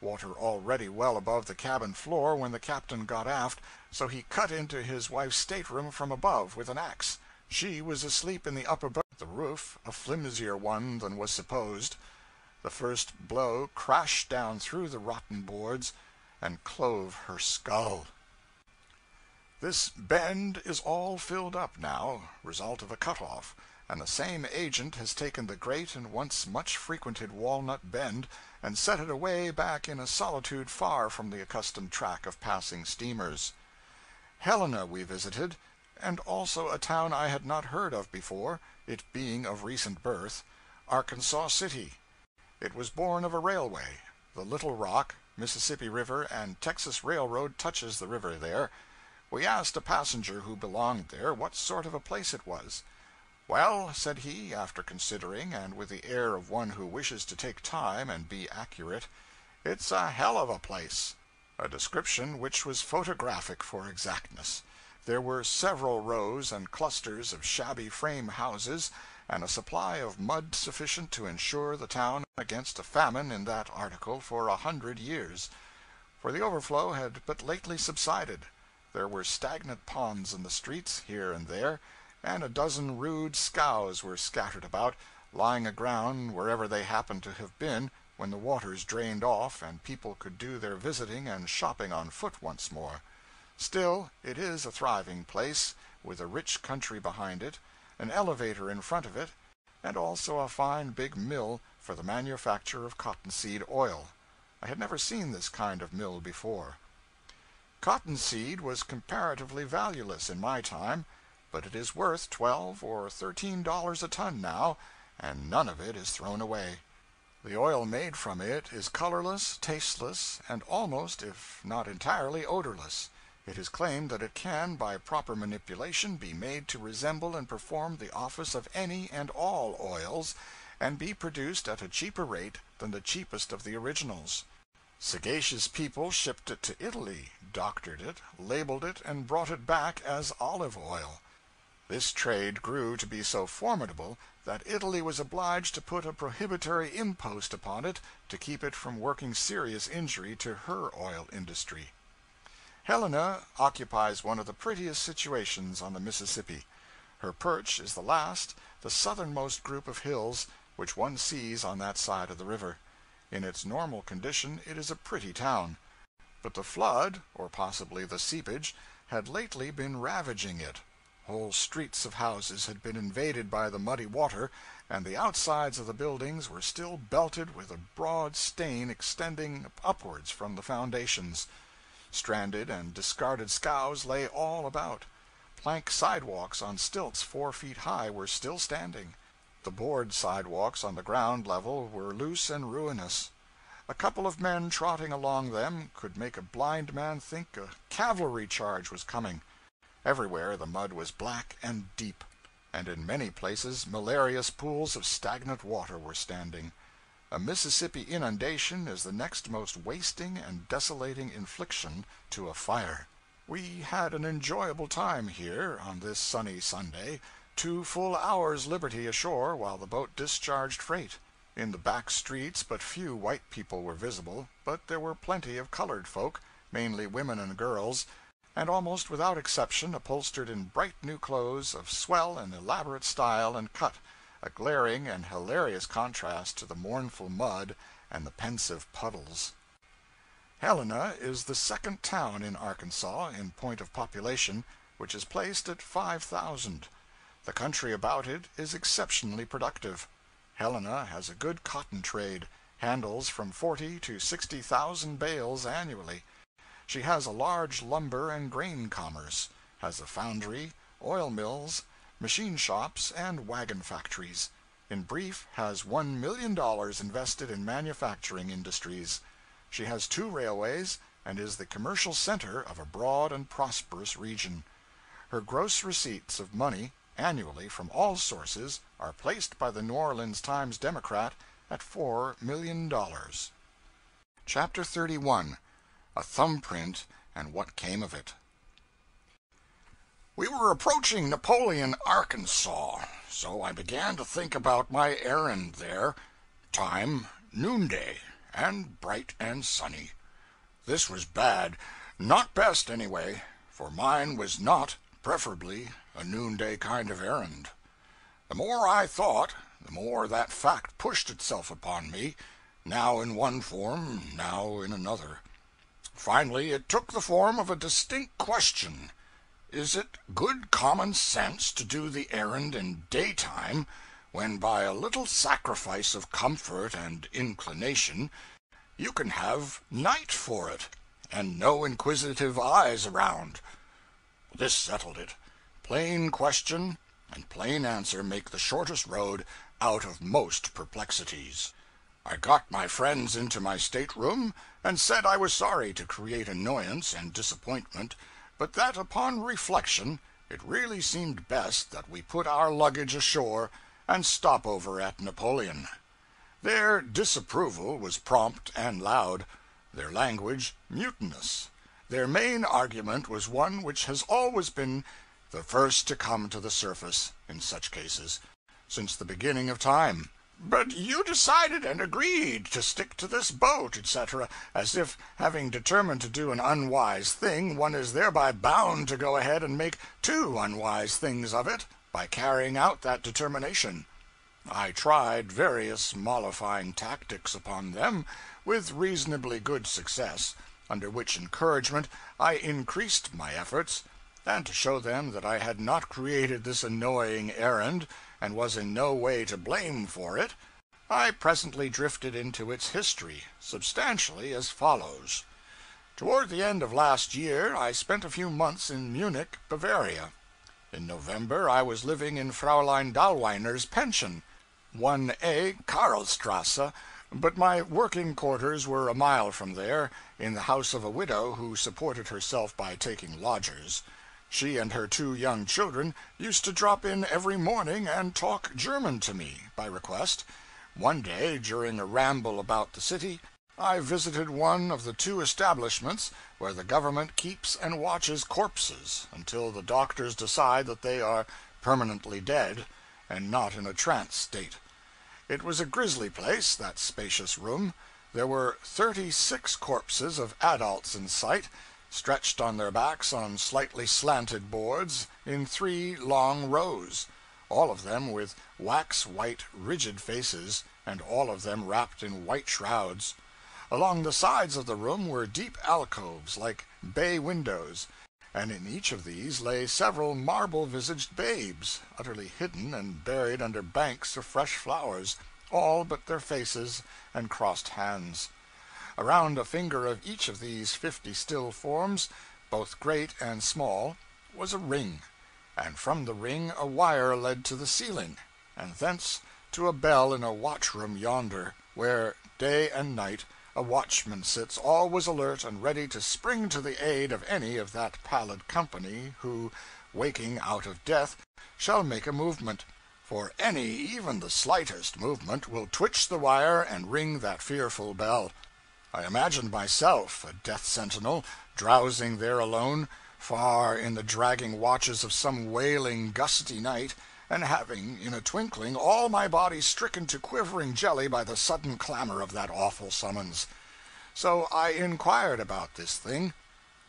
water already well above the cabin floor when the captain got aft, so he cut into his wife's stateroom from above with an axe. She was asleep in the upper berth, the roof a flimsier one than was supposed. The first blow crashed down through the rotten boards, and clove her skull. This bend is all filled up now, result of a cut-off, and the same agent has taken the great and once much frequented Walnut Bend, and set it away back in a solitude far from the accustomed track of passing steamers. Helena we visited, and also a town I had not heard of before, it being of recent birth, Arkansas City. It was born of a railway, the Little Rock, Mississippi River, and Texas Railroad touches the river there. We asked a passenger who belonged there what sort of a place it was. Well, said he, after considering, and with the air of one who wishes to take time and be accurate, it's a hell of a place. A description which was photographic for exactness. There were several rows and clusters of shabby frame houses, and a supply of mud sufficient to insure the town against a famine in that article for a hundred years, for the overflow had but lately subsided. There were stagnant ponds in the streets, here and there, and a dozen rude scows were scattered about, lying aground wherever they happened to have been, when the waters drained off and people could do their visiting and shopping on foot once more. Still, it is a thriving place, with a rich country behind it, an elevator in front of it, and also a fine big mill for the manufacture of cottonseed oil. I had never seen this kind of mill before. Cottonseed was comparatively valueless in my time, but it is worth twelve or thirteen dollars a ton now, and none of it is thrown away. The oil made from it is colorless, tasteless, and almost, if not entirely, odorless. It is claimed that it can, by proper manipulation, be made to resemble and perform the office of any and all oils, and be produced at a cheaper rate than the cheapest of the originals. Sagacious people shipped it to Italy, doctored it, labeled it, and brought it back as olive oil. This trade grew to be so formidable that Italy was obliged to put a prohibitory impost upon it to keep it from working serious injury to her oil industry. Helena occupies one of the prettiest situations on the Mississippi. Her perch is the last, the southernmost group of hills which one sees on that side of the river. In its normal condition it is a pretty town, but the flood, or possibly the seepage, had lately been ravaging it. Whole streets of houses had been invaded by the muddy water, and the outsides of the buildings were still belted with a broad stain extending upwards from the foundations. Stranded and discarded scows lay all about. Plank sidewalks on stilts four feet high were still standing. The board sidewalks on the ground level were loose and ruinous. A couple of men trotting along them could make a blind man think a cavalry charge was coming. Everywhere the mud was black and deep, and in many places malarious pools of stagnant water were standing. A Mississippi inundation is the next most wasting and desolating infliction to a fire. We had an enjoyable time here, on this sunny Sunday, two full hours' liberty ashore while the boat discharged freight. In the back streets but few white people were visible, but there were plenty of colored folk, mainly women and girls, and almost without exception upholstered in bright new clothes of swell and elaborate style and cut, a glaring and hilarious contrast to the mournful mud and the pensive puddles. Helena is the second town in Arkansas, in point of population, which is placed at five thousand. The country about it is exceptionally productive. Helena has a good cotton trade, handles from forty to sixty thousand bales annually. She has a large lumber and grain commerce, has a foundry, oil mills, machine shops, and wagon factories. In brief, has one million dollars invested in manufacturing industries. She has two railways, and is the commercial center of a broad and prosperous region. Her gross receipts of money, annually, from all sources, are placed by the New Orleans Times-Democrat at four million dollars. Chapter thirty-one. A Thumbprint and What Came of It. We were approaching Napoleon, Arkansas, so I began to think about my errand there. Time, noonday, and bright and sunny. This was bad, not best anyway, for mine was not, preferably, a noonday kind of errand. The more I thought, the more that fact pushed itself upon me, now in one form, now in another. Finally, it took the form of a distinct question. Is it good common sense to do the errand in daytime, when by a little sacrifice of comfort and inclination, you can have night for it, and no inquisitive eyes around? This settled it. Plain question and plain answer make the shortest road out of most perplexities. I got my friends into my stateroom, and said I was sorry to create annoyance and disappointment, but that upon reflection it really seemed best that we put our luggage ashore and stop over at Napoleon. Their disapproval was prompt and loud, their language mutinous. Their main argument was one which has always been the first to come to the surface, in such cases, since the beginning of time. But you decided and agreed to stick to this boat, et cetera, as if, having determined to do an unwise thing, one is thereby bound to go ahead and make two unwise things of it by carrying out that determination. I tried various mollifying tactics upon them, with reasonably good success, under which encouragement I increased my efforts, and to show them that I had not created this annoying errand, and was in no way to blame for it, I presently drifted into its history, substantially as follows. Toward the end of last year, I spent a few months in Munich, Bavaria. In November, I was living in Fraulein Dahlweiner's pension, one A Karlstrasse, but my working quarters were a mile from there, in the house of a widow who supported herself by taking lodgers. She and her two young children used to drop in every morning and talk German to me, by request. One day, during a ramble about the city, I visited one of the two establishments where the government keeps and watches corpses until the doctors decide that they are permanently dead, and not in a trance state. It was a grisly place, that spacious room. There were thirty-six corpses of adults in sight, stretched on their backs on slightly slanted boards, in three long rows, all of them with wax-white, rigid faces, and all of them wrapped in white shrouds. Along the sides of the room were deep alcoves, like bay windows, and in each of these lay several marble-visaged babes, utterly hidden and buried under banks of fresh flowers, all but their faces and crossed hands. Around a finger of each of these fifty still forms, both great and small, was a ring, and from the ring a wire led to the ceiling, and thence to a bell in a watch-room yonder, where, day and night, a watchman sits always alert and ready to spring to the aid of any of that pallid company who, waking out of death, shall make a movement. For any, even the slightest movement, will twitch the wire and ring that fearful bell. I imagined myself a death sentinel, drowsing there alone, far in the dragging watches of some wailing, gusty night, and having, in a twinkling, all my body stricken to quivering jelly by the sudden clamor of that awful summons. So I inquired about this thing,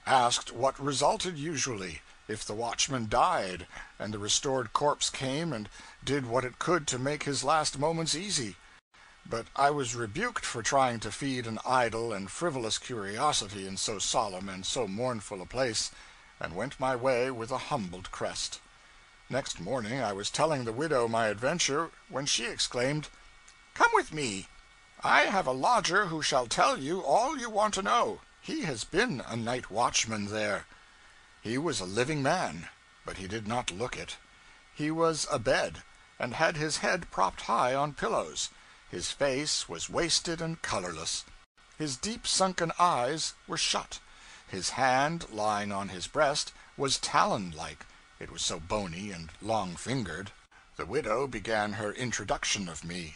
asked what resulted usually, if the watchman died, and the restored corpse came and did what it could to make his last moments easy. But I was rebuked for trying to feed an idle and frivolous curiosity in so solemn and so mournful a place, and went my way with a humbled crest. Next morning I was telling the widow my adventure, when she exclaimed, "Come with me. I have a lodger who shall tell you all you want to know. He has been a night watchman there." He was a living man, but he did not look it. He was abed, and had his head propped high on pillows. His face was wasted and colorless. His deep-sunken eyes were shut. His hand, lying on his breast, was talon-like, it was so bony and long-fingered. The widow began her introduction of me.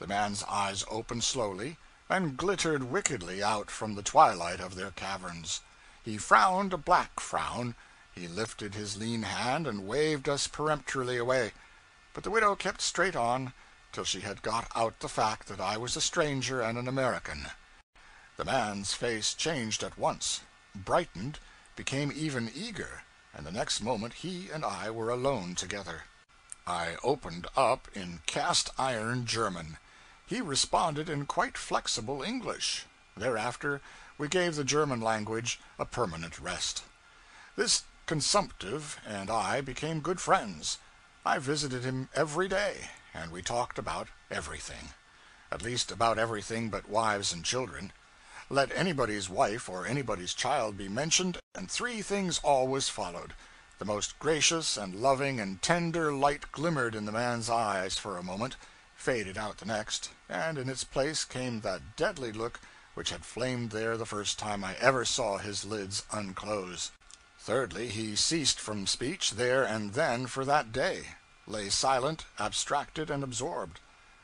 The man's eyes opened slowly, and glittered wickedly out from the twilight of their caverns. He frowned a black frown. He lifted his lean hand and waved us peremptorily away. But the widow kept straight on, till she had got out the fact that I was a stranger and an American. The man's face changed at once, brightened, became even eager, and the next moment he and I were alone together. I opened up in cast-iron German. He responded in quite flexible English. Thereafter we gave the German language a permanent rest. This consumptive and I became good friends. I visited him every day, and we talked about everything, at least about everything but wives and children. Let anybody's wife or anybody's child be mentioned, and three things always followed. The most gracious and loving and tender light glimmered in the man's eyes for a moment, faded out the next, and in its place came that deadly look which had flamed there the first time I ever saw his lids unclose. Thirdly, he ceased from speech there and then for that day, lay silent, abstracted, and absorbed,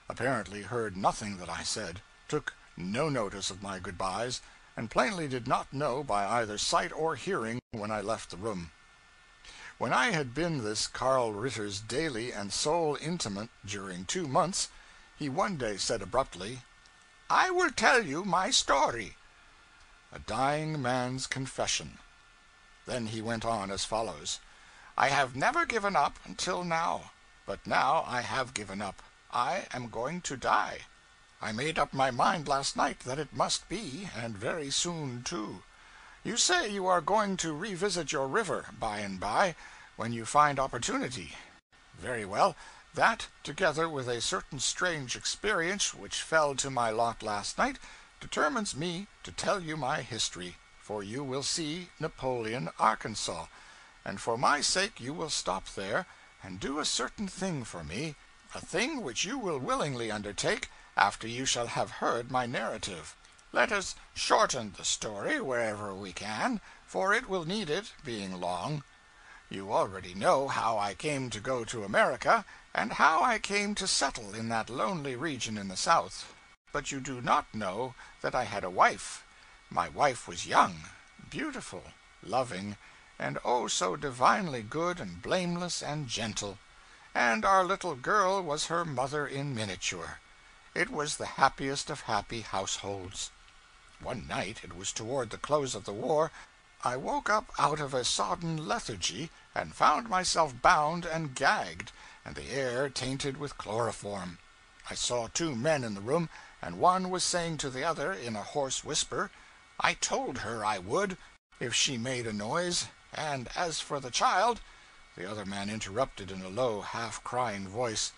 apparently heard nothing that I said, took no notice of my good-byes, and plainly did not know by either sight or hearing when I left the room. When I had been this Carl Ritter's daily and sole intimate during two months, he one day said abruptly, "I will tell you my story." A dying man's confession. Then he went on as follows. "I have never given up until now, but now I have given up. I am going to die. I made up my mind last night that it must be, and very soon, too. You say you are going to revisit your river, by and by, when you find opportunity. Very well. That, together with a certain strange experience which fell to my lot last night, determines me to tell you my history, for you will see Napoleon, Arkansas, and for my sake you will stop there, and do a certain thing for me, a thing which you will willingly undertake, after you shall have heard my narrative. Let us shorten the story wherever we can, for it will need it, being long. You already know how I came to go to America, and how I came to settle in that lonely region in the South. but you do not know that I had a wife. My wife was young, beautiful, loving, and oh so divinely good and blameless and gentle. And our little girl was her mother in miniature. It was the happiest of happy households. One night, it was toward the close of the war, I woke up out of a sodden lethargy, and found myself bound and gagged, and the air tainted with chloroform. I saw two men in the room, and one was saying to the other, in a hoarse whisper, "I told her I would, if she made a noise, and as for the child—" The other man interrupted in a low, half-crying voice,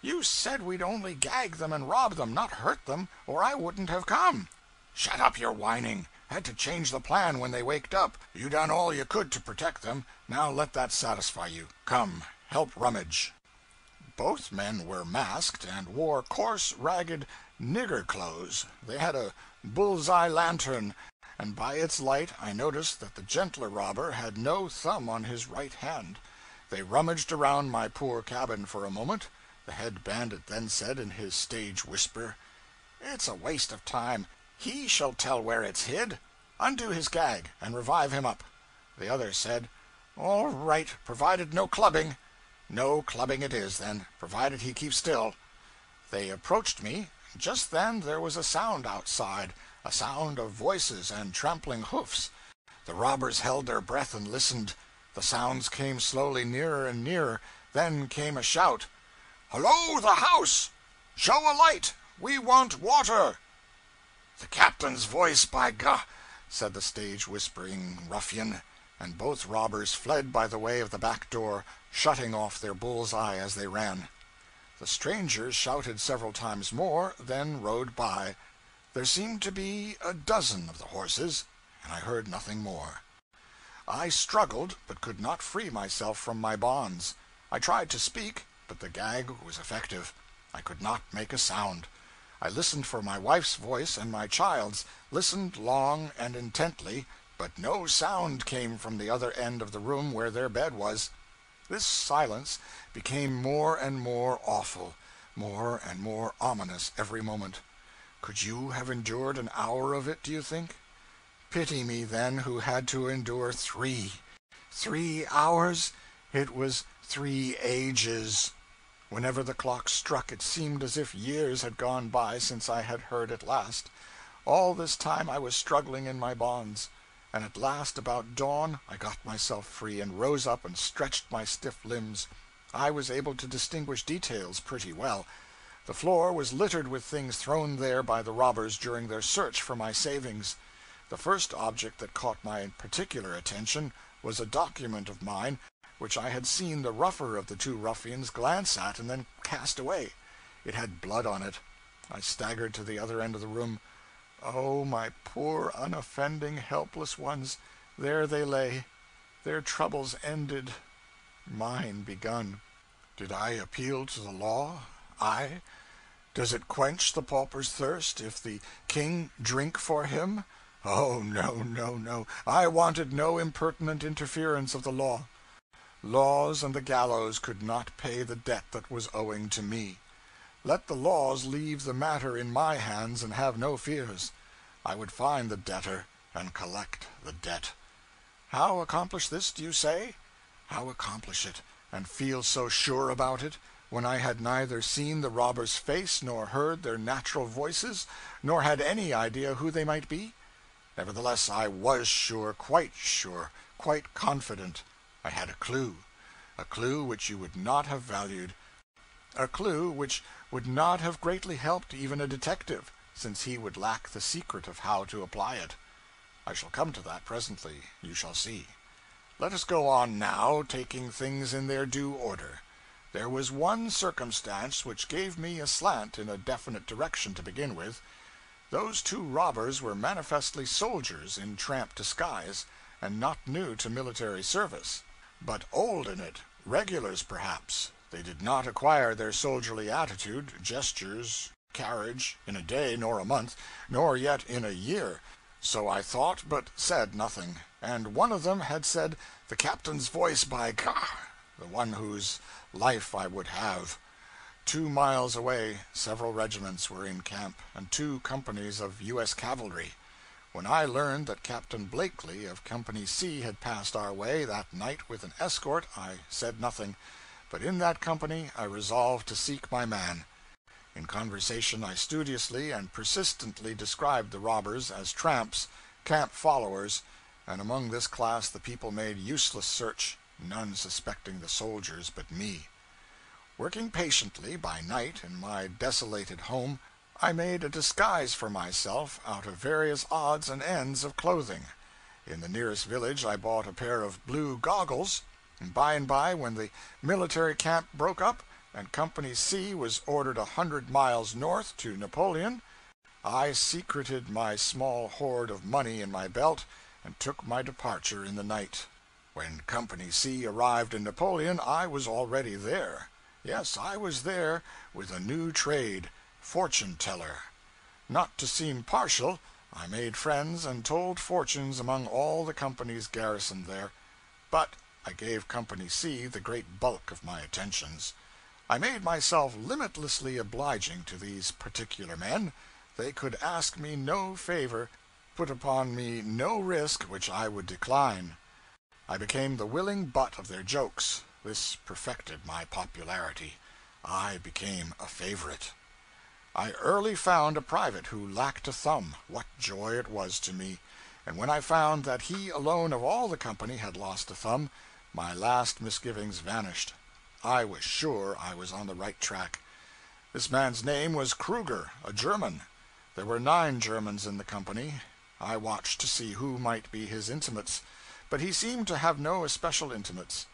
"You said we'd only gag them and rob them, not hurt them, or I wouldn't have come." "Shut up your whining. Had to change the plan when they waked up. You done all you could to protect them. Now let that satisfy you. Come, help rummage." Both men were masked, and wore coarse, ragged nigger clothes. They had a bull's-eye lantern, and by its light I noticed that the gentler robber had no thumb on his right hand. They rummaged around my poor cabin for a moment. The head bandit then said in his stage whisper, "It's a waste of time. He shall tell where it's hid. Undo his gag, and revive him up." The other said, "All right, provided no clubbing." "No clubbing it is, then, provided he keeps still." They approached me. Just then there was a sound outside, a sound of voices and trampling hoofs. The robbers held their breath and listened. The sounds came slowly nearer and nearer. Then came a shout. "Hello, the house! Show a light! We want water!" "The captain's voice, by God!" said the stage-whispering ruffian, and both robbers fled by the way of the back door, shutting off their bull's-eye as they ran. The strangers shouted several times more, then rode by. There seemed to be a dozen of the horses, and I heard nothing more. I struggled, but could not free myself from my bonds. I tried to speak, but the gag was effective. I could not make a sound. I listened for my wife's voice and my child's, listened long and intently, but no sound came from the other end of the room where their bed was. This silence became more and more awful, more and more ominous every moment. Could you have endured an hour of it, do you think? Pity me, then, who had to endure three. Three hours? It was three ages. Whenever the clock struck, it seemed as if years had gone by since I had heard it last. All this time I was struggling in my bonds, and at last, about dawn, I got myself free, and rose up and stretched my stiff limbs. I was able to distinguish details pretty well. The floor was littered with things thrown there by the robbers during their search for my savings. The first object that caught my particular attention was a document of mine, which I had seen the rougher of the two ruffians glance at and then cast away. It had blood on it. I staggered to the other end of the room. Oh, my poor, unoffending, helpless ones! There they lay. Their troubles ended. Mine begun. Did I appeal to the law? I? Does it quench the pauper's thirst if the king drink for him? Oh, no, no, no. I wanted no impertinent interference of the law. Laws and the gallows could not pay the debt that was owing to me. Let the laws leave the matter in my hands and have no fears. I would find the debtor and collect the debt. How accomplish this, do you say? How accomplish it, and feel so sure about it, when I had neither seen the robbers' face, nor heard their natural voices, nor had any idea who they might be? Nevertheless, I was sure, quite sure, quite confident. I had a clue, a clue which you would not have valued, a clue which would not have greatly helped even a detective, since he would lack the secret of how to apply it. I shall come to that presently, you shall see. Let us go on now, taking things in their due order. There was one circumstance which gave me a slant in a definite direction to begin with. Those two robbers were manifestly soldiers in tramp disguise, and not new to military service, but old in it, regulars perhaps. They did not acquire their soldierly attitude, gestures, carriage, in a day nor a month, nor yet in a year. So I thought, but said nothing. And one of them had said, "The captain's voice, by God," the one whose life I would have. Two miles away several regiments were in camp, and two companies of U S cavalry. When I learned that Captain Blakely of Company C had passed our way that night with an escort, I said nothing, but in that company I resolved to seek my man. In conversation I studiously and persistently described the robbers as tramps, camp followers, and among this class the people made useless search, none suspecting the soldiers but me. Working patiently by night in my desolated home, I made a disguise for myself out of various odds and ends of clothing. In the nearest village I bought a pair of blue goggles, and by and by, when the military camp broke up, and Company C was ordered a hundred miles north to Napoleon, I secreted my small hoard of money in my belt, and took my departure in the night. When Company C arrived in Napoleon, I was already there. Yes, I was there with a new trade, fortune-teller. Not to seem partial, I made friends and told fortunes among all the companies garrisoned there, but I gave Company C the great bulk of my attentions. I made myself limitlessly obliging to these particular men. They could ask me no favor, put upon me no risk which I would decline. I became the willing butt of their jokes. This perfected my popularity. I became a favorite. I early found a private who lacked a thumb. What joy it was to me! And when I found that he alone of all the company had lost a thumb, my last misgivings vanished. I was sure I was on the right track. This man's name was Kruger, a German. There were nine Germans in the company. I watched to see who might be his intimates, but he seemed to have no especial intimates.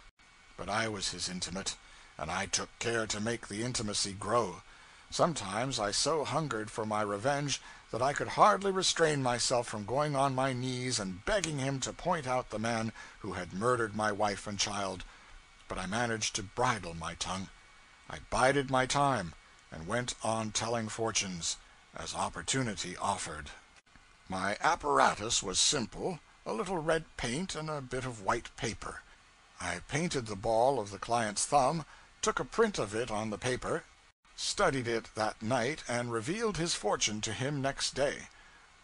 But I was his intimate, and I took care to make the intimacy grow. Sometimes I so hungered for my revenge that I could hardly restrain myself from going on my knees and begging him to point out the man who had murdered my wife and child. But I managed to bridle my tongue. I bided my time, and went on telling fortunes, as opportunity offered. My apparatus was simple, a little red paint and a bit of white paper. I painted the ball of the client's thumb, took a print of it on the paper, studied it that night, and revealed his fortune to him next day.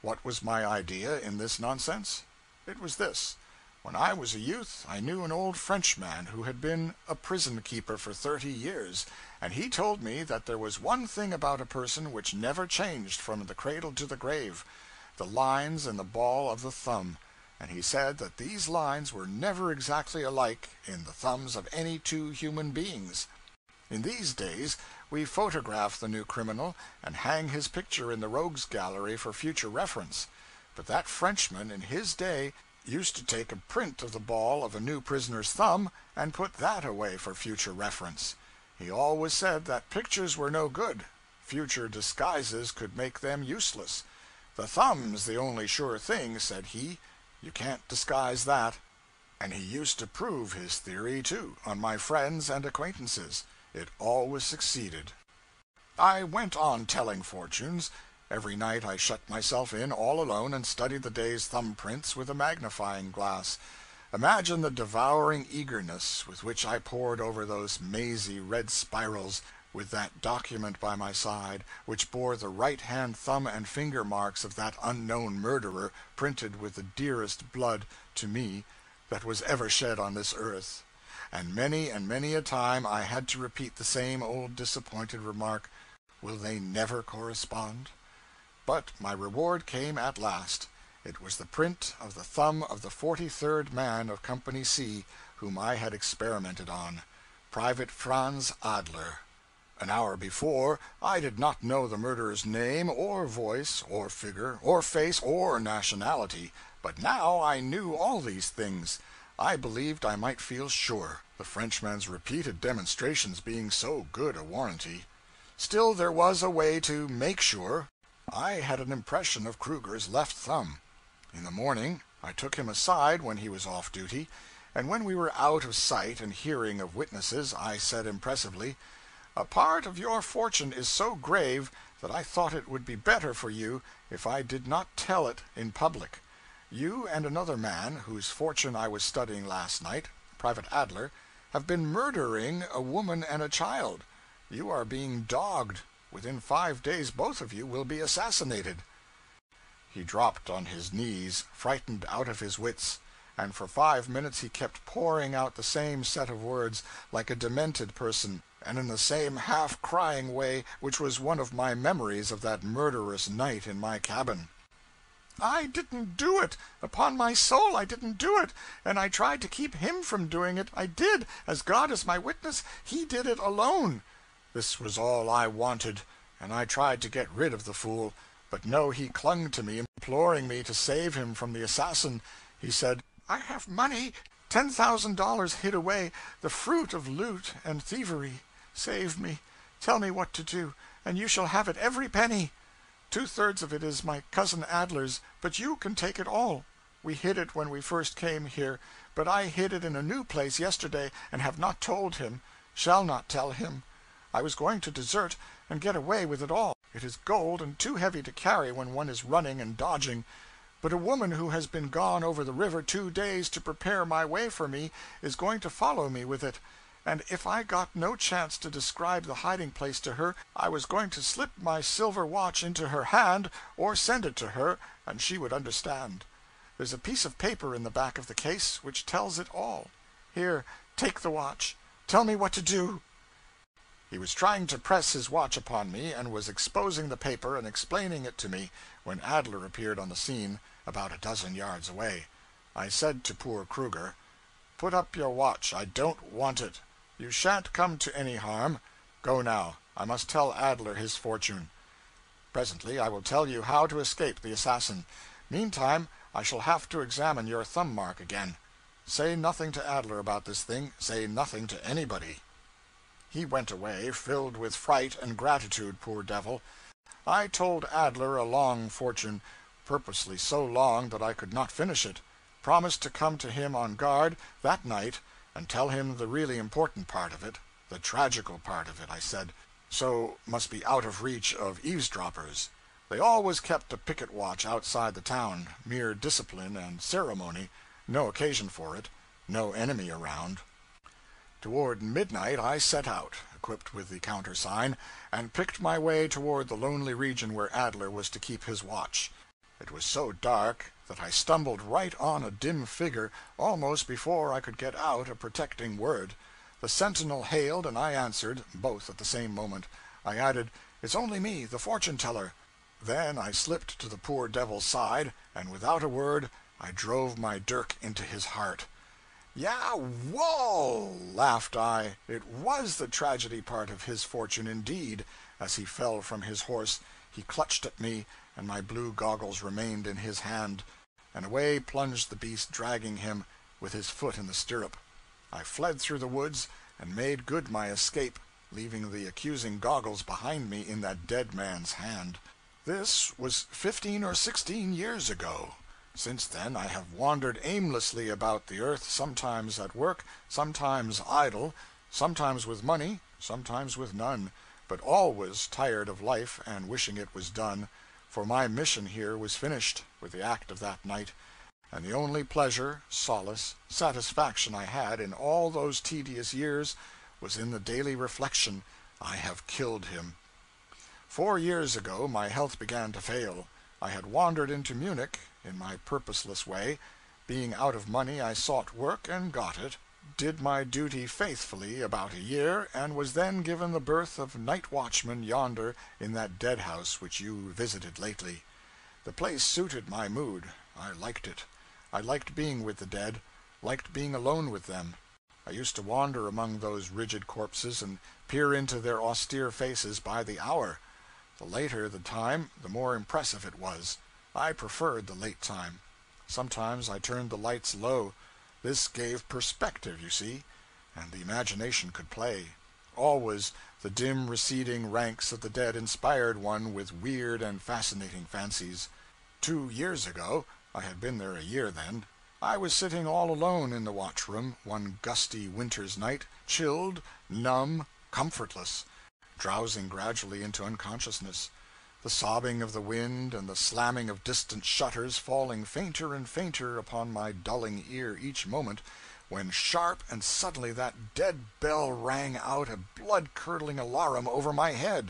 What was my idea in this nonsense? It was this. When I was a youth, I knew an old Frenchman who had been a prison-keeper for thirty years, and he told me that there was one thing about a person which never changed from the cradle to the grave, the lines in the ball of the thumb, and he said that these lines were never exactly alike in the thumbs of any two human beings. In these days, we photograph the new criminal, and hang his picture in the rogues' gallery for future reference, but that Frenchman in his day used to take a print of the ball of a new prisoner's thumb, and put that away for future reference. He always said that pictures were no good. Future disguises could make them useless. The thumb's the only sure thing, said he. You can't disguise that. And he used to prove his theory, too, on my friends and acquaintances. It always succeeded. I went on telling fortunes. Every night I shut myself in all alone and studied the day's thumbprints with a magnifying glass. Imagine the devouring eagerness with which I pored over those mazy red spirals, with that document by my side, which bore the right-hand thumb and finger marks of that unknown murderer, printed with the dearest blood, to me, that was ever shed on this earth. And many and many a time I had to repeat the same old disappointed remark, "Will they never correspond?" But my reward came at last. It was the print of the thumb of the forty-third man of Company C, whom I had experimented on, Private Franz Adler. An hour before, I did not know the murderer's name, or voice, or figure, or face, or nationality, but now I knew all these things. I believed I might feel sure, the Frenchman's repeated demonstrations being so good a warranty. Still, there was a way to make sure. I had an impression of Kruger's left thumb. In the morning, I took him aside when he was off duty, and when we were out of sight and hearing of witnesses, I said impressively, "A part of your fortune is so grave that I thought it would be better for you if I did not tell it in public. You and another man, whose fortune I was studying last night, Private Adler, have been murdering a woman and a child. You are being dogged. Within five days both of you will be assassinated. He dropped on his knees, frightened out of his wits, and for five minutes he kept pouring out the same set of words, like a demented person, and in the same half-crying way which was one of my memories of that murderous night in my cabin. I didn't do it! Upon my soul, I didn't do it! And I tried to keep him from doing it. I did! As God is my witness, he did it alone! This was all I wanted, and I tried to get rid of the fool. But no, he clung to me, imploring me to save him from the assassin. He said, I have money, ten thousand dollars hid away, the fruit of loot and thievery. Save me, tell me what to do, and you shall have it every penny. Two-thirds of it is my cousin Adler's, but you can take it all. We hid it when we first came here, but I hid it in a new place yesterday, and have not told him, shall not tell him. I was going to desert and get away with it all. It is gold and too heavy to carry when one is running and dodging. But a woman who has been gone over the river two days to prepare my way for me is going to follow me with it, and if I got no chance to describe the hiding-place to her, I was going to slip my silver watch into her hand or send it to her, and she would understand. There's a piece of paper in the back of the case which tells it all. Here, take the watch. Tell me what to do. He was trying to press his watch upon me, and was exposing the paper and explaining it to me, when Adler appeared on the scene, about a dozen yards away. I said to poor Kruger, Put up your watch. I don't want it. You shan't come to any harm. Go now. I must tell Adler his fortune. Presently I will tell you how to escape the assassin. Meantime, I shall have to examine your thumb mark again. Say nothing to Adler about this thing. Say nothing to anybody. He went away, filled with fright and gratitude, poor devil. I told Adler a long fortune, purposely so long that I could not finish it, promised to come to him on guard that night and tell him the really important part of it, the tragical part of it, I said, so must be out of reach of eavesdroppers. They always kept a picket watch outside the town, mere discipline and ceremony, no occasion for it, no enemy around. Toward midnight I set out, equipped with the countersign, and picked my way toward the lonely region where Adler was to keep his watch. It was so dark that I stumbled right on a dim figure almost before I could get out a protecting word. The sentinel hailed and I answered, both at the same moment. I added, It's only me, the fortune-teller. Then I slipped to the poor devil's side, and without a word I drove my dirk into his heart. "'Yeah, whoa!' laughed I. It was the tragedy part of his fortune, indeed. As he fell from his horse, he clutched at me, and my blue goggles remained in his hand, and away plunged the beast, dragging him, with his foot in the stirrup. I fled through the woods, and made good my escape, leaving the accusing goggles behind me in that dead man's hand. This was fifteen or sixteen years ago. Since then I have wandered aimlessly about the earth, sometimes at work, sometimes idle, sometimes with money, sometimes with none, but always tired of life and wishing it was done, for my mission here was finished with the act of that night, and the only pleasure, solace, satisfaction I had in all those tedious years was in the daily reflection, I have killed him. Four years ago my health began to fail. I had wandered into Munich in my purposeless way. Being out of money, I sought work and got it, did my duty faithfully about a year, and was then given the berth of night-watchman yonder in that dead-house which you visited lately. The place suited my mood. I liked it. I liked being with the dead, liked being alone with them. I used to wander among those rigid corpses and peer into their austere faces by the hour. The later the time, the more impressive it was. I preferred the late time. Sometimes I turned the lights low. This gave perspective, you see, and the imagination could play. Always the dim receding ranks of the dead inspired one with weird and fascinating fancies. Two years ago, I had been there a year then, I was sitting all alone in the watch-room, one gusty winter's night, chilled, numb, comfortless, drowsing gradually into unconsciousness. The sobbing of the wind and the slamming of distant shutters falling fainter and fainter upon my dulling ear each moment when sharp and suddenly that dead bell rang out a blood-curdling alarum over my head.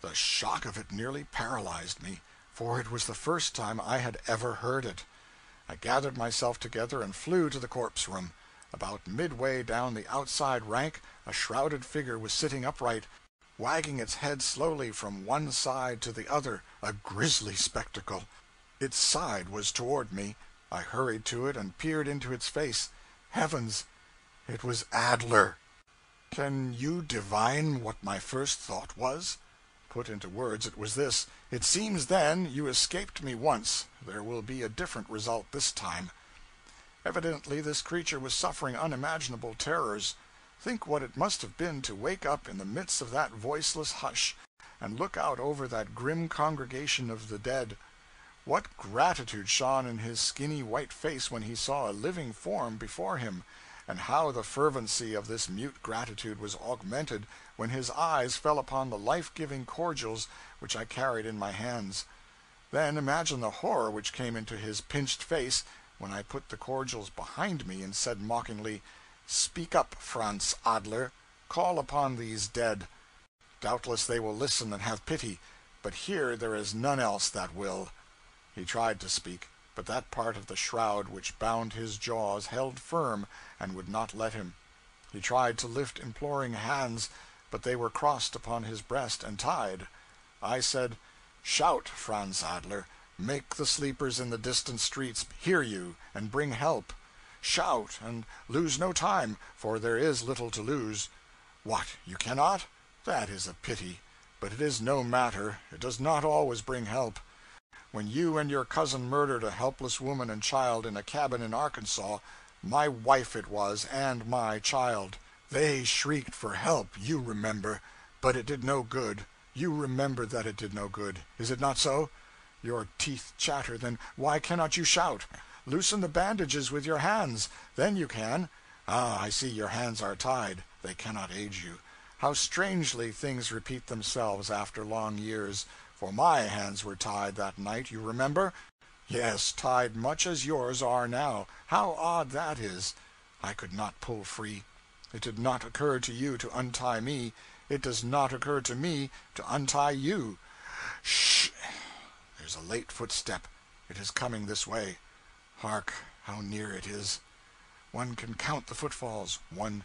The shock of it nearly paralyzed me, for it was the first time I had ever heard it. I gathered myself together and flew to the corpse-room. About midway down the outside rank, a shrouded figure was sitting upright, wagging its head slowly from one side to the other, a grisly spectacle. Its side was toward me. I hurried to it and peered into its face. Heavens! It was Adler! Can you divine what my first thought was? Put into words, it was this: it seems, then, you escaped me once. There will be a different result this time. Evidently this creature was suffering unimaginable terrors. Think what it must have been to wake up in the midst of that voiceless hush, and look out over that grim congregation of the dead. What gratitude shone in his skinny white face when he saw a living form before him, and how the fervency of this mute gratitude was augmented when his eyes fell upon the life-giving cordials which I carried in my hands. Then imagine the horror which came into his pinched face when I put the cordials behind me and said mockingly, "Speak up, Franz Adler. Call upon these dead. Doubtless they will listen and have pity, but here there is none else that will." He tried to speak, but that part of the shroud which bound his jaws held firm and would not let him. He tried to lift imploring hands, but they were crossed upon his breast and tied. I said, "Shout, Franz Adler. Make the sleepers in the distant streets hear you, and bring help. Shout, and lose no time, for there is little to lose. What, you cannot? That is a pity, but it is no matter. It does not always bring help. When you and your cousin murdered a helpless woman and child in a cabin in Arkansas, my wife it was, and my child. They shrieked for help, you remember, but it did no good. You remember that it did no good. Is it not so? Your teeth chatter, then why cannot you shout? Loosen the bandages with your hands, then you can. Ah, I see your hands are tied. They cannot aid you. How strangely things repeat themselves after long years, for my hands were tied that night, you remember? Yes, tied much as yours are now. How odd that is! I could not pull free. It did not occur to you to untie me. It does not occur to me to untie you. Shh! There's a late footstep. It is coming this way. Hark, how near it is. One can count the footfalls. One,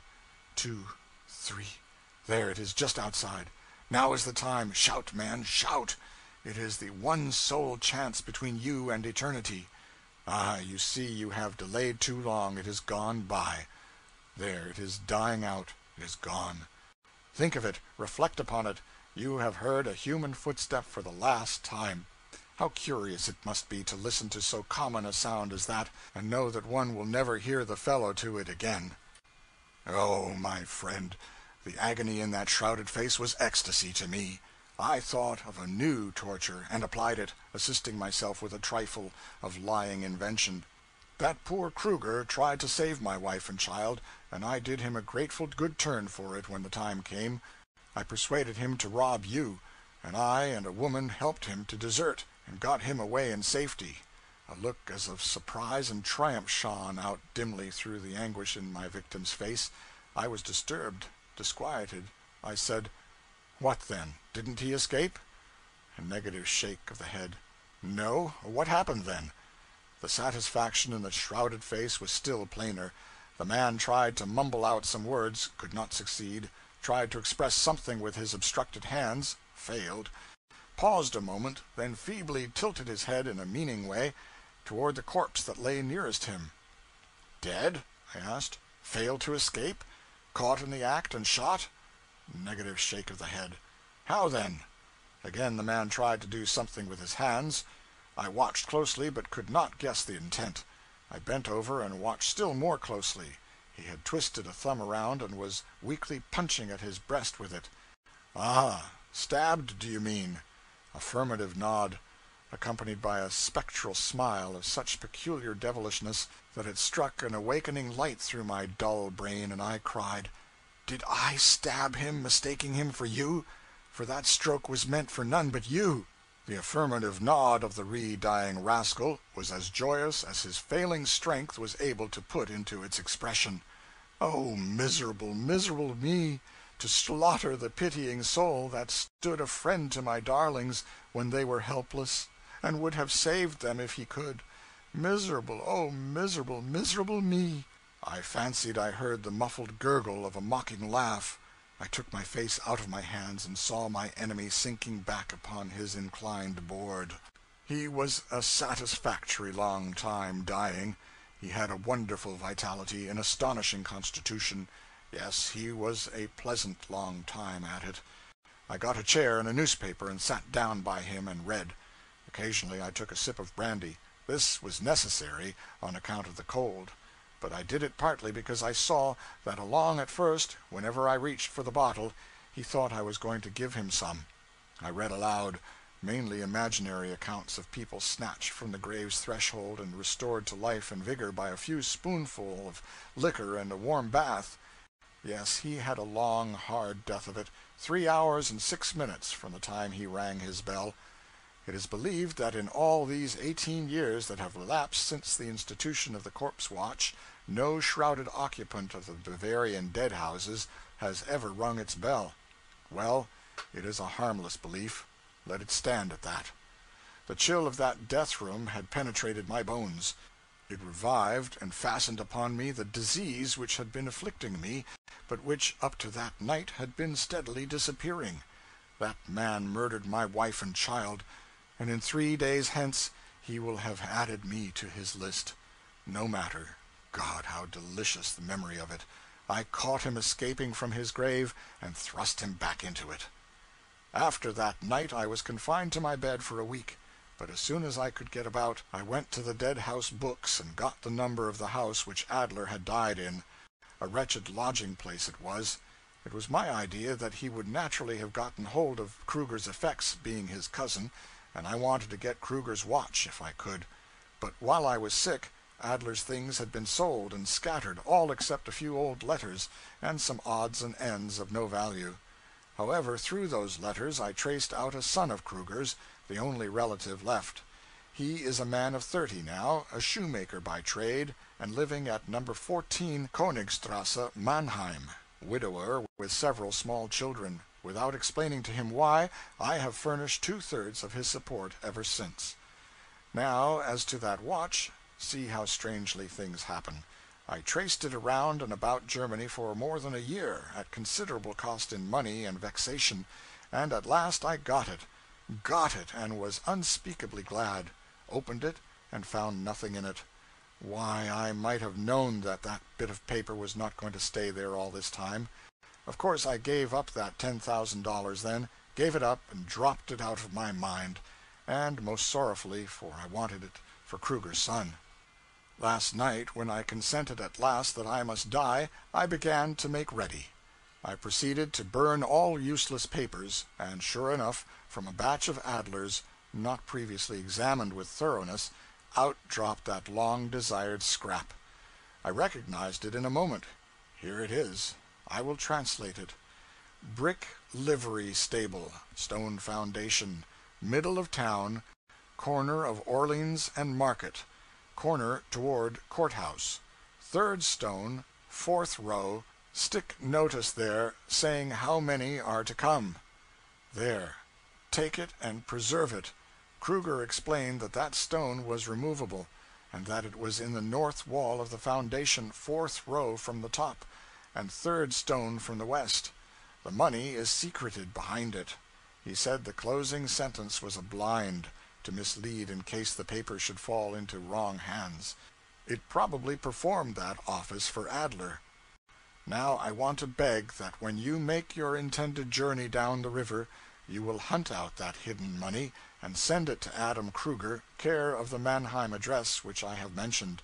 two, three. There it is, just outside. Now is the time. Shout, man, shout. It is the one sole chance between you and eternity. Ah, you see you have delayed too long. It is gone by. There, it is dying out. It is gone. Think of it. Reflect upon it. You have heard a human footstep for the last time. How curious it must be to listen to so common a sound as that, and know that one will never hear the fellow to it again. Oh, my friend, the agony in that shrouded face was ecstasy to me. I thought of a new torture, and applied it, assisting myself with a trifle of lying invention. That poor Kruger tried to save my wife and child, and I did him a grateful good turn for it when the time came. I persuaded him to rob you, and I and a woman helped him to desert, and got him away in safety. A look as of surprise and triumph shone out dimly through the anguish in my victim's face. I was disturbed, disquieted. I said, "What then? Didn't he escape?" A negative shake of the head. "No. What happened then?" The satisfaction in the shrouded face was still plainer. The man tried to mumble out some words, could not succeed, tried to express something with his obstructed hands, failed, paused a moment, then feebly tilted his head in a meaning way toward the corpse that lay nearest him. "Dead?" I asked. "Failed to escape? Caught in the act and shot?" Negative shake of the head. "How then?" Again the man tried to do something with his hands. I watched closely, but could not guess the intent. I bent over and watched still more closely. He had twisted a thumb around and was weakly punching at his breast with it. "Ah! Stabbed, do you mean?" Affirmative nod, accompanied by a spectral smile of such peculiar devilishness that it struck an awakening light through my dull brain, and I cried, "Did I stab him, mistaking him for you? For that stroke was meant for none but you." The affirmative nod of the re-dying rascal was as joyous as his failing strength was able to put into its expression. Oh, miserable, miserable me, to slaughter the pitying soul that stood a friend to my darlings when they were helpless, and would have saved them if he could. Miserable, oh, miserable, miserable me! I fancied I heard the muffled gurgle of a mocking laugh. I took my face out of my hands and saw my enemy sinking back upon his inclined board. He was a satisfactory long time dying. He had a wonderful vitality, an astonishing constitution. Yes, he was a pleasant long time at it. I got a chair and a newspaper and sat down by him and read. Occasionally I took a sip of brandy. This was necessary on account of the cold, but I did it partly because I saw that along at first, whenever I reached for the bottle, he thought I was going to give him some. I read aloud, mainly imaginary accounts of people snatched from the grave's threshold and restored to life and vigor by a few spoonful of liquor and a warm bath. Yes, he had a long, hard death of it, three hours and six minutes from the time he rang his bell. It is believed that in all these eighteen years that have elapsed since the institution of the corpse-watch, no shrouded occupant of the Bavarian dead-houses has ever rung its bell. Well, it is a harmless belief. Let it stand at that. The chill of that death-room had penetrated my bones. It revived and fastened upon me the disease which had been afflicting me, but which up to that night had been steadily disappearing. That man murdered my wife and child, and in three days hence he will have added me to his list. No matter. God, how delicious the memory of it! I caught him escaping from his grave, and thrust him back into it. After that night I was confined to my bed for a week, but as soon as I could get about, I went to the dead-house books and got the number of the house which Adler had died in. A wretched lodging-place it was. It was my idea that he would naturally have gotten hold of Kruger's effects, being his cousin, and I wanted to get Kruger's watch if I could. But while I was sick, Adler's things had been sold and scattered, all except a few old letters, and some odds and ends of no value. However, through those letters I traced out a son of Kruger's, the only relative left. He is a man of thirty now, a shoemaker by trade, and living at number fourteen Königstrasse, Mannheim, widower with several small children. Without explaining to him why, I have furnished two-thirds of his support ever since. Now, as to that watch, see how strangely things happen. I traced it around and about Germany for more than a year, at considerable cost in money and vexation, and at last I got it. Got it, and was unspeakably glad. Opened it, and found nothing in it. Why, I might have known that that bit of paper was not going to stay there all this time. Of course I gave up that ten thousand dollars then, gave it up and dropped it out of my mind, and most sorrowfully, for I wanted it for Kruger's son. Last night, when I consented at last that I must die, I began to make ready. I proceeded to burn all useless papers, and sure enough, from a batch of Adler's, not previously examined with thoroughness, out dropped that long-desired scrap. I recognized it in a moment. Here it is. I will translate it. Brick livery stable, stone foundation, middle of town, corner of Orleans and Market, corner toward courthouse, third stone, fourth row, stick notice there saying how many are to come. There. Take it and preserve it. Kruger explained that that stone was removable, and that it was in the north wall of the foundation, fourth row from the top, and third stone from the west. The money is secreted behind it. He said the closing sentence was a blind, to mislead in case the paper should fall into wrong hands. It probably performed that office for Adler. Now I want to beg that when you make your intended journey down the river, you will hunt out that hidden money, and send it to Adam Kruger, care of the Mannheim address which I have mentioned.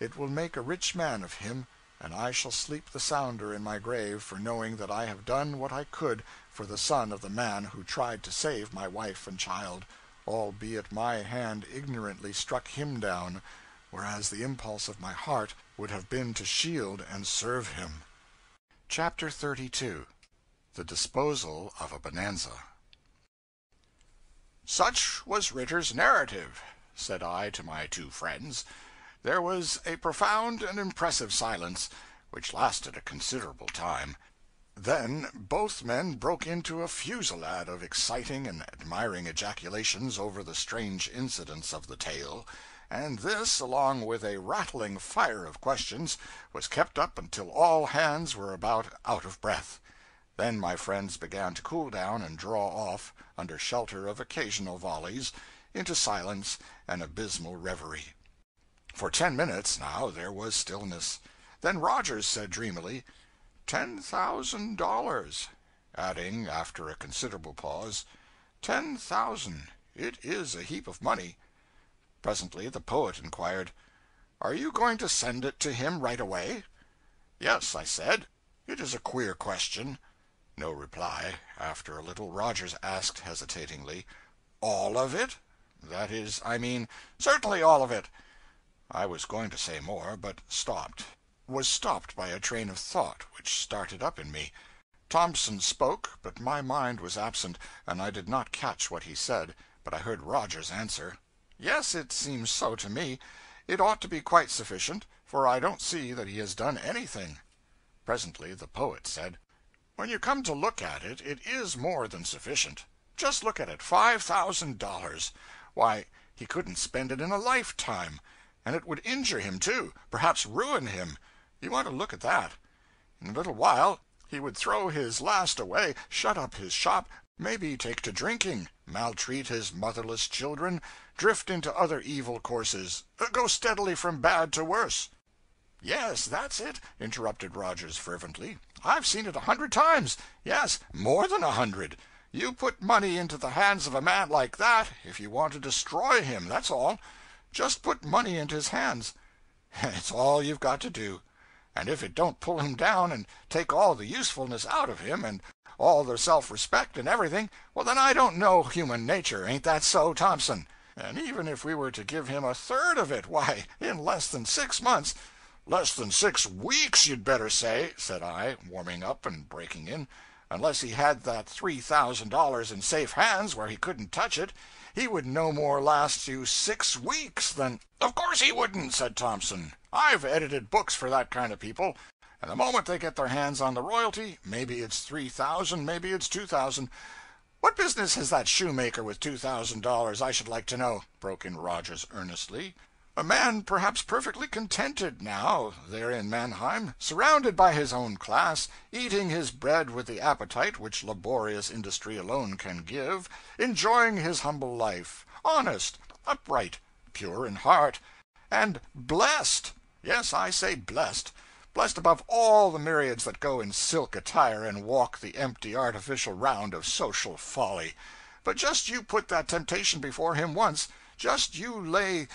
It will make a rich man of him, and I shall sleep the sounder in my grave for knowing that I have done what I could for the son of the man who tried to save my wife and child, albeit my hand ignorantly struck him down, whereas the impulse of my heart would have been to shield and serve him. Chapter thirty-two. The Disposal of a Bonanza. Such was Ritter's narrative, said I to my two friends. There was a profound and impressive silence, which lasted a considerable time. Then both men broke into a fusillade of exciting and admiring ejaculations over the strange incidents of the tale, and this, along with a rattling fire of questions, was kept up until all hands were about out of breath. Then my friends began to cool down and draw off, under shelter of occasional volleys, into silence and abysmal reverie. For ten minutes, now, there was stillness. Then Rogers said dreamily, ten thousand dollars, adding, after a considerable pause, ten thousand. It is a heap of money. Presently the poet inquired, "Are you going to send it to him right away?" "Yes," I said. "It is a queer question." No reply. After a little, Rogers asked hesitatingly, "All of it? That is, I mean, certainly all of it." I was going to say more, but stopped. Was stopped by a train of thought which started up in me. Thompson spoke, but my mind was absent, and I did not catch what he said, but I heard Rogers answer, "Yes, it seems so to me. It ought to be quite sufficient, for I don't see that he has done anything." Presently the poet said, "When you come to look at it, it is more than sufficient. Just look at it, five thousand dollars. Why, he couldn't spend it in a lifetime. And it would injure him, too, perhaps ruin him. You want to look at that. In a little while, he would throw his last away, shut up his shop, maybe take to drinking, maltreat his motherless children, drift into other evil courses, go steadily from bad to worse." "Yes, that's it," interrupted Rogers fervently. "I've seen it a hundred times. Yes, more than a hundred. You put money into the hands of a man like that if you want to destroy him, that's all. Just put money into his hands. It's all you've got to do. And if it don't pull him down and take all the usefulness out of him, and all the self-respect and everything, well, then I don't know human nature. Ain't that so, Thompson? And even if we were to give him a third of it, why, in less than six months— "Less than six weeks, you'd better say," said I, warming up and breaking in. "Unless he had that three thousand dollars in safe hands where he couldn't touch it, he would no more last you six weeks than—" "Of course he wouldn't," said Thompson. "I've edited books for that kind of people, and the moment they get their hands on the royalty, maybe it's three thousand, maybe it's two thousand. What business has that shoemaker with two thousand dollars, I should like to know?" broke in Rogers earnestly. "A man perhaps perfectly contented now, there in Mannheim, surrounded by his own class, eating his bread with the appetite which laborious industry alone can give, enjoying his humble life, honest, upright, pure in heart, and blessed, yes, I say blessed, blessed above all the myriads that go in silk attire and walk the empty artificial round of social folly. But just you put that temptation before him once, just you lay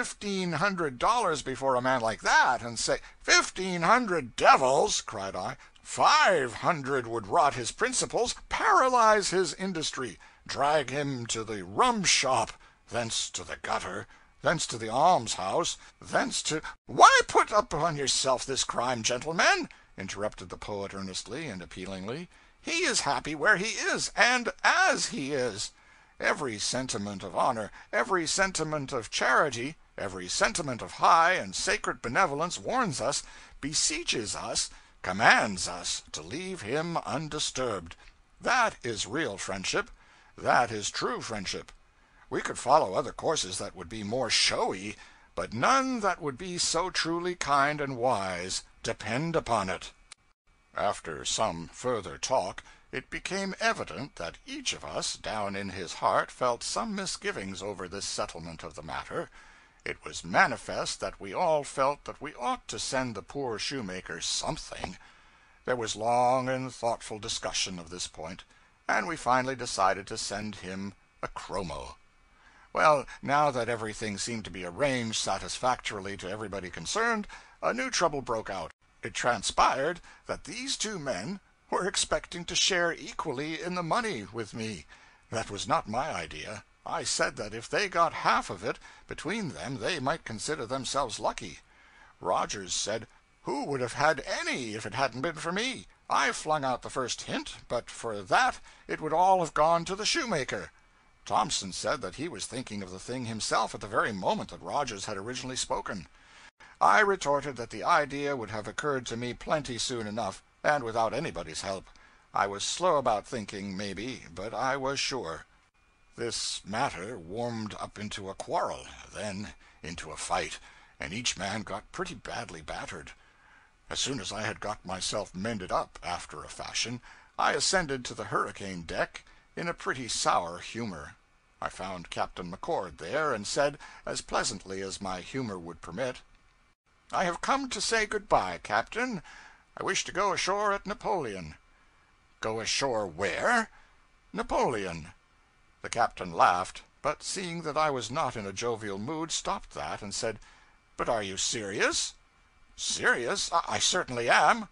fifteen hundred dollars before a man like that, and say—" "Fifteen hundred devils!" cried I. "Five hundred would rot his principles, paralyze his industry, drag him to the rum shop, thence to the gutter, thence to the almshouse, thence to—" "Why put upon yourself this crime, gentlemen?" interrupted the poet earnestly and appealingly. "He is happy where he is, and as he is. Every sentiment of honor, every sentiment of charity, every sentiment of high and sacred benevolence warns us, beseeches us, commands us to leave him undisturbed. That is real friendship. That is true friendship. We could follow other courses that would be more showy, but none that would be so truly kind and wise, depend upon it." After some further talk, it became evident that each of us, down in his heart, felt some misgivings over this settlement of the matter. It was manifest that we all felt that we ought to send the poor shoemaker something. There was long and thoughtful discussion of this point, and we finally decided to send him a chromo. Well, now that everything seemed to be arranged satisfactorily to everybody concerned, a new trouble broke out. It transpired that these two men were expecting to share equally in the money with me. That was not my idea. I said that if they got half of it, between them they might consider themselves lucky. Rogers said, "Who would have had any if it hadn't been for me? I flung out the first hint, but for that it would all have gone to the shoemaker." Thompson said that he was thinking of the thing himself at the very moment that Rogers had originally spoken. I retorted that the idea would have occurred to me plenty soon enough, and without anybody's help. I was slow about thinking, maybe, but I was sure. This matter warmed up into a quarrel, then into a fight, and each man got pretty badly battered. As soon as I had got myself mended up, after a fashion, I ascended to the hurricane deck in a pretty sour humor. I found Captain McCord there, and said, as pleasantly as my humor would permit, "I have come to say good-bye, Captain. I wish to go ashore at Napoleon." "Go ashore where?" "Napoleon." The captain laughed, but seeing that I was not in a jovial mood, stopped that, and said, "But are you serious?" "Serious? I, I certainly am."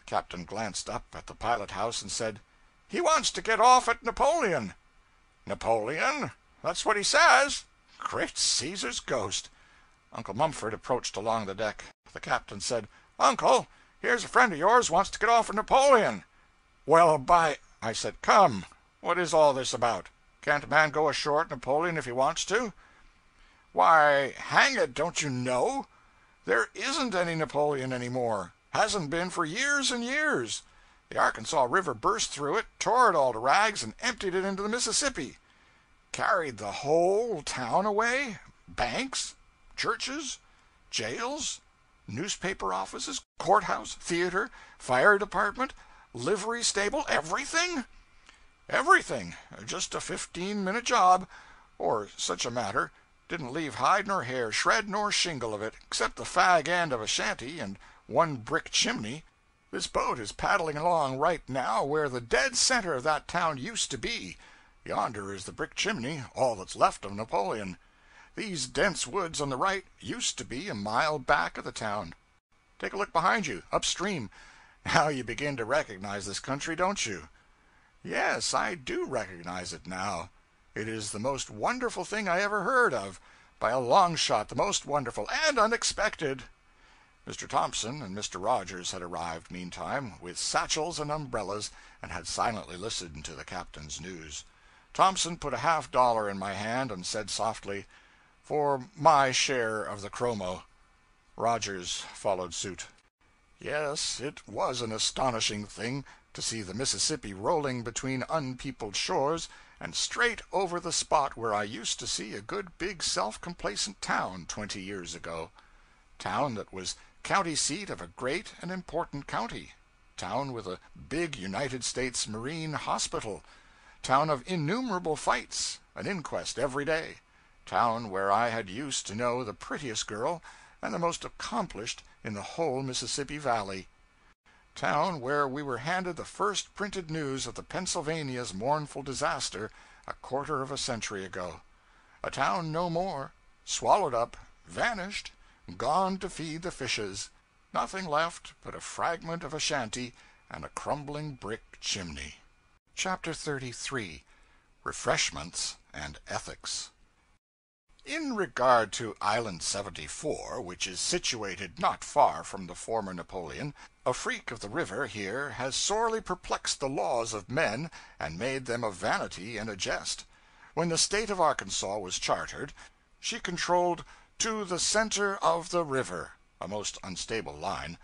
The captain glanced up at the pilot-house and said, "He wants to get off at Napoleon." "Napoleon? That's what he says? Great Caesar's ghost!" Uncle Mumford approached along the deck. The captain said, "Uncle, here's a friend of yours wants to get off at Napoleon." "Well, by—" I said, "Come, what is all this about? Can't a man go ashore at Napoleon if he wants to?" "Why, hang it, don't you know? There isn't any Napoleon any more. Hasn't been for years and years. The Arkansas River burst through it, tore it all to rags, and emptied it into the Mississippi. Carried the whole town away, banks, churches, jails, newspaper offices, courthouse, theater, fire department, livery stable, everything. Everything. Just a fifteen-minute job, or such a matter. Didn't leave hide nor hair, shred nor shingle of it, except the fag end of a shanty and one brick chimney. This boat is paddling along right now where the dead center of that town used to be. Yonder is the brick chimney, all that's left of Napoleon. These dense woods on the right used to be a mile back of the town. Take a look behind you, upstream. Now you begin to recognize this country, don't you?" "Yes, I do recognize it now. It is the most wonderful thing I ever heard of. By a long shot, the most wonderful and unexpected." Mister Thompson and Mister Rogers had arrived, meantime, with satchels and umbrellas, and had silently listened to the captain's news. Thompson put a half-dollar in my hand, and said softly, "For my share of the chromo." Rogers followed suit. Yes, it was an astonishing thing to see the Mississippi rolling between unpeopled shores, and straight over the spot where I used to see a good big self-complacent town twenty years ago. Town that was county seat of a great and important county, town with a big United States Marine hospital, town of innumerable fights, an inquest every day, town where I had used to know the prettiest girl and the most accomplished in the whole Mississippi Valley, town where we were handed the first printed news of the Pennsylvania's mournful disaster a quarter of a century ago, a town no more, swallowed up, vanished, gone to feed the fishes, nothing left but a fragment of a shanty and a crumbling brick chimney. Chapter thirty-three. Refreshments and Ethics. In regard to Island seventy-four, which is situated not far from the former Napoleon, a freak of the river here has sorely perplexed the laws of men and made them a vanity and a jest. When the state of Arkansas was chartered, she controlled "to the center of the river," a most unstable line.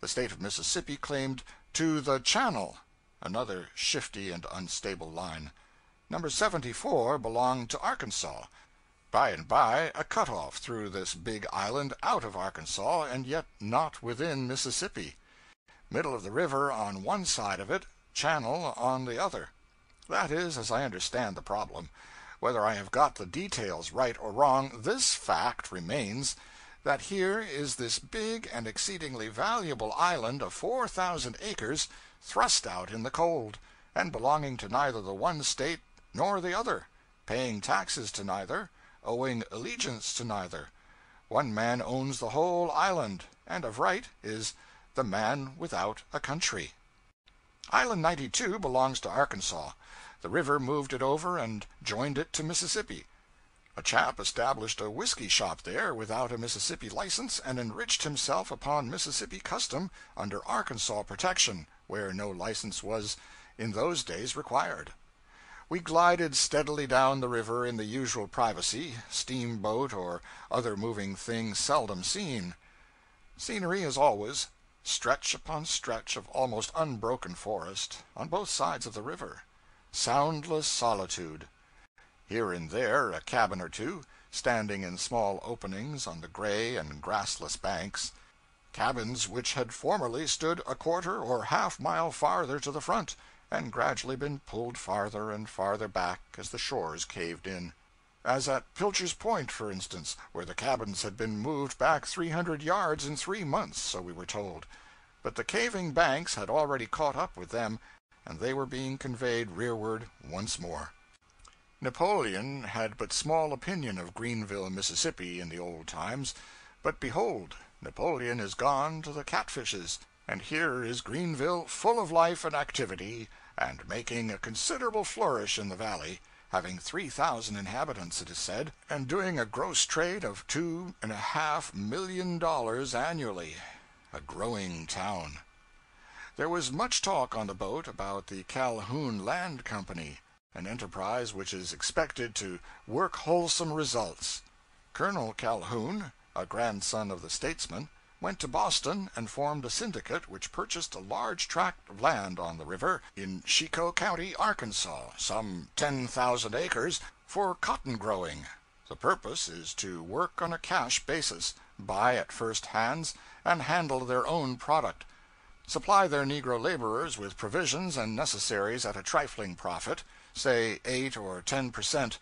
The state of Mississippi claimed "to the channel," another shifty and unstable line. Number seventy-four belonged to Arkansas. By and by, a cut-off threw this big island out of Arkansas, and yet not within Mississippi. Middle of the river on one side of it, channel on the other. That is, as I understand the problem. Whether I have got the details right or wrong, this fact remains, that here is this big and exceedingly valuable island of four thousand acres thrust out in the cold, and belonging to neither the one state nor the other, paying taxes to neither, owing allegiance to neither. One man owns the whole island, and of right is the man without a country. Island ninety-two belongs to Arkansas. The river moved it over and joined it to Mississippi. A chap established a whiskey shop there without a Mississippi license, and enriched himself upon Mississippi custom under Arkansas protection, where no license was in those days required. We glided steadily down the river in the usual privacy, steamboat or other moving thing seldom seen. Scenery, as always: stretch upon stretch of almost unbroken forest, on both sides of the river; soundless solitude; here and there a cabin or two, standing in small openings on the gray and grassless banks, cabins which had formerly stood a quarter or half mile farther to the front, and gradually been pulled farther and farther back as the shores caved in. As at Pilcher's Point, for instance, where the cabins had been moved back three hundred yards in three months, so we were told. But the caving banks had already caught up with them, and they were being conveyed rearward once more. Napoleon had but small opinion of Greenville, Mississippi, in the old times, but behold, Napoleon is gone to the catfishes, and here is Greenville full of life and activity, and making a considerable flourish in the valley, having three thousand inhabitants, it is said, and doing a gross trade of two and a half million dollars annually. A growing town. There was much talk on the boat about the Calhoun Land Company, an enterprise which is expected to work wholesome results. Colonel Calhoun, a grandson of the statesman, went to Boston and formed a syndicate which purchased a large tract of land on the river, in Chico County, Arkansas, some ten thousand acres, for cotton growing. The purpose is to work on a cash basis, buy at first hands, and handle their own product, supply their negro laborers with provisions and necessaries at a trifling profit, say eight or ten per cent,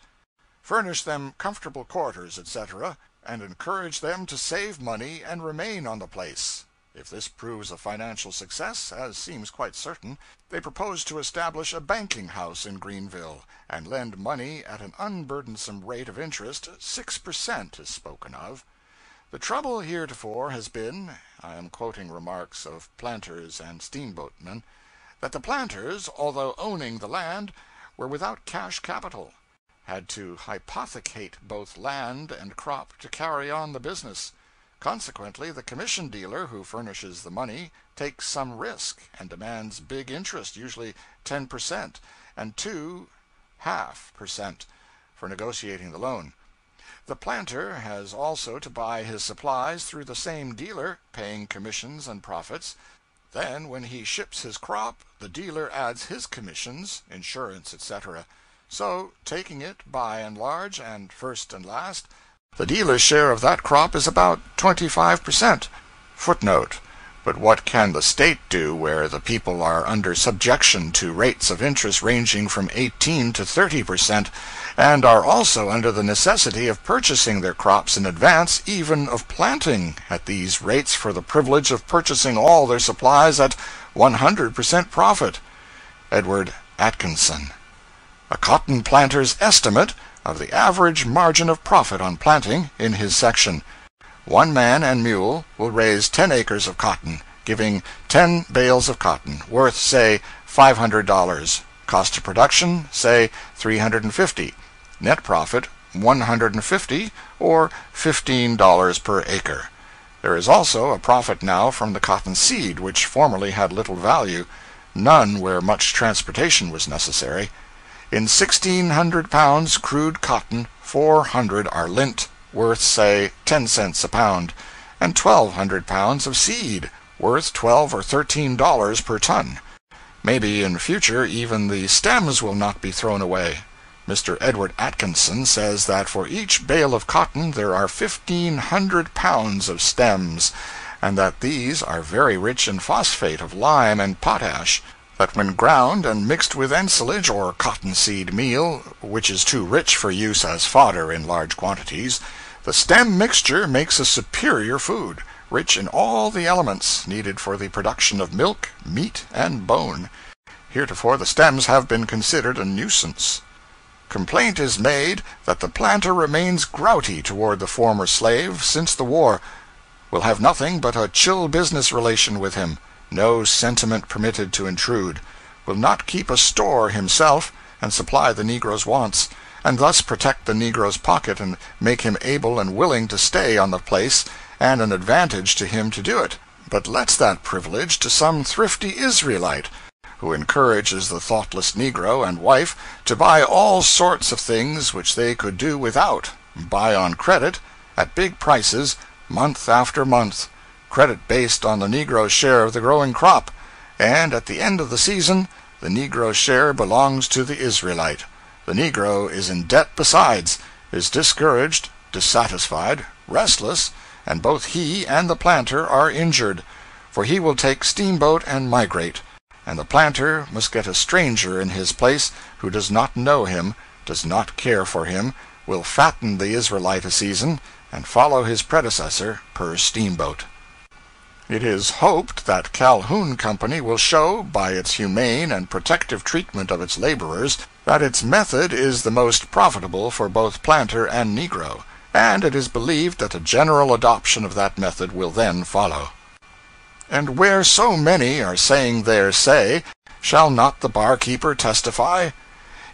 furnish them comfortable quarters, et cetera, and encourage them to save money and remain on the place. If this proves a financial success, as seems quite certain, they propose to establish a banking house in Greenville, and lend money at an unburdensome rate of interest. Six per cent is spoken of. The trouble heretofore has been, I am quoting remarks of planters and steamboatmen, that the planters, although owning the land, were without cash capital, had to hypothecate both land and crop to carry on the business. Consequently, the commission dealer who furnishes the money takes some risk, and demands big interest, usually ten per cent, and two half per cent, for negotiating the loan. The planter has also to buy his supplies through the same dealer, paying commissions and profits. Then, when he ships his crop, the dealer adds his commissions, insurance, et cetera. So, taking it by and large, and first and last, the dealer's share of that crop is about twenty-five per cent. Footnote: But what can the state do where the people are under subjection to rates of interest ranging from eighteen to thirty per cent, and are also under the necessity of purchasing their crops in advance, even of planting, at these rates, for the privilege of purchasing all their supplies at one hundred per cent profit? Edward Atkinson. A cotton planter's estimate of the average margin of profit on planting, in his section. One man and mule will raise ten acres of cotton, giving ten bales of cotton, worth, say, five hundred dollars. Cost of production, say, three hundred and fifty. Net profit, one hundred and fifty, or fifteen dollars per acre. There is also a profit now from the cotton seed, which formerly had little value, none where much transportation was necessary. In sixteen hundred pounds crude cotton, four hundred are lint, worth, say, ten cents a pound, and twelve hundred pounds of seed, worth twelve or thirteen dollars per ton. Maybe in future even the stems will not be thrown away. Mister Edward Atkinson says that for each bale of cotton there are fifteen hundred pounds of stems, and that these are very rich in phosphate of lime and potash, that when ground and mixed with ensilage or cottonseed meal, which is too rich for use as fodder in large quantities, the stem mixture makes a superior food, rich in all the elements needed for the production of milk, meat, and bone. Heretofore the stems have been considered a nuisance. Complaint is made that the planter remains grouty toward the former slave since the war, will have nothing but a chill business relation with him, no sentiment permitted to intrude, will not keep a store himself and supply the negro's wants, and thus protect the negro's pocket and make him able and willing to stay on the place, and an advantage to him to do it, but lets that privilege to some thrifty Israelite, who encourages the thoughtless negro and wife to buy all sorts of things which they could do without, buy on credit, at big prices, month after month, credit based on the Negro's share of the growing crop, and at the end of the season the Negro's share belongs to the Israelite. The Negro is in debt besides, is discouraged, dissatisfied, restless, and both he and the planter are injured, for he will take steamboat and migrate, and the planter must get a stranger in his place who does not know him, does not care for him, will fatten the Israelite a season, and follow his predecessor per steamboat. It is hoped that Calhoun Company will show, by its humane and protective treatment of its laborers, that its method is the most profitable for both planter and Negro, and it is believed that a general adoption of that method will then follow. And where so many are saying their say, shall not the barkeeper testify?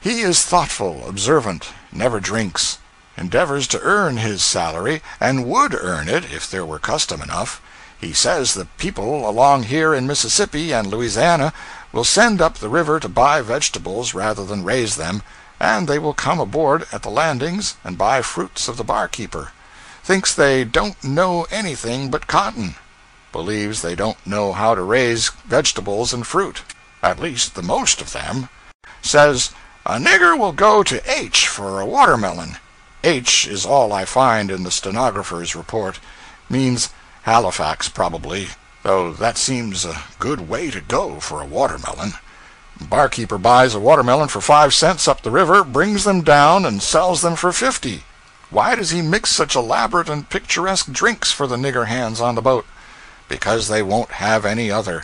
He is thoughtful, observant, never drinks, endeavors to earn his salary, and would earn it if there were custom enough. He says the people along here in Mississippi and Louisiana will send up the river to buy vegetables rather than raise them, and they will come aboard at the landings and buy fruits of the barkeeper. Thinks they don't know anything but cotton. Believes they don't know how to raise vegetables and fruit, at least the most of them. Says, a nigger will go to H for a watermelon. H is all I find in the stenographer's report. Means Halifax, probably, though that seems a good way to go for a watermelon. Barkeeper buys a watermelon for five cents up the river, brings them down, and sells them for fifty. Why does he mix such elaborate and picturesque drinks for the nigger hands on the boat? Because they won't have any other.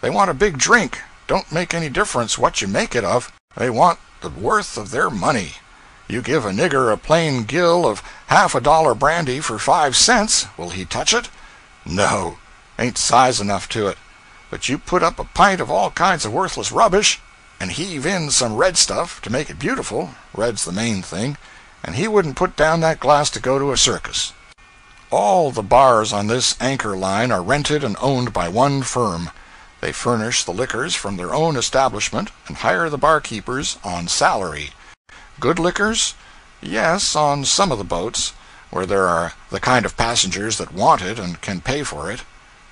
They want a big drink. Don't make any difference what you make it of. They want the worth of their money. You give a nigger a plain gill of half a dollar brandy for five cents, will he touch it? No, ain't size enough to it. But you put up a pint of all kinds of worthless rubbish, and heave in some red stuff to make it beautiful, red's the main thing, and he wouldn't put down that glass to go to a circus. All the bars on this anchor line are rented and owned by one firm. They furnish the liquors from their own establishment, and hire the barkeepers on salary. Good liquors? Yes, on some of the boats, where there are the kind of passengers that want it and can pay for it.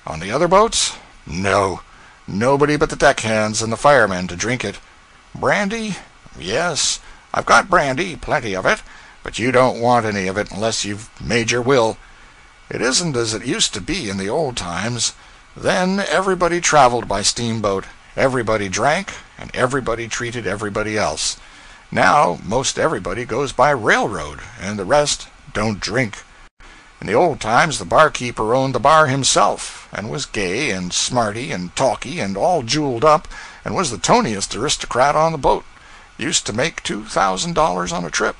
On the other boats? No. Nobody but the deckhands and the firemen to drink it. Brandy? Yes. I've got brandy, plenty of it, but you don't want any of it unless you've made your will. It isn't as it used to be in the old times. Then everybody traveled by steamboat, everybody drank, and everybody treated everybody else. Now most everybody goes by railroad, and the rest don't drink. In the old times the barkeeper owned the bar himself, and was gay and smarty and talky and all jeweled up, and was the toniest aristocrat on the boat. Used to make two thousand dollars on a trip.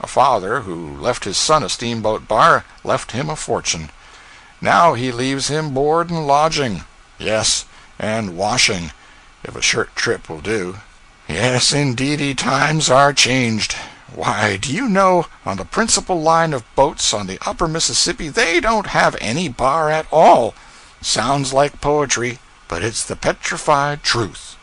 A father who left his son a steamboat bar left him a fortune. Now he leaves him board and lodging. Yes, and washing, if a shirt trip will do. Yes, indeedy, times are changed. Why, do you know, on the principal line of boats on the upper Mississippi, they don't have any bar at all. Sounds like poetry, but it's the petrified truth.